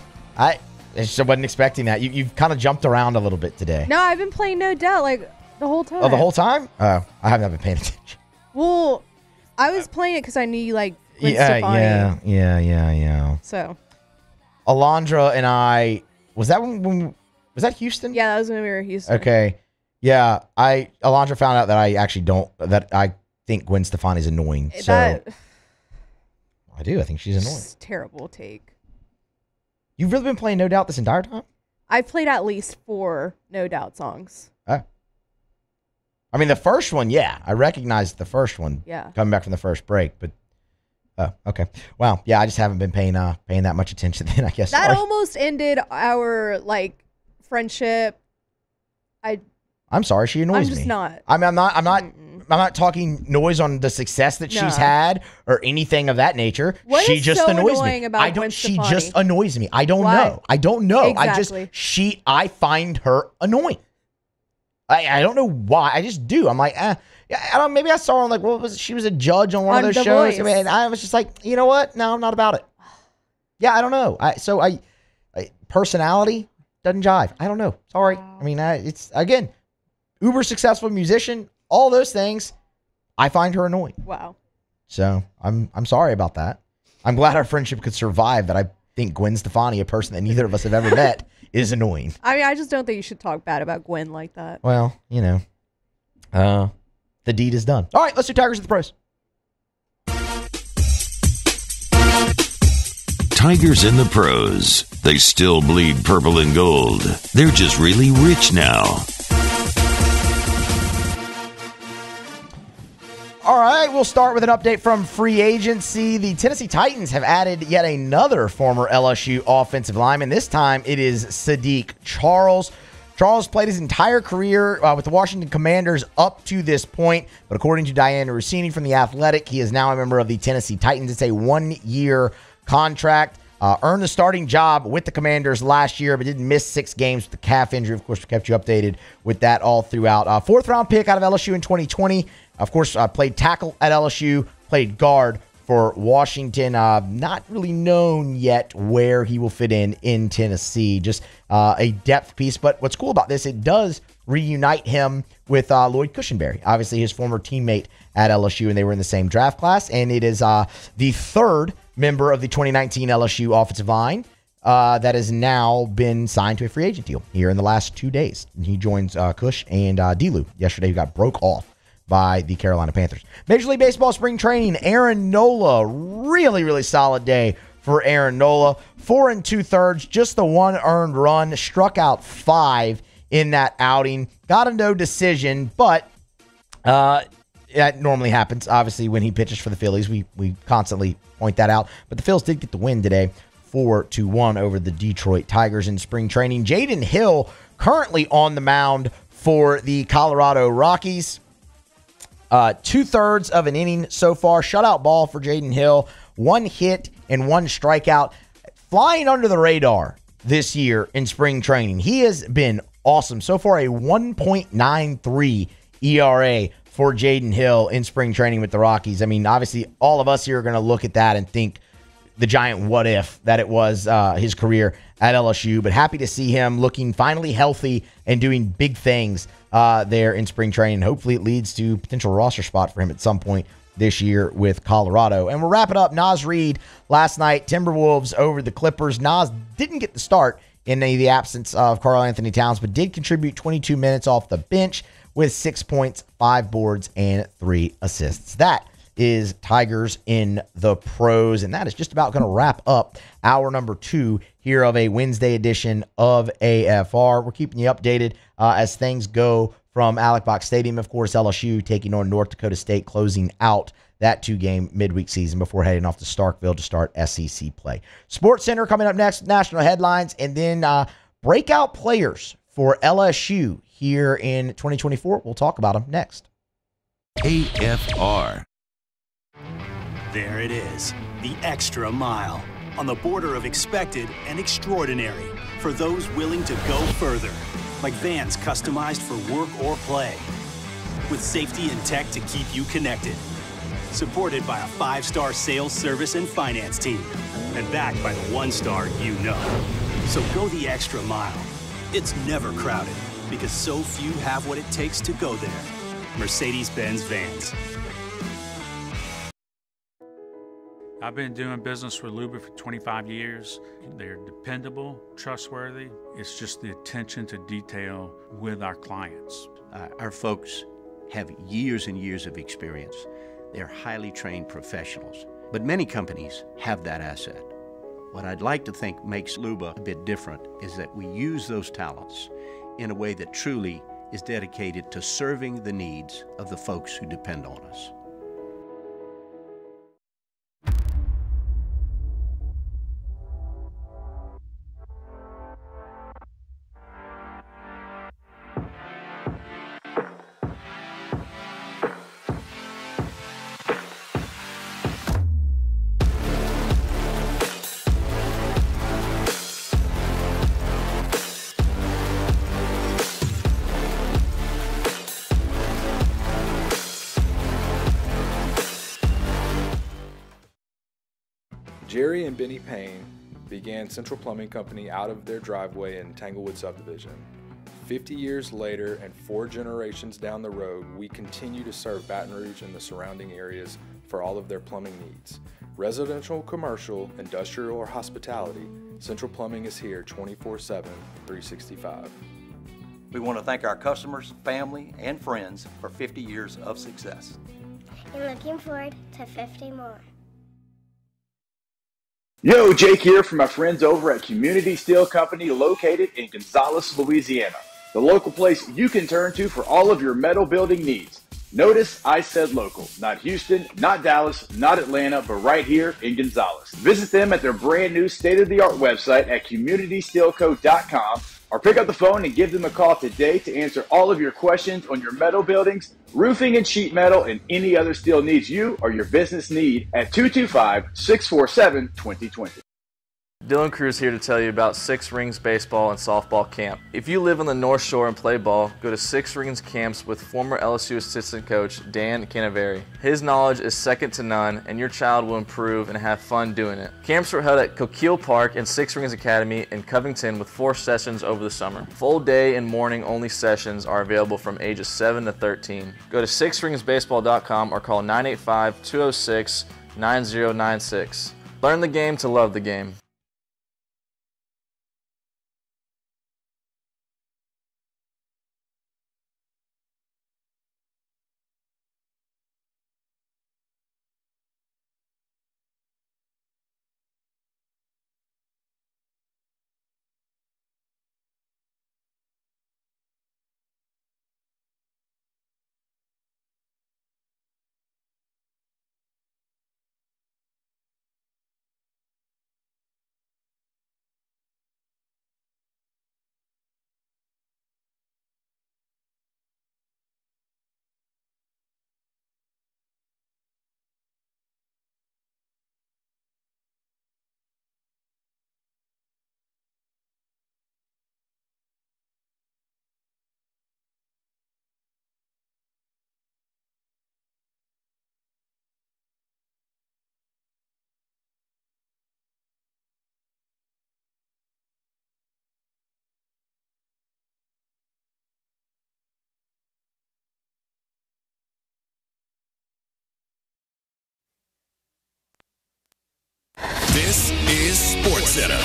I just wasn't expecting that. You've kind of jumped around a little bit today. No, I've been playing No Doubt like the whole time. Oh, the whole time? Oh, I haven't been paying attention. Well, I was playing it because I knew you like Gwen Stefani. Yeah. So, Alondra and I, was that Houston? Yeah, that was when we were in Houston. Okay. Yeah, Alondra found out that I actually think Gwen Stefani is annoying. I think she's annoying. It's a terrible take. You've really been playing No Doubt this entire time? I've played at least 4 No Doubt songs. I mean, the first one, yeah. I recognized the first one. Yeah. Coming back from the first break, but okay. Wow. Yeah, I just haven't been paying that much attention then, I guess. That almost ended our friendship. I'm sorry, she annoys me. I'm not talking noise on the success that she's had or anything of that nature. She just annoys me. I don't know. Exactly. I find her annoying. I don't know why. I just do. I'm like, I don't. Maybe I saw her on she was a judge on one of those shows, and I was just like, you know what? No, I'm not about it. Yeah, I don't know. Personality doesn't jive. I don't know. Sorry. I mean, it's again. Uber successful musician, all those things, I find her annoying. Wow. So I'm sorry about that. I'm glad our friendship could survive that. I think Gwen Stefani, a person that neither of us have ever met, is annoying. I mean, I just don't think you should talk bad about Gwen like that. Well, you know, the deed is done. All right, let's do Tigers at the Pros. Tigers in the Pros. They still bleed purple and gold. They're just really rich now. All right, we'll start with an update from free agency. The Tennessee Titans have added yet another former LSU offensive lineman. This time it is Sadiq Charles. Charles played his entire career with the Washington Commanders up to this point, but according to Diana Rossini from The Athletic, he is now a member of the Tennessee Titans. It's a 1-year contract. Earned the starting job with the Commanders last year, but didn't miss 6 games with the calf injury. Of course, we kept you updated with that all throughout. 4th-round pick out of LSU in 2020. Of course, played tackle at LSU, played guard for Washington. Not really known yet where he will fit in Tennessee. Just a depth piece. But what's cool about this, it does reunite him with Lloyd Cushenberry, obviously his former teammate at LSU, and they were in the same draft class. And it is the third member of the 2019 LSU offensive line that has now been signed to a free agent deal here in the last 2 days. He joins Cush and DeLu yesterday, who got broke off by the Carolina Panthers. Major League Baseball spring training, Aaron Nola. Really, really solid day for Aaron Nola. 4 2/3, just the 1 earned run. Struck out 5 in that outing. Got a no decision, but that normally happens. Obviously, when he pitches for the Phillies, we constantly point that out. But the Phils did get the win today, 4-1 over the Detroit Tigers in spring training. Jaden Hill currently on the mound for the Colorado Rockies. 2/3 of an inning so far. Shutout ball for Jaden Hill. 1 hit and 1 strikeout. Flying under the radar this year in spring training. He has been awesome. So far, a 1.93 ERA for Jaden Hill in spring training with the Rockies. I mean, obviously, all of us here are going to look at that and think the giant what if that it was his career at LSU. But happy to see him looking finally healthy and doing big things there in spring training. Hopefully, it leads to potential roster spot for him at some point this year with Colorado. And we'll wrap it up. Nas Reed last night, Timberwolves over the Clippers. Nas didn't get the start in the absence of Karl Anthony Towns, but did contribute 22 minutes off the bench with 6 points, 5 boards, and 3 assists. That is Tigers in the Pros, and that is just about going to wrap up hour number 2 here of a Wednesday edition of AFR. We're keeping you updated as things go from Alec Box Stadium. Of course, LSU taking on North Dakota State, closing out that 2-game midweek season before heading off to Starkville to start SEC play. Sports Center coming up next with national headlines, and then breakout players for LSU here in 2024. We'll talk about them next. AFR. There it is, the extra mile on the border of expected and extraordinary for those willing to go further. Like vans customized for work or play, with safety and tech to keep you connected. Supported by a 5-star sales, service, and finance team, and backed by the 1-star you know. So go the extra mile. It's never crowded, because so few have what it takes to go there. Mercedes-Benz Vans. I've been doing business with Luber for 25 years. They're dependable, trustworthy. It's just the attention to detail with our clients. Our folks have years and years of experience. They're highly trained professionals, but many companies have that asset. What I'd like to think makes Luber a bit different is that we use those talents in a way that truly is dedicated to serving the needs of the folks who depend on us. Jerry and Benny Payne began Central Plumbing Company out of their driveway in Tanglewood Subdivision. 50 years later and 4 generations down the road, we continue to serve Baton Rouge and the surrounding areas for all of their plumbing needs. Residential, commercial, industrial, or hospitality, Central Plumbing is here 24/7, 365. We want to thank our customers, family, and friends for 50 years of success. And looking forward to 50 more. Yo, Jake here from my friends over at Community Steel Company located in Gonzales, Louisiana. The local place you can turn to for all of your metal building needs. Notice I said local, not Houston, not Dallas, not Atlanta, but right here in Gonzales. Visit them at their brand new state-of-the-art website at communitysteelco.com or pick up the phone and give them a call today to answer all of your questions on your metal buildings, roofing and sheet metal, and any other steel needs you or your business need at 225-647-2020. Dylan Cruz here to tell you about Six Rings Baseball and Softball Camp. If you live on the North Shore and play ball, go to Six Rings Camps with former LSU assistant coach Dan Canaveri. His knowledge is second to none, and your child will improve and have fun doing it. Camps were held at Coquille Park and Six Rings Academy in Covington with 4 sessions over the summer. Full day and morning only sessions are available from ages 7 to 13. Go to sixringsbaseball.com or call 985-206-9096. Learn the game to love the game. This is SportsCenter.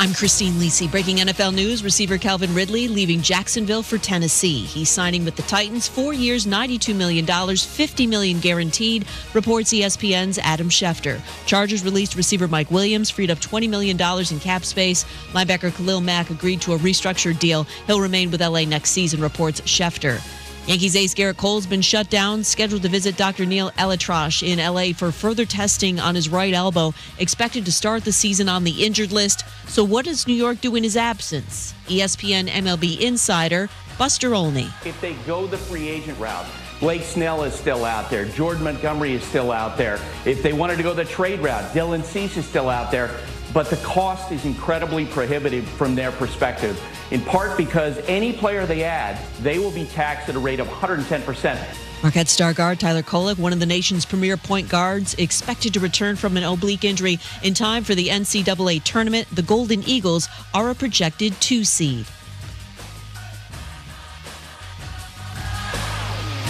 I'm Christine Lisi. Breaking NFL news, receiver Calvin Ridley leaving Jacksonville for Tennessee. He's signing with the Titans 4 years, $92 million, $50 million guaranteed, reports ESPN's Adam Schefter. Chargers released receiver Mike Williams, freed up $20 million in cap space. Linebacker Khalil Mack agreed to a restructured deal. He'll remain with LA next season, reports Schefter. Yankees ace Garrett Cole's been shut down, scheduled to visit Dr. Neil Elitrosh in L.A. for further testing on his right elbow, expected to start the season on the injured list. So what does New York do in his absence? ESPN MLB insider Buster Olney. If they go the free agent route, Blake Snell is still out there. Jordan Montgomery is still out there. If they wanted to go the trade route, Dylan Cease is still out there. But the cost is incredibly prohibitive from their perspective, in part because any player they add, they will be taxed at a rate of 110%. Marquette star guard Tyler Kolek, one of the nation's premier point guards, expected to return from an oblique injury in time for the NCAA tournament. The Golden Eagles are a projected 2 seed.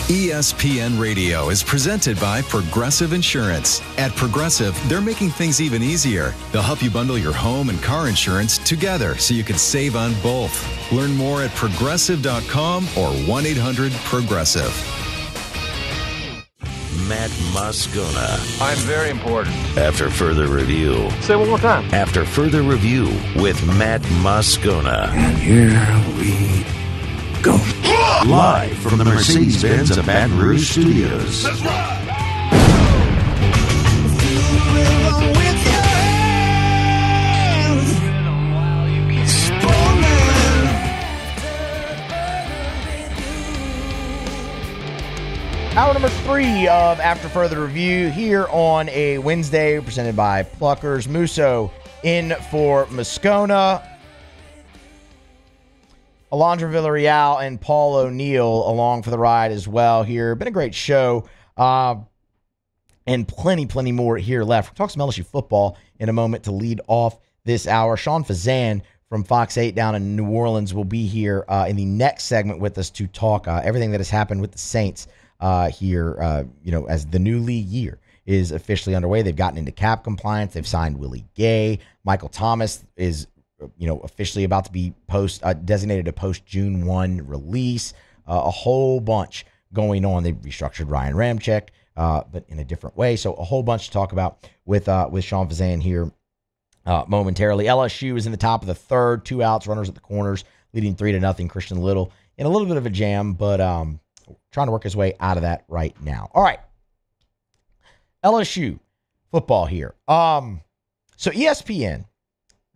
ESPN Radio is presented by Progressive Insurance. At Progressive, they're making things even easier. They'll help you bundle your home and car insurance together so you can save on both. Learn more at progressive.com or 1-800-PROGRESSIVE. Matt Moscona. I'm very important. After further review. Say one more time. After further review with Matt Moscona. And here we go. Live from the Mercedes-Benz of Baton Rouge Studios. That's right. Hour number 3 of After Further Review here on a Wednesday, presented by Pluckers. Musso in for Moscona. Alondra Villarreal and Paul O'Neill along for the ride as well here. Been a great show. And plenty more here left. We'll talk some LSU football in a moment to lead off this hour. Sean Fazan from Fox 8 down in New Orleans will be here in the next segment with us to talk everything that has happened with the Saints here, as the new league year is officially underway. They've gotten into cap compliance. They've signed Willie Gay. Michael Thomas is officially about to be designated a post-June 1 release. A whole bunch going on. They restructured Ryan Ramczyk, but in a different way. So a whole bunch to talk about with Sean Fazan here momentarily. LSU is in the top of the third, 2 outs, runners at the corners, leading 3-0. Christian Little in a little bit of a jam, but trying to work his way out of that right now. All right, LSU football here. So ESPN,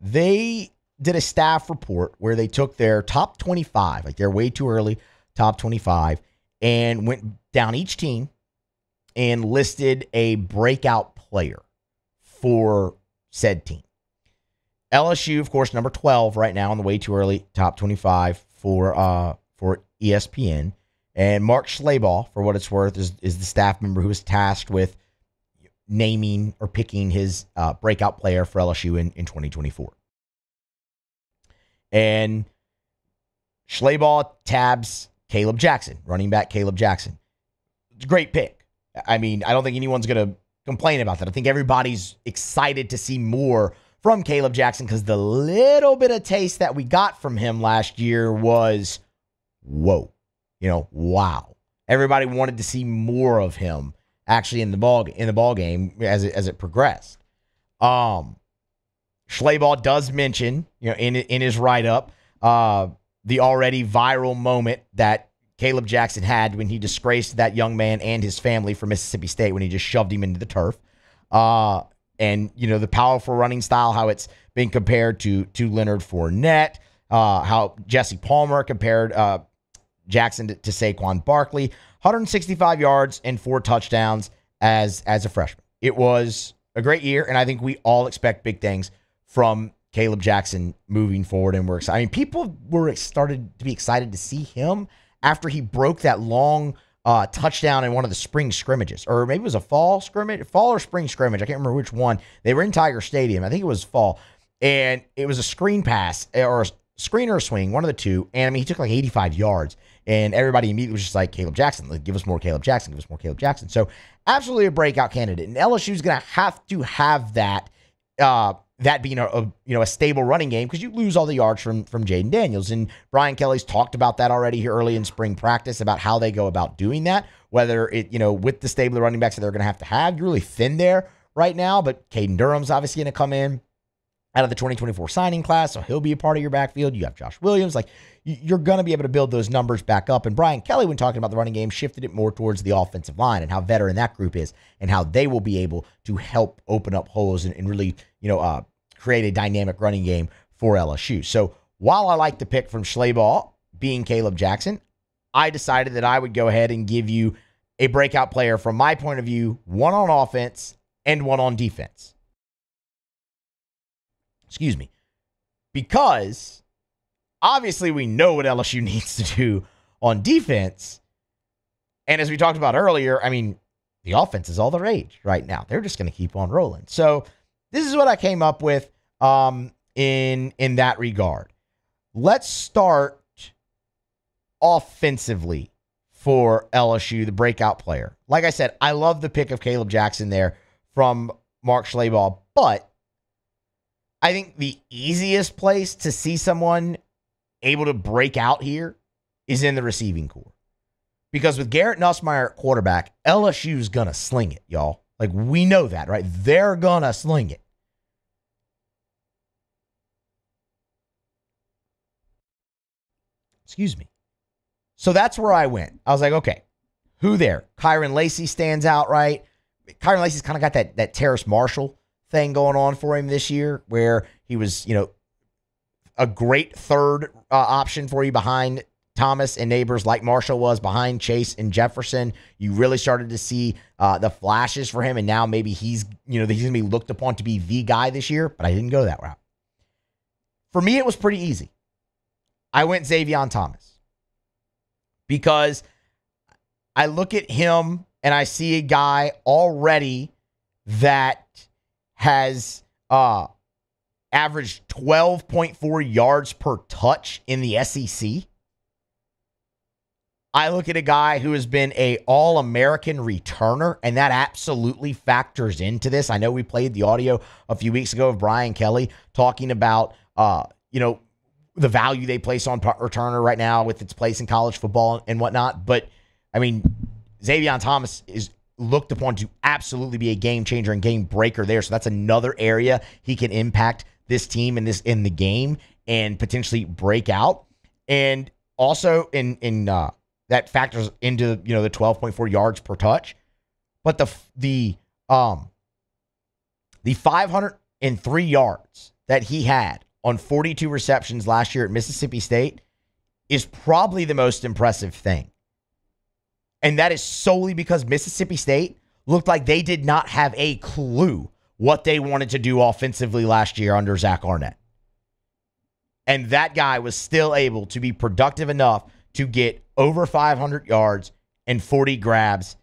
they did a staff report where they took their top 25, like they're way too early, top 25, and went down each team and listed a breakout player for said team. LSU, of course, number 12 right now on the way too early, top 25 for ESPN. And Mark Schlabach, for what it's worth, is the staff member who is tasked with naming or picking his breakout player for LSU in 2024. And Schlabach tabs Caleb Jackson, running back Caleb Jackson. It's a great pick. I mean, I don't think anyone's going to complain about that. I think everybody's excited to see more from Caleb Jackson because the little bit of taste that we got from him last year was, whoa, wow. Everybody wanted to see more of him actually in the ball game as it progressed. Schlabach does mention, in his write-up, the already viral moment that Caleb Jackson had when he disgraced that young man and his family from Mississippi State when he just shoved him into the turf. And, the powerful running style, how it's been compared to Leonard Fournette, how Jesse Palmer compared Jackson to Saquon Barkley. 165 yards and 4 touchdowns as a freshman. It was a great year, and I think we all expect big things from Caleb Jackson moving forward, and we're excited. I mean, people started to be excited to see him after he broke that long touchdown in one of the spring scrimmages, or maybe it was a fall or spring scrimmage. I can't remember which one. They were in Tiger Stadium. I think it was fall, and it was a screen pass or a swing, one of the two, and I mean, he took like 85 yards. And everybody immediately was just like, Caleb Jackson, like, give us more Caleb Jackson, give us more Caleb Jackson. So absolutely a breakout candidate. And LSU is going to have that, that being a stable running game, because you lose all the yards from Jaden Daniels. And Brian Kelly's talked about that already here early in spring practice about how they go about doing that, whether it, with the stable of running backs that they're going to have. You're really thin there right now, but Caden Durham's obviously going to come in out of the 2024 signing class, so he'll be a part of your backfield. You have Josh Williams. Like, you're going to be able to build those numbers back up. And Brian Kelly, when talking about the running game, shifted it more towards the offensive line and how veteran that group is and how they will be able to help open up holes and really, create a dynamic running game for LSU. So while I like the pick from Schleybaugh being Caleb Jackson, I decided that I would go ahead and give you a breakout player from my point of view, one on offense and one on defense. Excuse me. Because obviously we know what LSU needs to do on defense. And as we talked about earlier, I mean, the offense is all the rage right now. They're just going to keep on rolling. So this is what I came up with in that regard. Let's start offensively for LSU, the breakout player. Like I said, I love the pick of Caleb Jackson there from Mark Schleybaugh, but I think the easiest place to see someone able to break out here is in the receiving corps. Because with Garrett Nussmeier at quarterback, LSU's going to sling it, y'all. Like, we know that, right? They're going to sling it. Excuse me. So that's where I went. I was like, okay, who there? Kyron Lacy stands out, right? Kyron Lacy's kind of got that Terrace Marshall thing going on for him this year, where he was, a great third option for you behind Thomas and Neighbors, like Marshall was behind Chase and Jefferson. You really started to see the flashes for him, and now maybe he's going to be looked upon to be the guy this year, but I didn't go that route. For me, it was pretty easy. I went Xavion Thomas because I look at him and I see a guy already that has averaged 12.4 yards per touch in the SEC. I look at a guy who has been an All-American returner, and that absolutely factors into this. I know we played the audio a few weeks ago of Brian Kelly talking about, the value they place on returner right now with its place in college football and whatnot. But, I mean, Xavion Thomas is looked upon to absolutely be a game changer and game breaker there. So that's another area he can impact this team in the game and potentially break out. And also in that factors into, the 12.4 yards per touch, but the 503 yards that he had on 42 receptions last year at Mississippi State is probably the most impressive thing. And that is solely because Mississippi State looked like they did not have a clue what they wanted to do offensively last year under Zach Arnett. And that guy was still able to be productive enough to get over 500 yards and 40 grabs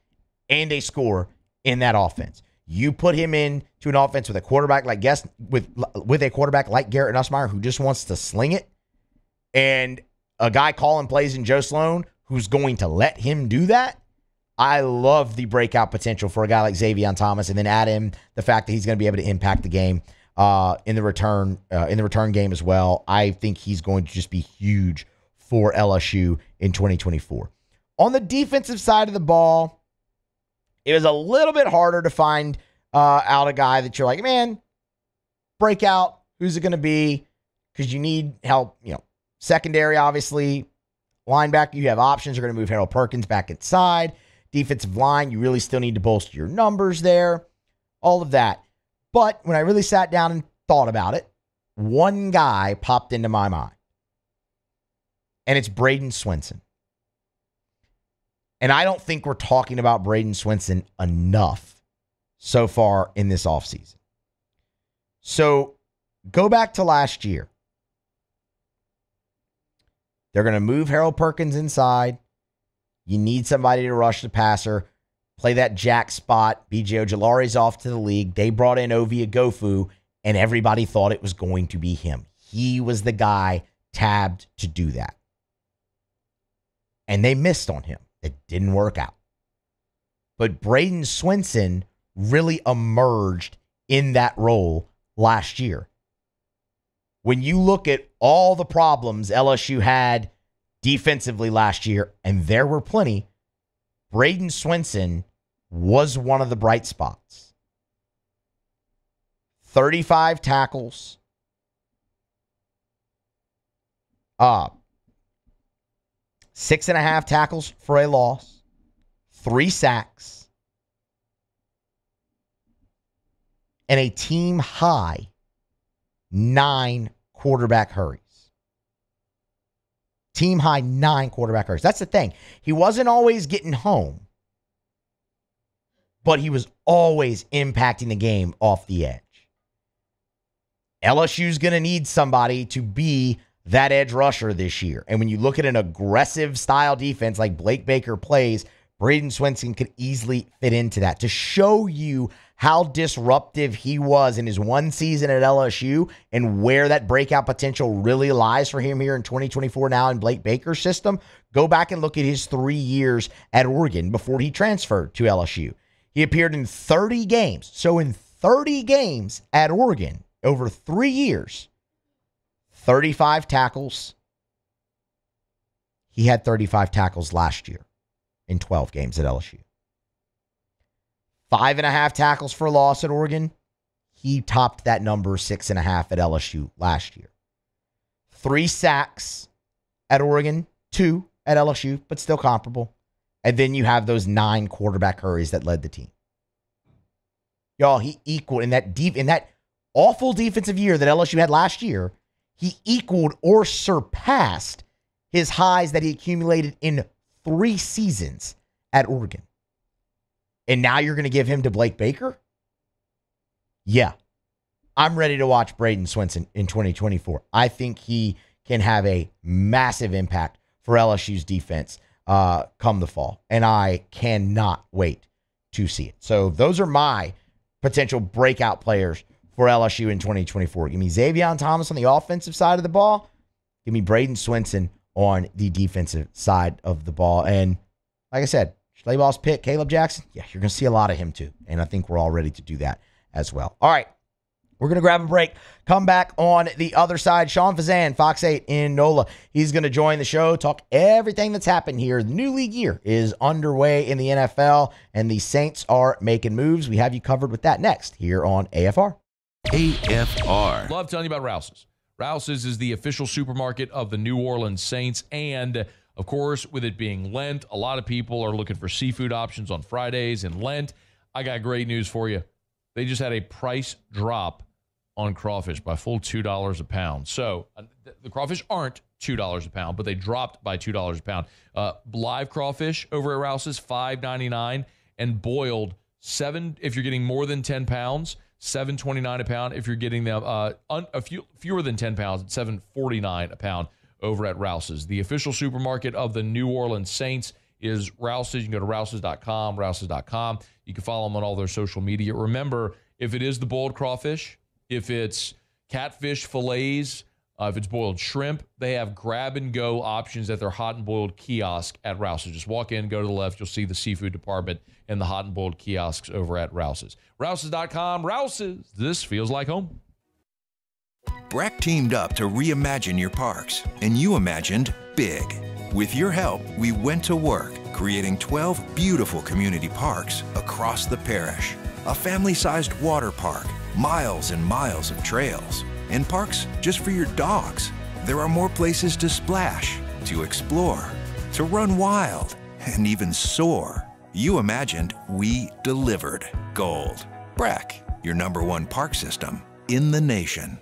and a score in that offense. You put him in to an offense with a quarterback like Garrett Nussmeier, who just wants to sling it, and a guy calling plays in Joe Sloan, who's going to let him do that. I love the breakout potential for a guy like Xavion Thomas, and then add in the fact that he's going to be able to impact the game in the return game as well. I think he's going to just be huge for LSU in 2024. On the defensive side of the ball, it was a little bit harder to find out a guy that you're like, man, breakout, who's it going to be? Because you need help, secondary, obviously. Linebacker, you have options. You're going to move Harold Perkins back inside. Defensive line, you really still need to bolster your numbers there. All of that. But when I really sat down and thought about it, one guy popped into my mind. And it's Braden Swenson. And I don't think we're talking about Braden Swenson enough so far in this offseason. So go back to last year. They're going to move Harold Perkins inside. You need somebody to rush the passer, play that jack spot. BJ Ojolari's off to the league. They brought in Ovia Gofu, and everybody thought it was going to be him. He was the guy tabbed to do that. and they missed on him. It didn't work out. But Braden Swenson really emerged in that role last year. When you look at all the problems LSU had defensively last year, and there were plenty, Braden Swenson was one of the bright spots. 35 tackles. Six and a half tackles for a loss. 3 sacks. And a team high 9 quarterback hurries. Team high 9 quarterback hurries. That's the thing. He wasn't always getting home, but he was always impacting the game off the edge. LSU's going to need somebody to be that edge rusher this year. And when you look at an aggressive style defense like Blake Baker plays, Braden Swenson could easily fit into that. To show you how disruptive he was in his one season at LSU and where that breakout potential really lies for him here in 2024 now in Blake Baker's system, go back and look at his 3 years at Oregon before he transferred to LSU. He appeared in 30 games. So in 30 games at Oregon over 3 years, 35 tackles. He had 35 tackles last year in 12 games at LSU. 5.5 tackles for loss at Oregon. He topped that number 6.5 at LSU last year. 3 sacks at Oregon, 2 at LSU, but still comparable. And then you have those 9 quarterback hurries that led the team. Y'all, he equaled in that awful defensive year that LSU had last year, he equaled or surpassed his highs that he accumulated in 3 seasons at Oregon. And now you're going to give him to Blake Baker? Yeah. I'm ready to watch Braden Swenson in 2024. I think he can have a massive impact for LSU's defense come the fall. And I cannot wait to see it. So those are my potential breakout players for LSU in 2024. Give me Xavion Thomas on the offensive side of the ball. Give me Braden Swenson on the defensive side of the ball. And like I said, Schlabaugh's pick, Caleb Jackson, yeah, you're going to see a lot of him too. And I think we're all ready to do that as well. All right, we're going to grab a break. Come back on the other side. Sean Fazan, Fox 8 in NOLA. He's going to join the show, talk everything that's happened here. The new league year is underway in the NFL, and the Saints are making moves. We have you covered with that next here on AFR. AFR. Love telling you about Rouse's. Rouse's is the official supermarket of the New Orleans Saints. And, of course, with it being Lent, a lot of people are looking for seafood options on Fridays in Lent. I got great news for you. They just had a price drop on crawfish by full $2 a pound. So the crawfish aren't $2 a pound, but they dropped by $2 a pound. Live crawfish over at Rouse's, $5.99, and boiled, $7 if you're getting more than 10 pounds. $7.29 a pound if you're getting them fewer than 10 pounds, $7.49 a pound over at Rouse's. The official supermarket of the New Orleans Saints is Rouse's. You can go to Rouse's.com, Rouse's.com. You can follow them on all their social media. Remember, if it is the boiled crawfish, if it's catfish fillets, if it's boiled shrimp, they have grab-and-go options at their hot and boiled kiosk at Rouse's. Just walk in, go to the left, you'll see the seafood department and the hot and boiled kiosks over at Rouse's. Rouse's.com, Rouse's, this feels like home. Brack teamed up to reimagine your parks, and you imagined big. With your help, we went to work, creating 12 beautiful community parks across the parish. A family-sized water park, miles and miles of trails, and parks just for your dogs. There are more places to splash, to explore, to run wild, and even soar. You imagined, we delivered. Gold. Brack, your #1 park system in the nation.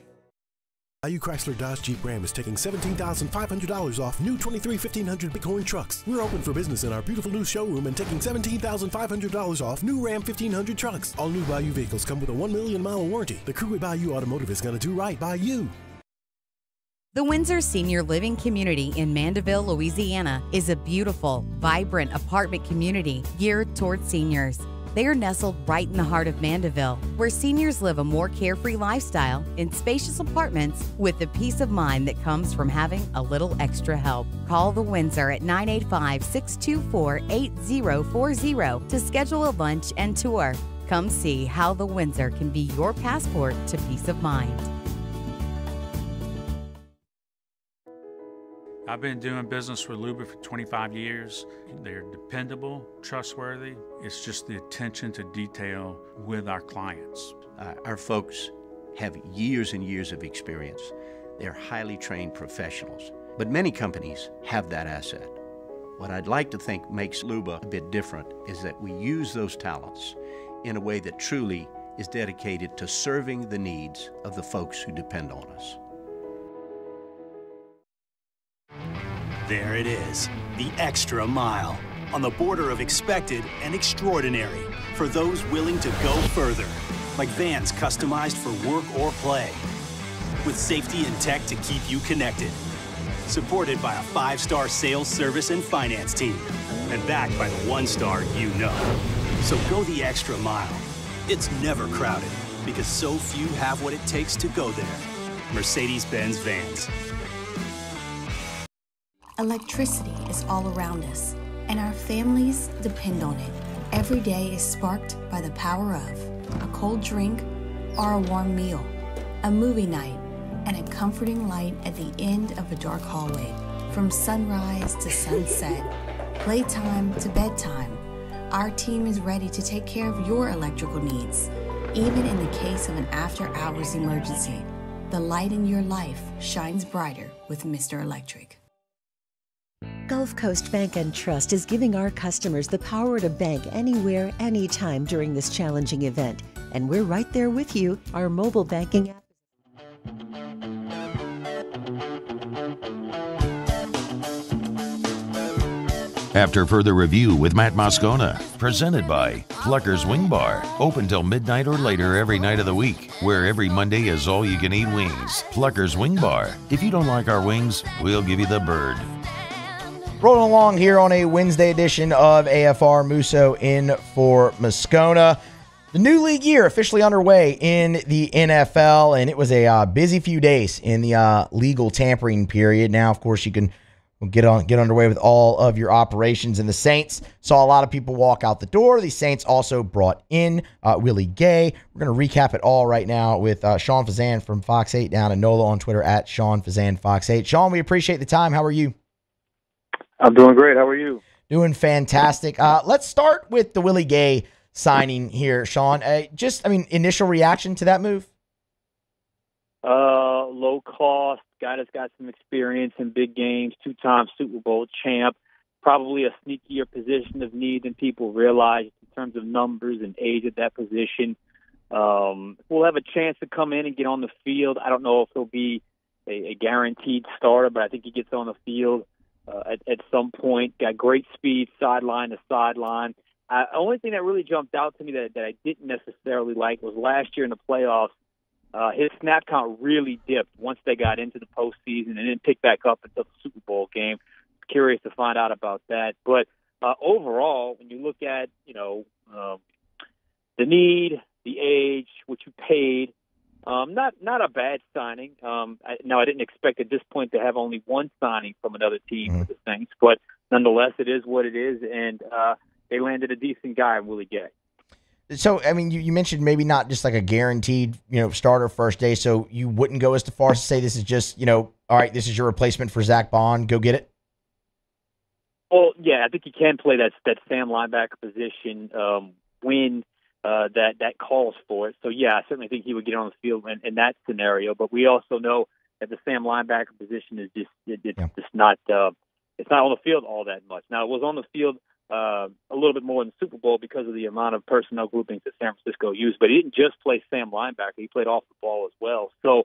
IU Chrysler Dodge Jeep Ram is taking $17,500 off new 23 1500 Bighorn trucks. We're open for business in our beautiful new showroom and taking $17,500 off new Ram 1500 trucks. All new Bayou vehicles come with a 1 million mile warranty. The crew at Bayou Automotive is going to do right by you. The Windsor Senior Living Community in Mandeville, Louisiana is a beautiful, vibrant apartment community geared toward seniors. They are nestled right in the heart of Mandeville, where seniors live a more carefree lifestyle in spacious apartments with the peace of mind that comes from having a little extra help. Call the Windsor at 985-624-8040 to schedule a lunch and tour. Come see how the Windsor can be your passport to peace of mind. I've been doing business with Luba for 25 years. They're dependable, trustworthy. It's just the attention to detail with our clients. Our folks have years and years of experience. They're highly trained professionals, but many companies have that asset. What I'd like to think makes Luba a bit different is that we use those talents in a way that truly is dedicated to serving the needs of the folks who depend on us. There it is, the extra mile, on the border of expected and extraordinary, for those willing to go further, like vans customized for work or play, with safety and tech to keep you connected, supported by a five-star sales, service, and finance team, and backed by the one-star you know. So go the extra mile. It's never crowded, because so few have what it takes to go there. Mercedes-Benz Vans. Electricity is all around us, and our families depend on it. Every day is sparked by the power of a cold drink or a warm meal, a movie night, and a comforting light at the end of a dark hallway. From sunrise to sunset, playtime to bedtime, our team is ready to take care of your electrical needs. Even in the case of an after-hours emergency, the light in your life shines brighter with Mr. Electric. Gulf Coast Bank and Trust is giving our customers the power to bank anywhere, anytime during this challenging event. And we're right there with you. Our mobile banking app. After further review with Matt Moscona, presented by Plucker's Wing Bar, open till midnight or later every night of the week, where every Monday is all you can eat wings. Plucker's Wing Bar. If you don't like our wings, we'll give you the bird. Rolling along here on a Wednesday edition of AFR. Musso in for Moscona. The new league year officially underway in the NFL, and it was a busy few days in the legal tampering period. Now, of course, you can get underway with all of your operations, and the Saints saw a lot of people walk out the door. The Saints also brought in Willie Gay. We're going to recap it all right now with Sean Fazan from Fox 8 down at NOLA on Twitter at Sean Fazan Fox 8. Sean, we appreciate the time. How are you? I'm doing great. How are you? Doing fantastic. Let's start with the Willie Gay signing here, Sean. Initial reaction to that move? Low cost. Guy that's got some experience in big games, two-time Super Bowl champ. Probably a sneakier position of need than people realize in terms of numbers and age at that position. We'll have a chance to come in and get on the field. I don't know if he'll be a guaranteed starter, but I think he gets on the field at some point. Got great speed, sideline to sideline. The only thing that really jumped out to me that I didn't necessarily like was last year in the playoffs, his snap count really dipped once they got into the postseason and didn't pick back up until the Super Bowl game. Curious to find out about that. But overall, when you look at, the need, the age, what you paid, not a bad signing. I didn't expect at this point to have only one signing from another team for the Saints, but nonetheless, it is what it is, and they landed a decent guy, Willie Gay. So, you mentioned maybe not just like a guaranteed, starter first day, so you wouldn't go as far as to say this is just, all right, this is your replacement for Zach Bond, go get it? Well, yeah, I think you can play that Sam linebacker position when that calls for it. So, yeah, I certainly think he would get on the field in that scenario. But we also know that the Sam linebacker position is it's not on the field all that much. Now, it was on the field a little bit more in the Super Bowl because of the amount of personnel groupings that San Francisco used. But he didn't just play Sam linebacker. He played off the ball as well. So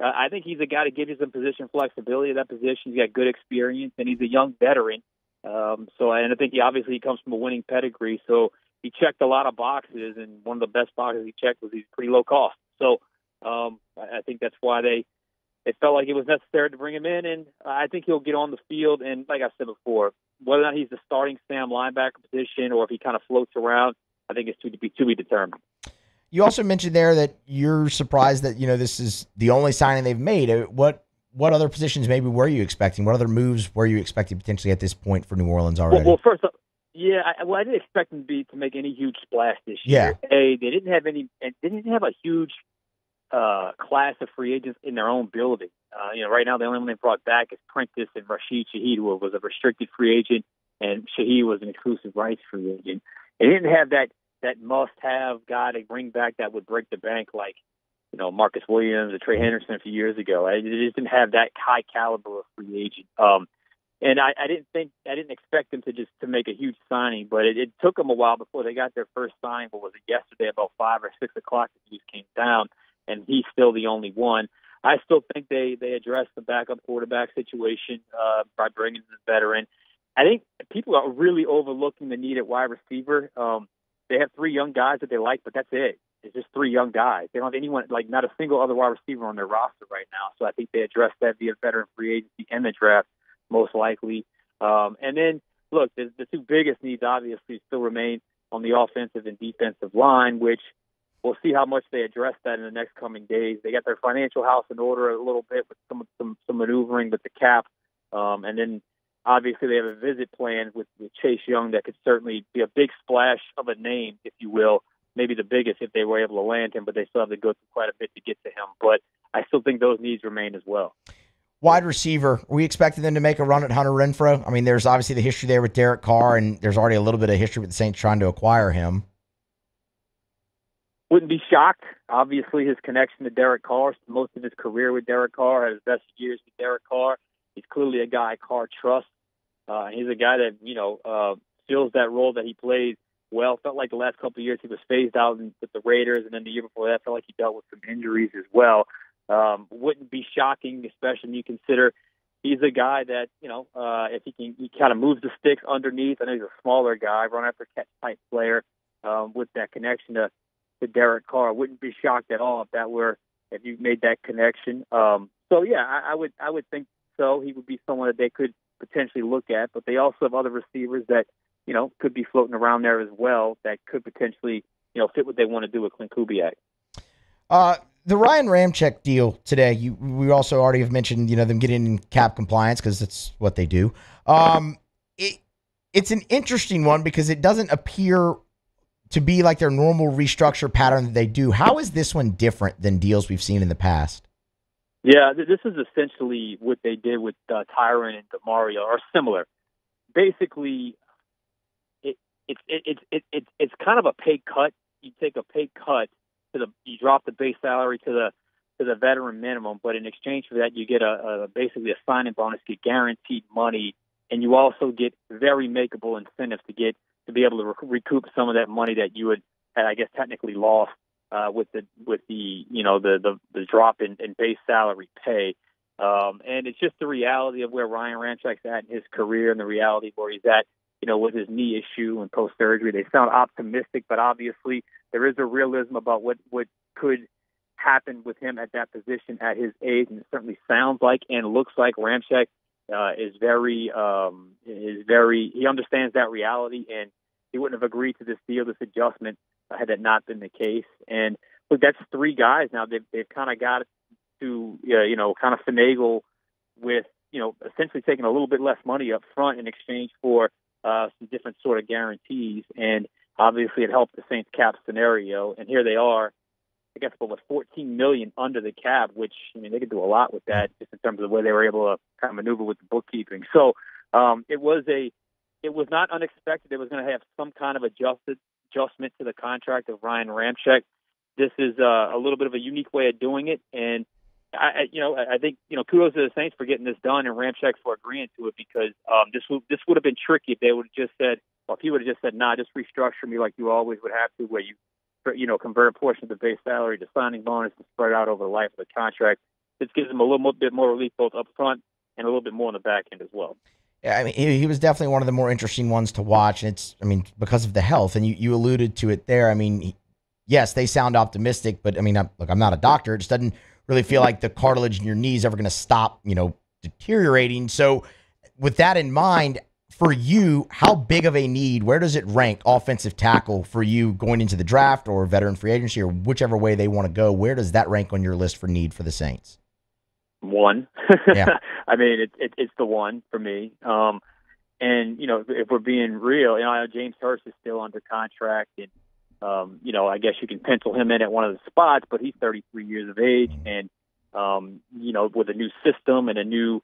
I think he's a guy to give you some position flexibility at that position. He's got good experience, and he's a young veteran. And I think he obviously comes from a winning pedigree. So he checked a lot of boxes, and one of the best boxes he checked was he's pretty low cost. So I think that's why it felt like it was necessary to bring him in, and I think he'll get on the field. And like I said before, whether or not he's the starting Sam linebacker position or if he kind of floats around, I think it's to be determined. You also mentioned there that you're surprised that, you know, this is the only signing they've made. What other positions maybe were you expecting? What other moves were you expecting potentially at this point for New Orleans already? Well, first up, yeah, I didn't expect them to make any huge splash this year. Yeah. They didn't have a huge class of free agents in their own building. Right now the only one they brought back is Prentice and Rashid Shaheed, who was a restricted free agent, and Shaheed was an exclusive rights free agent. They didn't have that must-have guy to bring back that would break the bank, like, you know, Marcus Williams or Trey Henderson a few years ago. They just didn't have that high caliber of free agent. And I didn't expect them to make a huge signing, but it took them a while before they got their first sign. What was it, yesterday, about 5 or 6 o'clock, the news came down, and he's still the only one. I still think they addressed the backup quarterback situation by bringing the veteran. I think people are really overlooking the need at wide receiver. They have 3 young guys that they like, but that's it. It's just 3 young guys. They don't have anyone, like not a single other wide receiver on their roster right now. So I think they addressed that via veteran free agency and the draft, most likely. And then, look, the 2 biggest needs obviously still remain on the offensive and defensive line, which we'll see how much they address that in the next coming days. They got their financial house in order a little bit with some maneuvering with the cap. And then obviously they have a visit planned with Chase Young that could certainly be a big splash of a name, if you will, maybe the biggest if they were able to land him, but they still have to go through quite a bit to get to him. But I still think those needs remain as well. Wide receiver, we expected them to make a run at Hunter Renfrow. I mean, there's obviously the history there with Derek Carr, and there's already a little bit of history with the Saints trying to acquire him. Wouldn't be shocked. Obviously, his connection to Derek Carr, most of his career with Derek Carr, had his best years with Derek Carr. He's clearly a guy Carr trusts. And he's a guy that, fills that role that he plays well. Felt like the last couple of years he was phased out with the Raiders, and then the year before that felt like he dealt with some injuries as well. Wouldn't be shocking, especially when you consider he's a guy that, if he kind of moves the sticks underneath. I know he's a smaller guy, run after catch type player with that connection to Derek Carr. Wouldn't be shocked at all if you made that connection. I would think so. He would be someone that they could potentially look at, but they also have other receivers that, could be floating around there as well that could potentially, fit what they want to do with Clint Kubiak. The Ryan Ramczyk deal today, we also already have mentioned, them getting in cap compliance because that's what they do. It's an interesting one because it doesn't appear to be like their normal restructure pattern that they do. How is this one different than deals we've seen in the past? Yeah, this is essentially what they did with Tyron and DeMario, or similar. Basically, it's kind of a pay cut. You take a pay cut you drop the base salary to the veteran minimum, but in exchange for that, you get basically a signing bonus, get guaranteed money, and you also get very makeable incentives to be able to recoup some of that money that you had I guess technically lost with the drop in base salary pay. And it's just the reality of where Ryan Ramczyk's at in his career and the reality of where he's at, with his knee issue and post-surgery. They sound optimistic, but obviously there is a realism about what could happen with him at that position at his age. And it certainly sounds like and looks like Ramczyk is very, he understands that reality, and he wouldn't have agreed to this deal, this adjustment, had that not been the case. And look, that's 3 guys now. They've kind of got to kind of finagle with essentially taking a little bit less money up front in exchange for some different sort of guarantees. And obviously, it helped the Saints cap scenario. And here they are, I guess, but with $14 million under the cap, which they could do a lot with that, just in terms of the way they were able to kind of maneuver with the bookkeeping. So it was not unexpected. It was going to have some kind of adjustment to the contract of Ryan Ramczyk. This is a little bit of a unique way of doing it, and I think kudos to the Saints for getting this done and Ramczyk for agreeing to it, because this would have been tricky if they would have just said, well, if he would have just said, nah, just restructure me like you always would have to, where you convert a portion of the base salary to signing bonus and spread out over the life of the contract. This gives him a little bit more relief both up front and a little bit more on the back end as well. Yeah, I mean, he was definitely one of the more interesting ones to watch. And because of the health, and you alluded to it there. I mean, yes, they sound optimistic, but I'm not a doctor. It just doesn't really feel like the cartilage in your knee is ever going to stop, deteriorating. So with that in mind, for you, how big of a need, where does it rank offensive tackle for you going into the draft or veteran free agency or whichever way they want to go? Where does that rank on your list for need for the Saints? One. Yeah. I mean, it's the one for me. And, you know, if we're being real, you know, James Hurst is still under contract. And, you know, I guess you can pencil him in at one of the spots, but he's 33 years of age. And, you know, with a new system and a new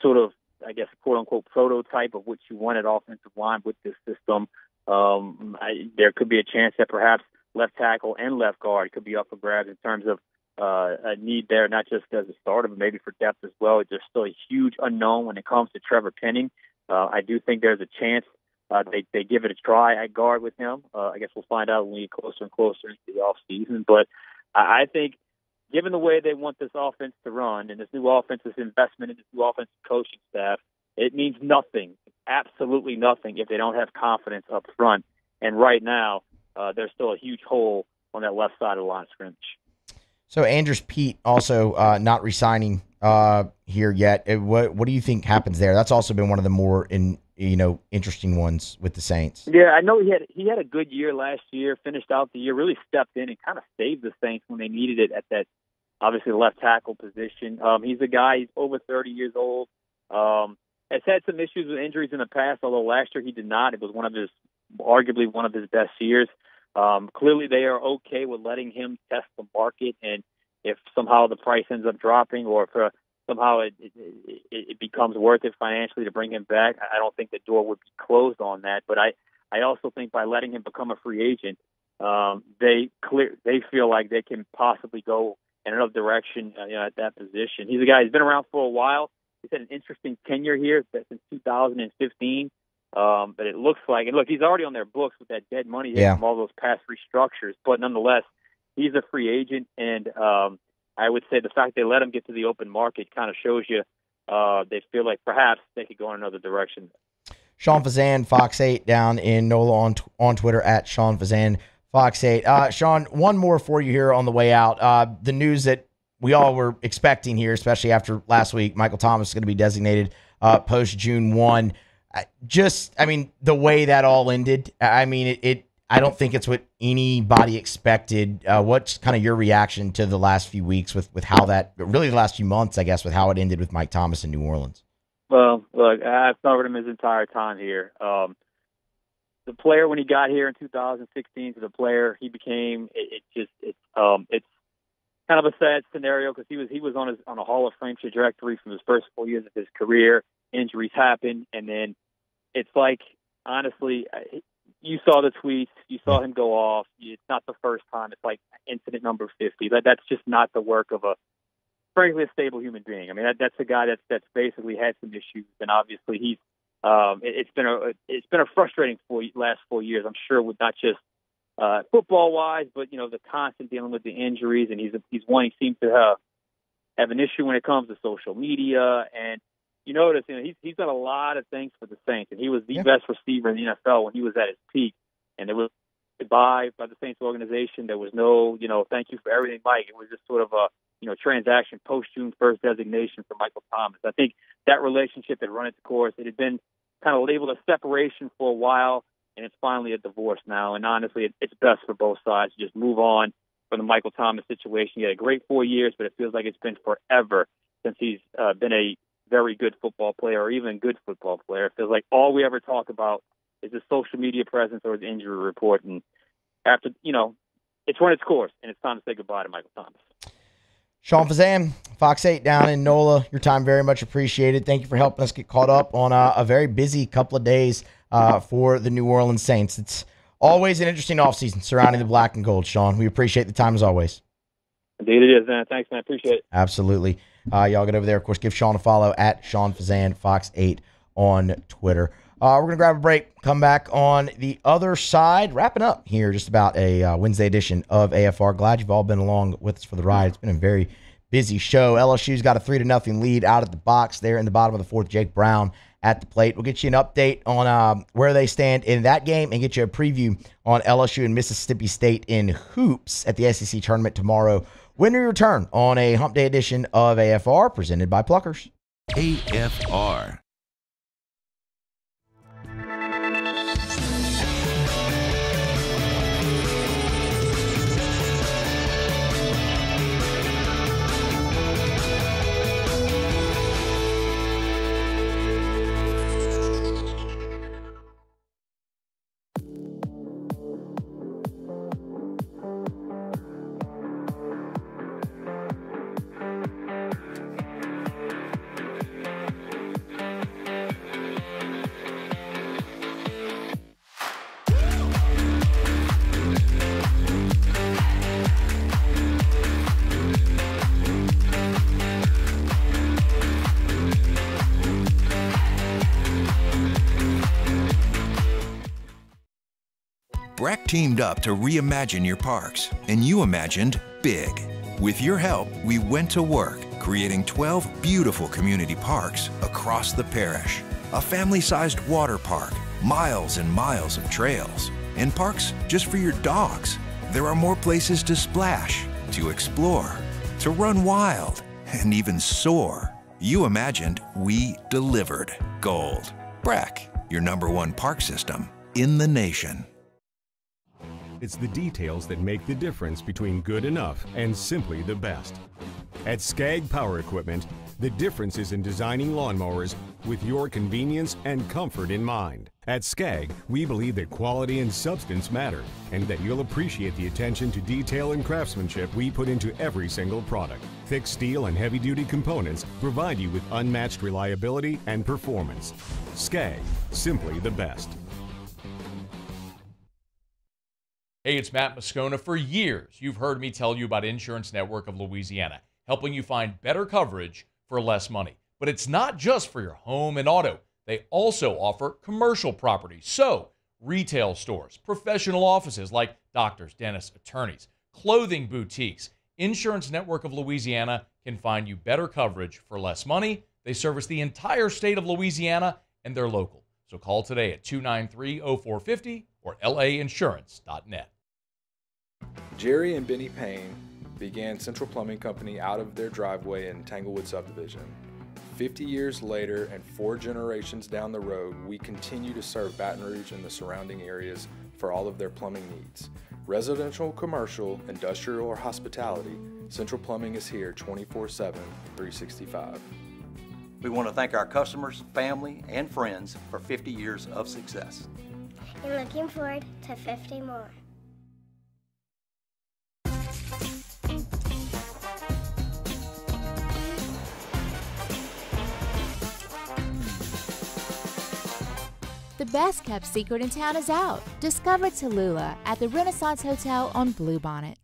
sort of, I guess, quote-unquote prototype of what you want at offensive line with this system, there could be a chance that perhaps left tackle and left guard could be up for grabs in terms of a need there, not just as a starter, but maybe for depth as well. There's still a huge unknown when it comes to Trevor Penning. I do think there's a chance they give it a try at guard with him. I guess we'll find out when we get closer and closer into the offseason. But I think given the way they want this offense to run and this new offense's investment in this new offensive coaching staff, it means nothing, absolutely nothing, if they don't have confidence up front. And right now, there's still a huge hole on that left side of the line of scrimmage. So Andres Peet also not resigning here yet. What do you think happens there? That's also been one of the more interesting ones with the Saints. Yeah, I know he had a good year last year, finished out the year, really stepped in and kind of saved the Saints when they needed it at that, obviously, left tackle position. He's a guy, he's over 30 years old. Has had some issues with injuries in the past, although last year he did not. It was arguably one of his best years. Clearly they are okay with letting him test the market, and if somehow the price ends up dropping or if somehow it becomes worth it financially to bring him back, I don't think the door would be closed on that. But I also think by letting him become a free agent, they feel like they can possibly go in another direction at that position. He's a guy who's been around for a while. He's had an interesting tenure here since 2015. But it looks like, and look, he's already on their books with that dead money from all those past restructures. But nonetheless, he's a free agent, and I would say the fact they let him get to the open market kind of shows you they feel like perhaps they could go in another direction. Sean Fazan, Fox 8, down in NOLA on Twitter at Sean Fazan, Fox 8. Sean, one more for you here on the way out. The news that we all were expecting here, especially after last week, Michael Thomas is going to be designated post-June 1. The way that all ended, I don't think it's what anybody expected. What's kind of your reaction to the last few weeks with how that, really the last few months, I guess, with how it ended with Mike Thomas in New Orleans? Well, look, I've covered him his entire time here. The player when he got here in 2016 to the player he became, it's kind of a sad scenario because he was on a Hall of Fame trajectory from his first 4 years of his career. Injuries happen, and then it's like, honestly, you saw the tweets, you saw him go off. It's not the first time. It's like incident number 50. That's just not the work of frankly, a stable human being. I mean, that's a guy that's basically had some issues, and obviously he's. It's been a frustrating last 4 years. I'm sure with not just football wise, but the constant dealing with the injuries, and he's one he seems to have an issue when it comes to social media and. You notice, he's done a lot of things for the Saints, and he was the best receiver in the NFL when he was at his peak. And there was goodbye by the Saints organization. There was no, thank you for everything, Mike. It was just sort of a, transaction post-June 1st designation for Michael Thomas. I think that relationship had run its course. It had been kind of labeled a separation for a while, and it's finally a divorce now. And honestly, it's best for both sides to just move on from the Michael Thomas situation. He had a great 4 years, but it feels like it's been forever since he's been a very good football player or even good football player. It feels like all we ever talk about is his social media presence or his injury report. And after, it's run its course, and it's time to say goodbye to Michael Thomas. Sean Fazan, Fox 8 down in NOLA, your time very much appreciated. Thank you for helping us get caught up on a very busy couple of days for the New Orleans Saints. It's always an interesting offseason surrounding the black and gold, Sean. We appreciate the time as always. Indeed it is, man. Thanks, man. Appreciate it. Absolutely. Y'all get over there. Of course, give Sean a follow at Sean Fazan, Fox 8 on Twitter. We're going to grab a break, come back on the other side, wrapping up here just about a Wednesday edition of AFR. Glad you've all been along with us for the ride. It's been a very busy show. LSU's got a 3-0 lead out at the box there in the bottom of the fourth. Jake Brown at the plate. We'll get you an update on where they stand in that game and get you a preview on LSU and Mississippi State in hoops at the SEC tournament tomorrow. When we return on a hump day edition of AFR presented by Pluckers. AFR. teamed up to reimagine your parks, and you imagined big. With your help, we went to work, creating 12 beautiful community parks across the parish. A family-sized water park, miles and miles of trails, and parks just for your dogs. There are more places to splash, to explore, to run wild, and even soar. You imagined, we delivered. Gold. BRAC, your #1 park system in the nation. It's the details that make the difference between good enough and simply the best. At Skag Power Equipment, the difference is in designing lawnmowers with your convenience and comfort in mind. At Skag, we believe that quality and substance matter, and that you'll appreciate the attention to detail and craftsmanship we put into every single product. Thick steel and heavy-duty components provide you with unmatched reliability and performance. Skag, simply the best. Hey, it's Matt Moscona. For years, you've heard me tell you about Insurance Network of Louisiana, helping you find better coverage for less money. But it's not just for your home and auto. They also offer commercial property. So, retail stores, professional offices like doctors, dentists, attorneys, clothing boutiques. Insurance Network of Louisiana can find you better coverage for less money. They service the entire state of Louisiana, and they're local. So call today at 293-0450 or lainsurance.net. Jerry and Benny Payne began Central Plumbing Company out of their driveway in Tanglewood Subdivision. 50 years later and 4 generations down the road, we continue to serve Baton Rouge and the surrounding areas for all of their plumbing needs. Residential, commercial, industrial, or hospitality, Central Plumbing is here 24/7, 365. We want to thank our customers, family, and friends for 50 years of success. I'm looking forward to 50 more. The best kept secret in town is out. Discover Tallulah at the Renaissance Hotel on Bluebonnet.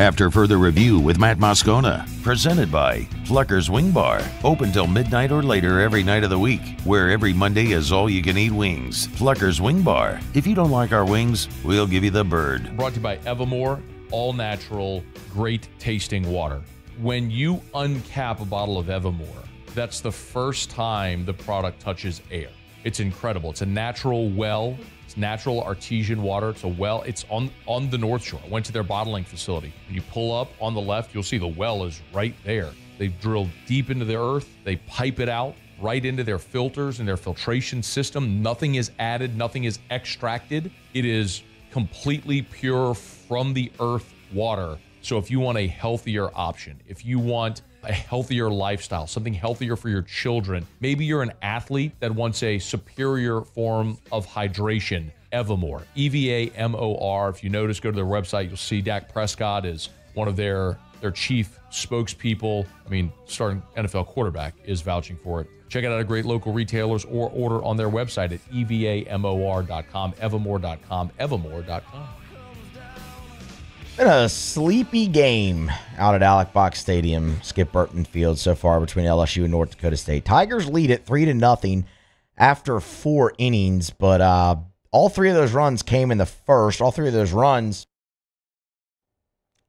After further review with Matt Moscona, presented by Plucker's Wing Bar, open till midnight or later every night of the week, where every Monday is all-you-can-eat wings. Plucker's Wing Bar. If you don't like our wings, we'll give you the bird. Brought to you by Evermore, all-natural, great-tasting water. When you uncap a bottle of Evermore, that's the first time the product touches air. It's incredible. It's a natural well. It's natural artesian water. It's a well. It's on the North Shore. I went to their bottling facility. When you pull up on the left, you'll see the well is right there. They've drilled deep into the earth. They pipe it out right into their filters and their filtration system. Nothing is added. Nothing is extracted. It is completely pure from the earth water. So if you want a healthier option, if you want a healthier lifestyle, something healthier for your children. Maybe you're an athlete that wants a superior form of hydration. Evamor, E-V-A-M-O-R. If you notice, go to their website, you'll see Dak Prescott is one of their chief spokespeople. I mean, starting NFL quarterback is vouching for it. Check it out at great local retailers or order on their website at evamor.com, evamor.com, evamor.com. Been a sleepy game out at Alec Box Stadium, Skip Burton Field so far between LSU and North Dakota State. Tigers lead at 3-0 after 4 innings, but all 3 of those runs came in the first. All 3 of those runs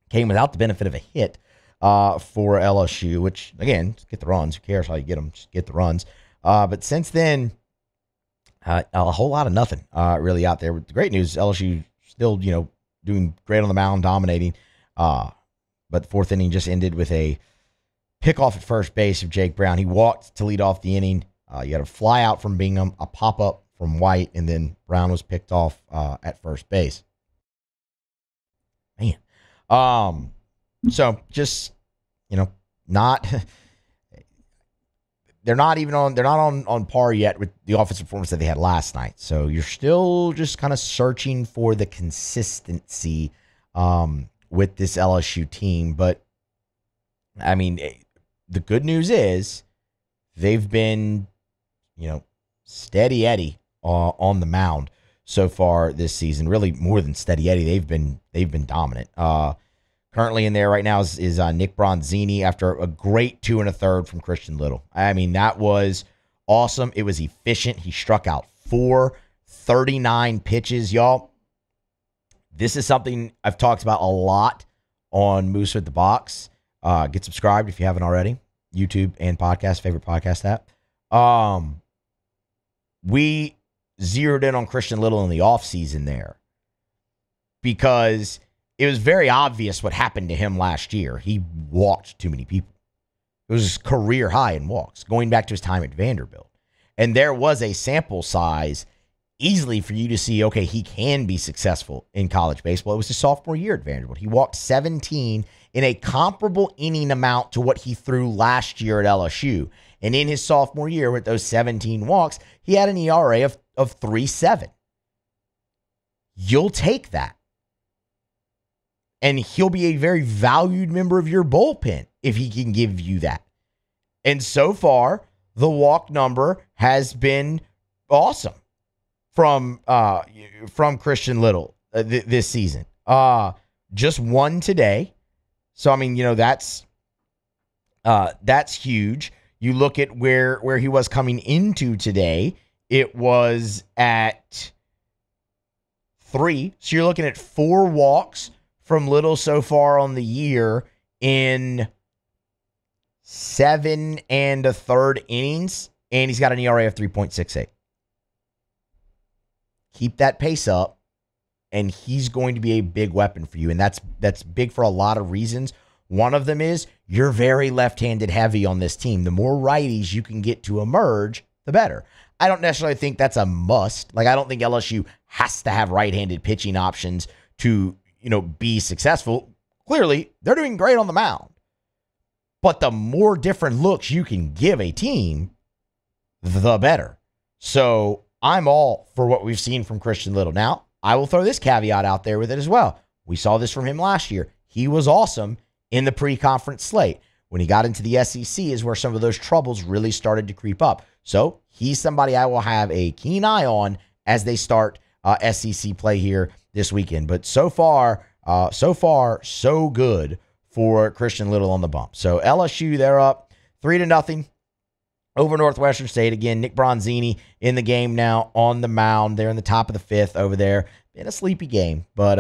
came without the benefit of a hit. for LSU, which, again, just get the runs. Who cares how you get them? Just get the runs. But since then, a whole lot of nothing really out there. But the great news, LSU still, you know, doing great on the mound, dominating. But the fourth inning just ended with a pickoff at first base of Jake Brown. He walked to lead off the inning. You had a fly out from Bingham, a pop-up from White, and then Brown was picked off at first base. Man. So just, you know, not they're not even on on par yet with the offensive performance that they had last night. So you're still just kind of searching for the consistency with this LSU team. But I mean, the good news is they've been, you know, steady Eddie on the mound so far this season. Really more than steady Eddie, they've been dominant. Currently in there right now is Nick Bronzini after a great 2 1/3 from Christian Little. I mean, that was awesome. It was efficient. He struck out 4, 39 pitches, y'all. This is something I've talked about a lot on Moose at the Box. Get subscribed if you haven't already. YouTube and podcast, favorite podcast app. We zeroed in on Christian Little in the offseason there because it was very obvious what happened to him last year. He walked too many people. It was career high in walks, going back to his time at Vanderbilt. And there was a sample size easily for you to see, okay, he can be successful in college baseball. It was his sophomore year at Vanderbilt. He walked 17 in a comparable inning amount to what he threw last year at LSU. And in his sophomore year with those 17 walks, he had an ERA of 3.7. You'll take that. And he'll be a very valued member of your bullpen if he can give you that. And so far, the walk number has been awesome from Christian Little this season. Just one today. So, I mean, you know, that's huge. You look at where he was coming into today. It was at 3. So you're looking at 4 walks from Little so far on the year in 7 1/3 innings, and he's got an ERA of 3.68. Keep that pace up, and he's going to be a big weapon for you, and that's big for a lot of reasons. One of them is you're very left-handed heavy on this team. The more righties you can get to emerge, the better. I don't necessarily think that's a must. Like, I don't think LSU has to have right-handed pitching options to, you know, be successful. Clearly, they're doing great on the mound. But the more different looks you can give a team, the better. So I'm all for what we've seen from Christian Little. Now, I will throw this caveat out there with it as well. We saw this from him last year. He was awesome in the pre-conference slate. When he got into the SEC is where some of those troubles really started to creep up. So he's somebody I will have a keen eye on as they start SEC play here this weekend. But so far, so good for Christian Little on the bump. So LSU, they're up 3-0 over Northwestern State. Again, Nick Bronzini in the game now on the mound. They're in the top of the 5th over there. Been a sleepy game, but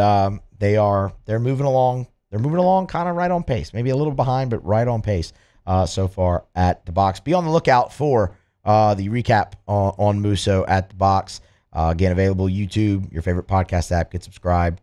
they're moving along. They're moving along kind of right on pace. Maybe a little behind, but right on pace so far at the Box. Be on the lookout for the recap on Musso at the Box. Again, available YouTube, your favorite podcast app. Get subscribed,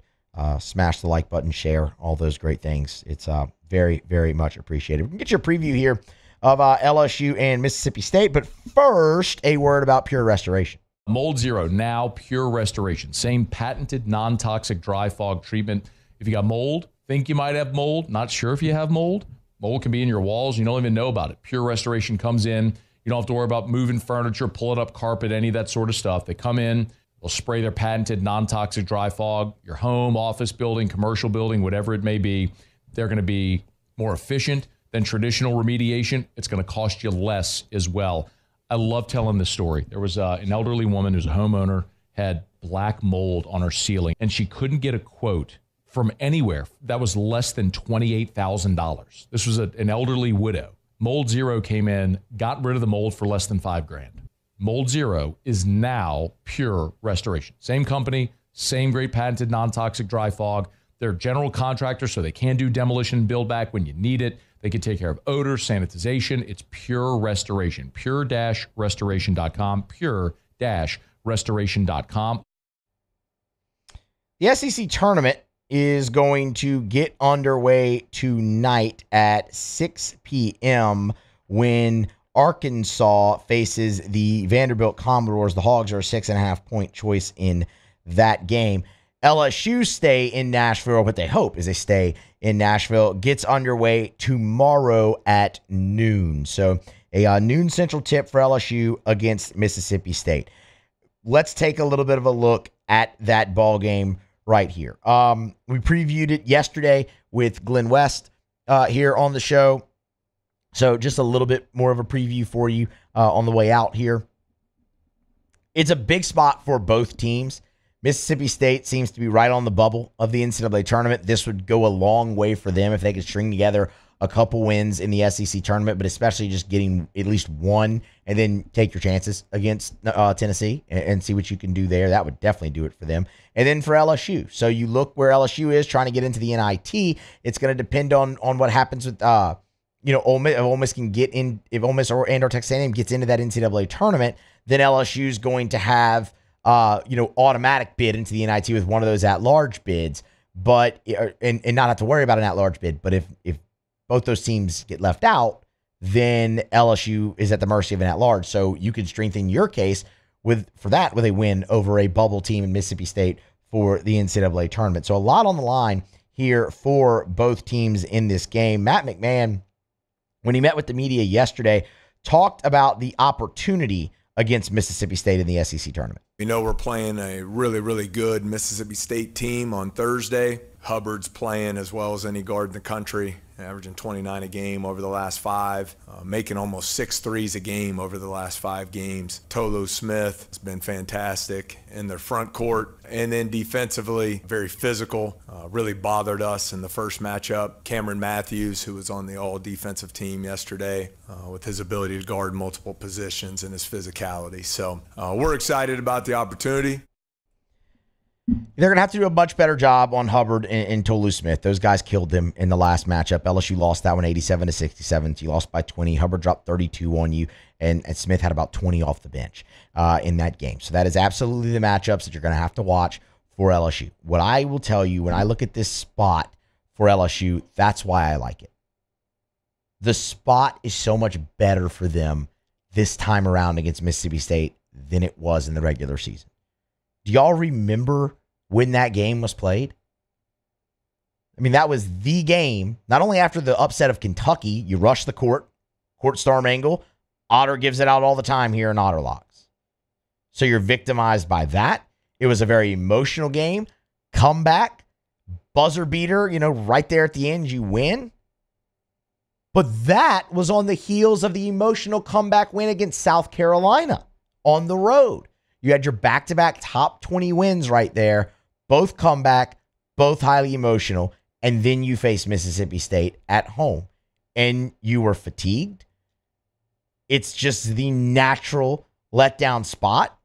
smash the like button, share, all those great things. It's very, very much appreciated. We can get your preview here of LSU and Mississippi State, but first, a word about Pure Restoration. Mold Zero, now Pure Restoration. Same patented non-toxic dry fog treatment. If you got mold, think you might have mold, not sure if you have mold. Mold can be in your walls. You don't even know about it. Pure Restoration comes in. You don't have to worry about moving furniture, pulling up carpet, any of that sort of stuff. They come in, they'll spray their patented non-toxic dry fog, your home, office building, commercial building, whatever it may be. They're going to be more efficient than traditional remediation. It's going to cost you less as well. I love telling this story. There was an elderly woman who's a homeowner, had black mold on her ceiling, and she couldn't get a quote from anywhere that was less than $28,000. This was an elderly widow. Mold Zero came in, got rid of the mold for less than $5,000. Mold Zero is now Pure Restoration. Same company, same great patented non-toxic dry fog. They're general contractors, so they can do demolition build back when you need it. They can take care of odor, sanitization. It's Pure Restoration. Pure-restoration.com. Pure-restoration.com. The SEC tournament is going to get underway tonight at 6 p.m. when Arkansas faces the Vanderbilt Commodores. The Hogs are a 6.5-point choice in that game. LSU stay in Nashville, what they hope is they stay in Nashville, gets underway tomorrow at noon. So a noon central tip for LSU against Mississippi State. Let's take a little bit of a look at that ball game right here. We previewed it yesterday with Glenn West here on the show. So just a little bit more of a preview for you on the way out here. It's a big spot for both teams. Mississippi State seems to be right on the bubble of the NCAA tournament. This would go a long way for them if they could string together a couple wins in the SEC tournament, but especially just getting at least one and then take your chances against Tennessee and see what you can do there. That would definitely do it for them. And then for LSU. So you look where LSU is trying to get into the NIT. It's going to depend on what happens with, Ole Miss. If Ole Miss can get in, if Ole Miss or Texas A&M gets into that NCAA tournament, then LSU is going to have automatic bid into the NIT with one of those at-large bids, but and not have to worry about an at-large bid. But if both those teams get left out, then LSU is at the mercy of an at-large. So you could strengthen your case for that with a win over a bubble team in Mississippi State for the NCAA tournament. So a lot on the line here for both teams in this game. Matt McMahon, when he met with the media yesterday, talked about the opportunity against Mississippi State in the SEC tournament. You know, we're playing a really, really good Mississippi State team on Thursday. Hubbard's playing as well as any guard in the country, averaging 29 a game over the last five, making almost 6 threes a game over the last 5 games. Tolu Smith has been fantastic in their front court. And then defensively, very physical, really bothered us in the first matchup. Cameron Matthews, who was on the all-defensive team yesterday, with his ability to guard multiple positions and his physicality. So we're excited about the opportunity. They're going to have to do a much better job on Hubbard and Tolu Smith. Those guys killed them in the last matchup. LSU lost that one 87-67. You lost by 20. Hubbard dropped 32 on you, and Smith had about 20 off the bench in that game. So that is absolutely the matchups that you're going to have to watch for LSU. What I will tell you, when I look at this spot for LSU, that's why I like it. The spot is so much better for them this time around against Mississippi State than it was in the regular season. Do y'all remember when that game was played? I mean, that was the game. Not only after the upset of Kentucky, you rush the court storm angle. Otter gives it out all the time here in Otterlocks. So you're victimized by that. It was a very emotional game. Comeback, buzzer beater, right there at the end, you win. But that was on the heels of the emotional comeback win against South Carolina on the road. You had your back-to-back top 20 wins right there, both comeback, both highly emotional, and then you face Mississippi State at home, and you were fatigued. It's just the natural letdown spot.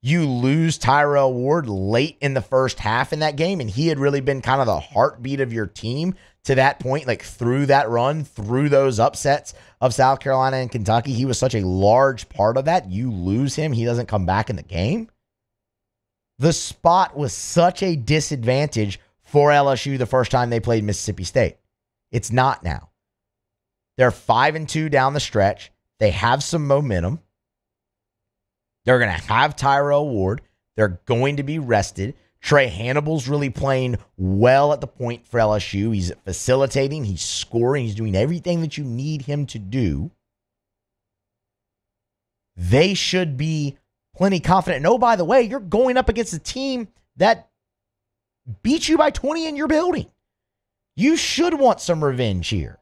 You lose Tyrell Ward late in the first half in that game, and he had really been kind of the heartbeat of your team to that point, like through that run, through those upsets of South Carolina and Kentucky. He was such a large part of that. You lose him. He doesn't come back in the game. The spot was such a disadvantage for LSU the first time they played Mississippi State. It's not now. They're 5-2 down the stretch. They have some momentum. They're going to have Tyrell Ward. They're going to be rested. Trey Hannibal's really playing well at the point for LSU. He's facilitating. He's scoring. He's doing everything that you need him to do. They should be plenty confident. And oh, by the way, you're going up against a team that beat you by 20 in your building. You should want some revenge here.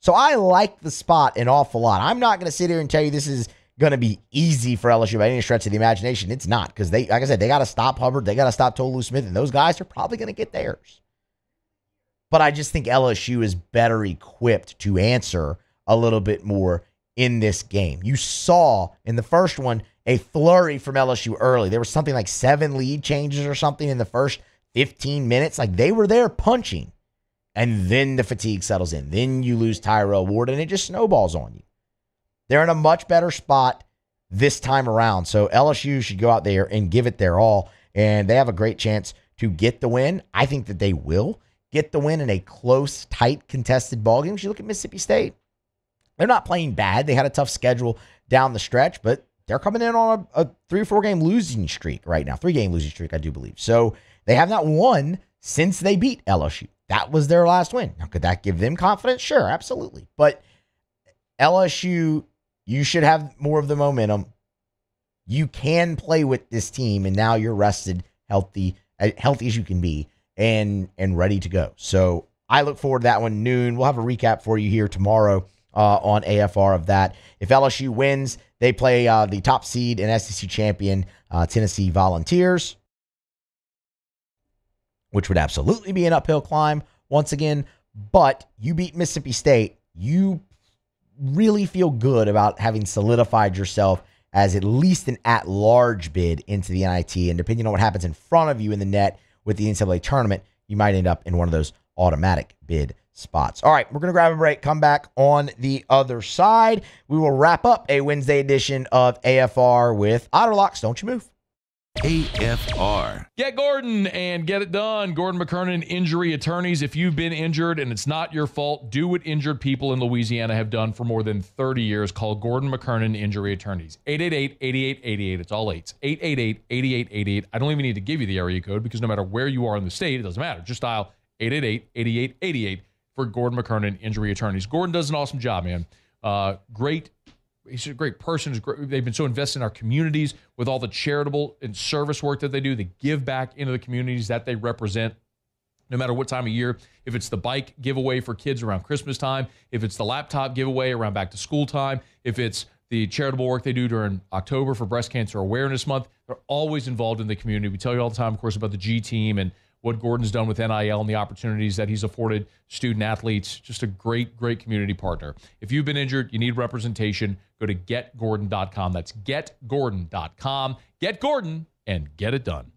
So I like the spot an awful lot. I'm not going to sit here and tell you this is going to be easy for LSU by any stretch of the imagination. It's not, because they, like I said, they got to stop Hubbard. They got to stop Tolu Smith, and those guys are probably going to get theirs. But I just think LSU is better equipped to answer a little bit more in this game. You saw in the first one a flurry from LSU early. There was something like 7 lead changes or something in the first 15 minutes. Like, they were there punching. And then the fatigue settles in. Then you lose Tyrell Ward, and it just snowballs on you. They're in a much better spot this time around. So LSU should go out there and give it their all, and they have a great chance to get the win. I think that they will get the win in a close, tight, contested ballgame. You look at Mississippi State. They're not playing bad. They had a tough schedule down the stretch, but they're coming in on a 3 or 4 game losing streak right now. 3-game losing streak, I do believe. So they have not won since they beat LSU. That was their last win. Now, could that give them confidence? Sure, absolutely. But LSU, you should have more of the momentum. You can play with this team, and now you're rested, healthy as you can be, and ready to go. So I look forward to that one, noon. We'll have a recap for you here tomorrow on AFR of that. If LSU wins, they play the top seed and SEC champion Tennessee Volunteers, which would absolutely be an uphill climb once again. But you beat Mississippi State, you really feel good about having solidified yourself as at least an at-large bid into the NIT. And depending on what happens in front of you in the net with the NCAA tournament, you might end up in one of those automatic bid spots. All right, we're going to grab a break, come back on the other side. We will wrap up a Wednesday edition of AFR with Otterlocks. Don't you move. AFR. Get Gordon and get it done. Gordon McKernan Injury Attorneys. If you've been injured and it's not your fault, do what injured people in Louisiana have done for more than 30 years. Call Gordon McKernan Injury Attorneys. 888-8888. It's all 8s. 888-8888. I don't even need to give you the area code because no matter where you are in the state, it doesn't matter. Just dial 888-8888 for Gordon McKernan Injury Attorneys. Gordon does an awesome job, man. He's a great person. They've been so invested in our communities with all the charitable and service work that they do. They give back into the communities that they represent, no matter what time of year. If it's the bike giveaway for kids around Christmas time, if it's the laptop giveaway around back to school time, if it's the charitable work they do during October for Breast Cancer Awareness Month, they're always involved in the community. We tell you all the time, of course, about the G Team and what Gordon's done with NIL and the opportunities that he's afforded student-athletes. Just a great, great community partner. If you've been injured, you need representation, go to getgordon.com. That's getgordon.com. Get Gordon and get it done.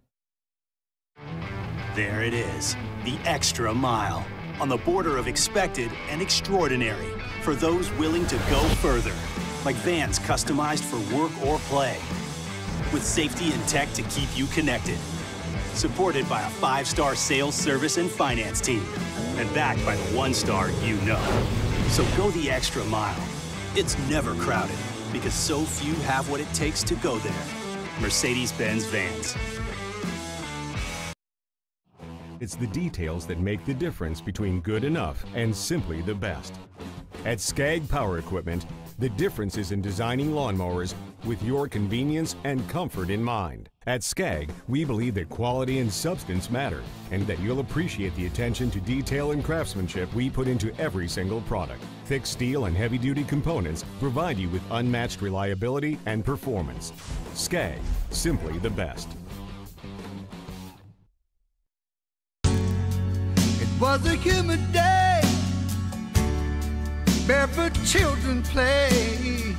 There it is, the extra mile, on the border of expected and extraordinary for those willing to go further, like vans customized for work or play, with safety and tech to keep you connected. Supported by a 5-star sales, service, and finance team. And backed by the 1-star you know. So go the extra mile. It's never crowded because so few have what it takes to go there. Mercedes-Benz Vans. It's the details that make the difference between good enough and simply the best. At Skag Power Equipment, the difference is in designing lawnmowers with your convenience and comfort in mind. At Skag, we believe that quality and substance matter, and that you'll appreciate the attention to detail and craftsmanship we put into every single product. Thick steel and heavy-duty components provide you with unmatched reliability and performance. Skag, simply the best. It was a humid day. Barefoot children play,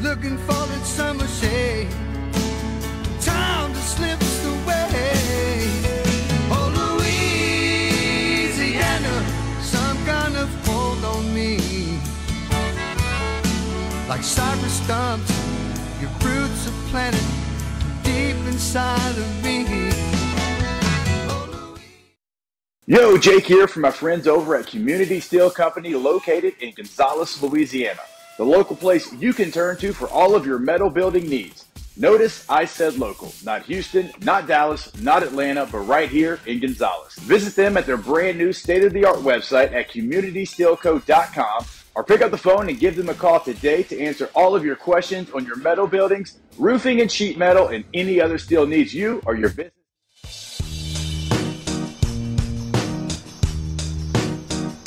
looking for that summer shade. Time just slips away. Oh, Louisiana, some kind of hold on me. Like cypress stumps, your roots are planted deep inside of me. Oh, yo, Jake here from my friends over at Community Steel Company, located in Gonzales, Louisiana. The local place you can turn to for all of your metal building needs. Notice I said local, not Houston, not Dallas, not Atlanta, but right here in Gonzales. Visit them at their brand new state-of-the-art website at communitysteelco.com or pick up the phone and give them a call today to answer all of your questions on your metal buildings, roofing and sheet metal, and any other steel needs you or your business.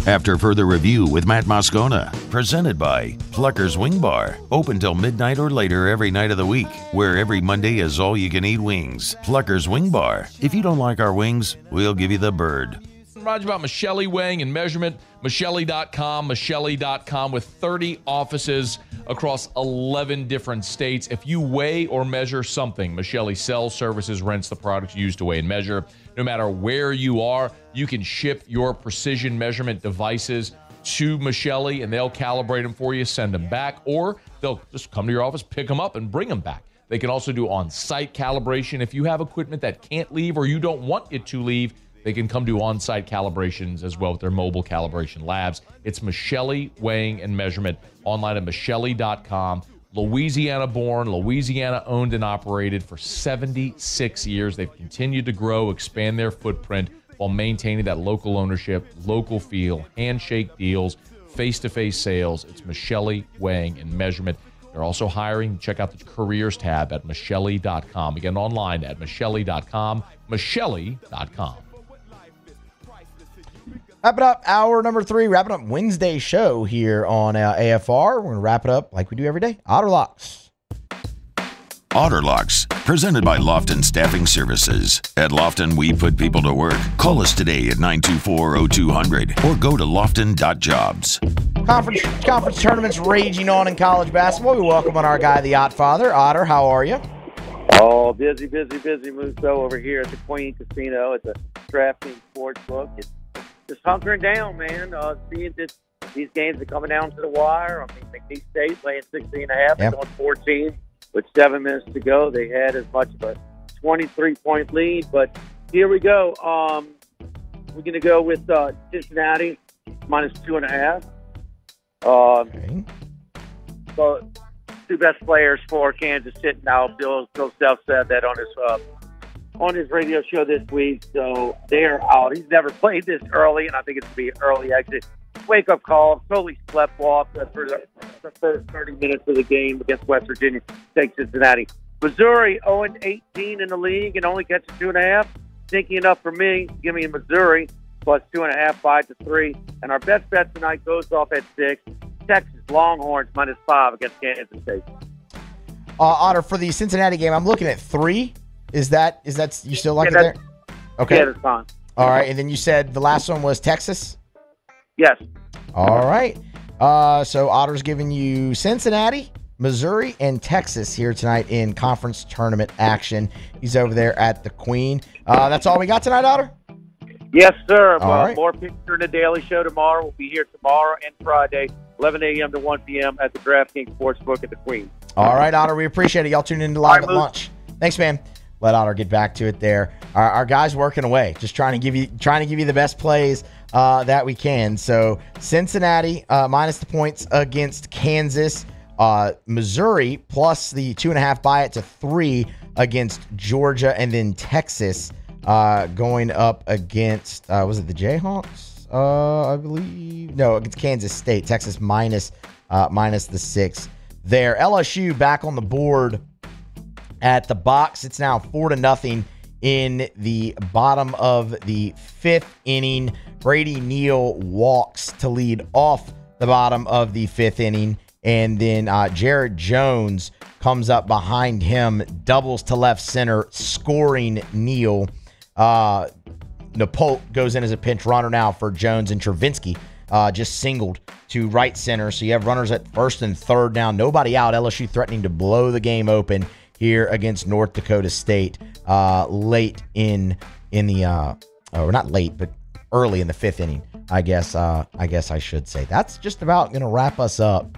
After further review with Matt Moscona, presented by Plucker's Wing Bar, open till midnight or later every night of the week, where every Monday is all you can eat wings. Plucker's Wing Bar. If you don't like our wings, we'll give you the bird. Roger, about Michele weighing and measurement. Michelli.com, Michelli.com, with 30 offices across 11 different states. If you weigh or measure something, Michelli sells, services, rents the products used to weigh and measure. No matter where you are, you can ship your precision measurement devices to Michelli, and they'll calibrate them for you, send them back, or they'll just come to your office, pick them up, and bring them back. They can also do on-site calibration. If you have equipment that can't leave or you don't want it to leave, they can come do on-site calibrations as well with their mobile calibration labs. It's Michelli Weighing and Measurement, online at Michelli.com. Louisiana-born, Louisiana-owned and operated for 76 years. They've continued to grow, expand their footprint while maintaining that local ownership, local feel, handshake deals, face-to-face sales. It's Michelli Weighing and Measurement. They're also hiring. Check out the careers tab at Michelli.com. Again, online at Michelli.com, Michelli.com. Wrapping up hour number 3, wrapping up Wednesday's show here on AFR. We're going to wrap it up like we do every day. Otterlocks. Otterlocks, presented by Lofton Staffing Services. At Lofton, we put people to work. Call us today at 924-0200 or go to lofton.jobs. Conference tournaments raging on in college basketball. We welcome on our guy, the Ott Father. Otter, how are you? Oh, busy, Musso, over here at the Queen Casino at the Drafting Sports Book. It's just hunkering down, man. Seeing that these games are coming down to the wire. I mean, McNeese State laying 16.5, yep, on 14 with 7 minutes to go. They had as much of a 23-point lead, but here we go. We're going to go with Cincinnati minus 2.5. So two best players for Kansas City now. Bill Self said that on his radio show this week, so they're out. He's never played this early, and I think it's going to be an early exit. Wake-up call, totally slept off for the first 30 minutes of the game against West Virginia. Take Cincinnati. Missouri, 0-18 in the league and only catches 2.5. Stinky enough for me. Give me Missouri, plus 2.5, 5-3. And our best bet tonight goes off at 6. Texas Longhorns, minus 5 against Kansas State. Otter, for the Cincinnati game, I'm looking at 3. Is that you still like it there? Okay. Yeah, that's fine. All right, and then you said the last one was Texas? Yes. All right. So Otter's giving you Cincinnati, Missouri, and Texas here tonight in conference tournament action. He's over there at the Queen. That's all we got tonight, Otter? Yes, sir. Right. More picture in the Daily Show tomorrow. We'll be here tomorrow and Friday, 11 a.m. to 1 p.m. at the DraftKings Sportsbook at the Queen. All right, Otter. We appreciate it. Y'all tune in to Live at Lunch. Thanks, man. Let Otter get back to it there. Our guys working away, just trying to give you the best plays that we can. So Cincinnati minus the points against Kansas, Missouri plus the 2.5 buy it to 3 against Georgia, and then Texas going up against was it the Jayhawks? I believe no, against Kansas State. Texas minus the 6 there. LSU back on the board at the box. It's now 4-0 in the bottom of the 5th inning. Brady Neal walks to lead off the bottom of the 5th inning, and then Garrett Jones comes up behind him, doubles to left center, scoring Neal. Napolt goes in as a pinch runner now for Jones, and Travinsky just singled to right center. So you have runners at 1st and 3rd now. Nobody out. LSU threatening to blow the game open here against North Dakota State late in the or not late, but early in the 5th inning, I guess. I guess I should say. That's just about going to wrap us up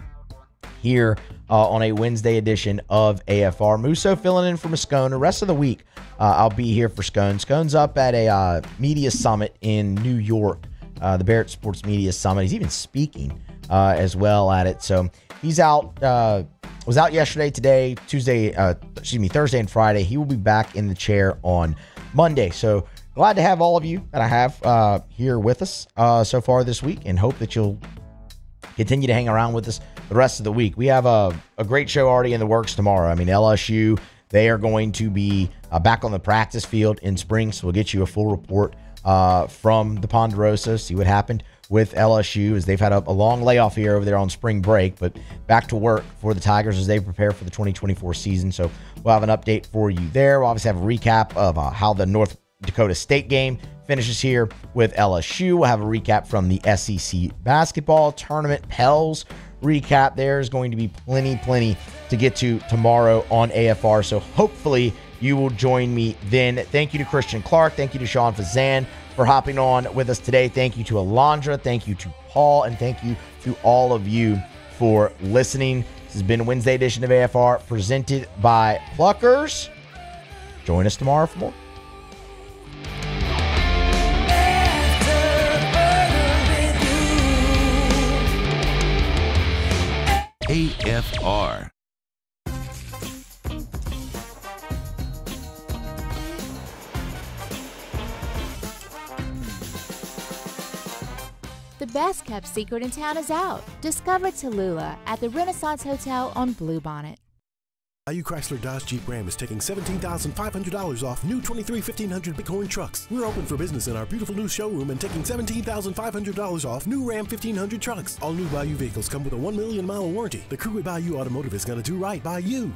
here on a Wednesday edition of AFR. Musso filling in for Moscone. The rest of the week, I'll be here for Scone. Scone's up at a media summit in New York, the Barrett Sports Media Summit. He's even speaking as well at it. So he's out. Was out yesterday, today, Thursday and Friday. He will be back in the chair on Monday. So glad to have all of you that I have here with us so far this week, and hope that you'll continue to hang around with us the rest of the week. We have a great show already in the works tomorrow. I mean, LSU, they are going to be back on the practice field in spring, so we'll get you a full report from the Ponderosa, see what happened with LSU, as they've had a long layoff here over there on spring break, but back to work for the Tigers as they prepare for the 2024 season. So we'll have an update for you there. We'll obviously have a recap of how the North Dakota State game. Finishes here with LSU. We'll have a recap from the SEC basketball tournament. Pels recap. There's going to be plenty to get to tomorrow on AFR. So hopefully you will join me then. Thank you to Christian Clark. Thank you to Sean Fazan for hopping on with us today. Thank you to Alondra. Thank you to Paul. And thank you to all of you for listening. This has been Wednesday edition of AFR presented by Pluckers. Join us tomorrow for more. AFR. The best-kept secret in town is out. Discover Tallulah at the Renaissance Hotel on Bluebonnet. Value Chrysler Dodge Jeep Ram is taking $17,500 off new 23 1500 Bighorn trucks. We're open for business in our beautiful new showroom and taking $17,500 off new Ram 1500 trucks. All new Value vehicles come with a 1 million mile warranty. The crew at Value Automotive is going to do right by you.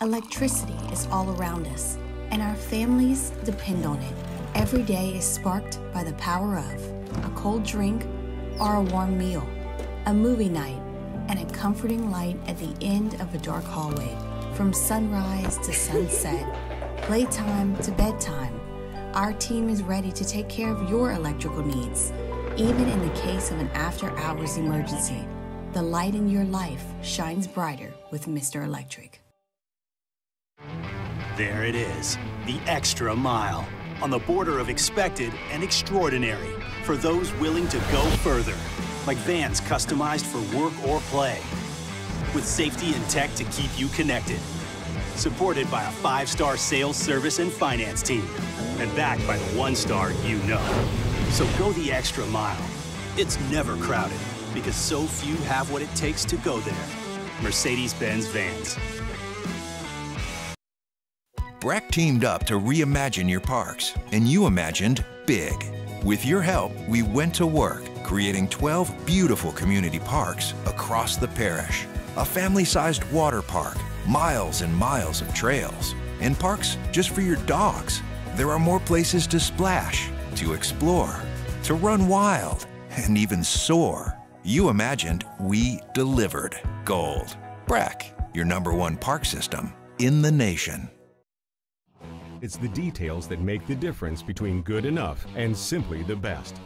Electricity is all around us, and our families depend on it. Every day is sparked by the power of a cold drink or a warm meal, a movie night, and a comforting light at the end of a dark hallway. From sunrise to sunset, playtime to bedtime, our team is ready to take care of your electrical needs. Even in the case of an after-hours emergency, the light in your life shines brighter with Mr. Electric. There it is, the extra mile, on the border of expected and extraordinary, for those willing to go further, like vans customized for work or play, with safety and tech to keep you connected, supported by a 5-star sales, service, and finance team, and backed by the 1-star you know. So go the extra mile. It's never crowded, because so few have what it takes to go there. Mercedes-Benz Vans. Brack teamed up to reimagine your parks, and you imagined big. With your help, we went to work, creating 12 beautiful community parks across the parish. A family-sized water park, miles and miles of trails, and parks just for your dogs. There are more places to splash, to explore, to run wild, and even soar. You imagined, we delivered gold. Brack, your #1 park system in the nation. It's the details that make the difference between good enough and simply the best.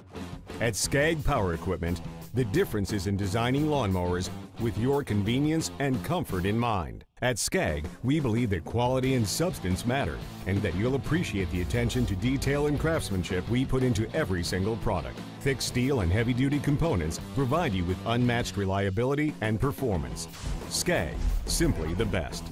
At Skag Power Equipment, the difference is in designing lawnmowers with your convenience and comfort in mind. At Skag, we believe that quality and substance matter, and that you'll appreciate the attention to detail and craftsmanship we put into every single product. Thick steel and heavy-duty components provide you with unmatched reliability and performance. Skag, simply the best.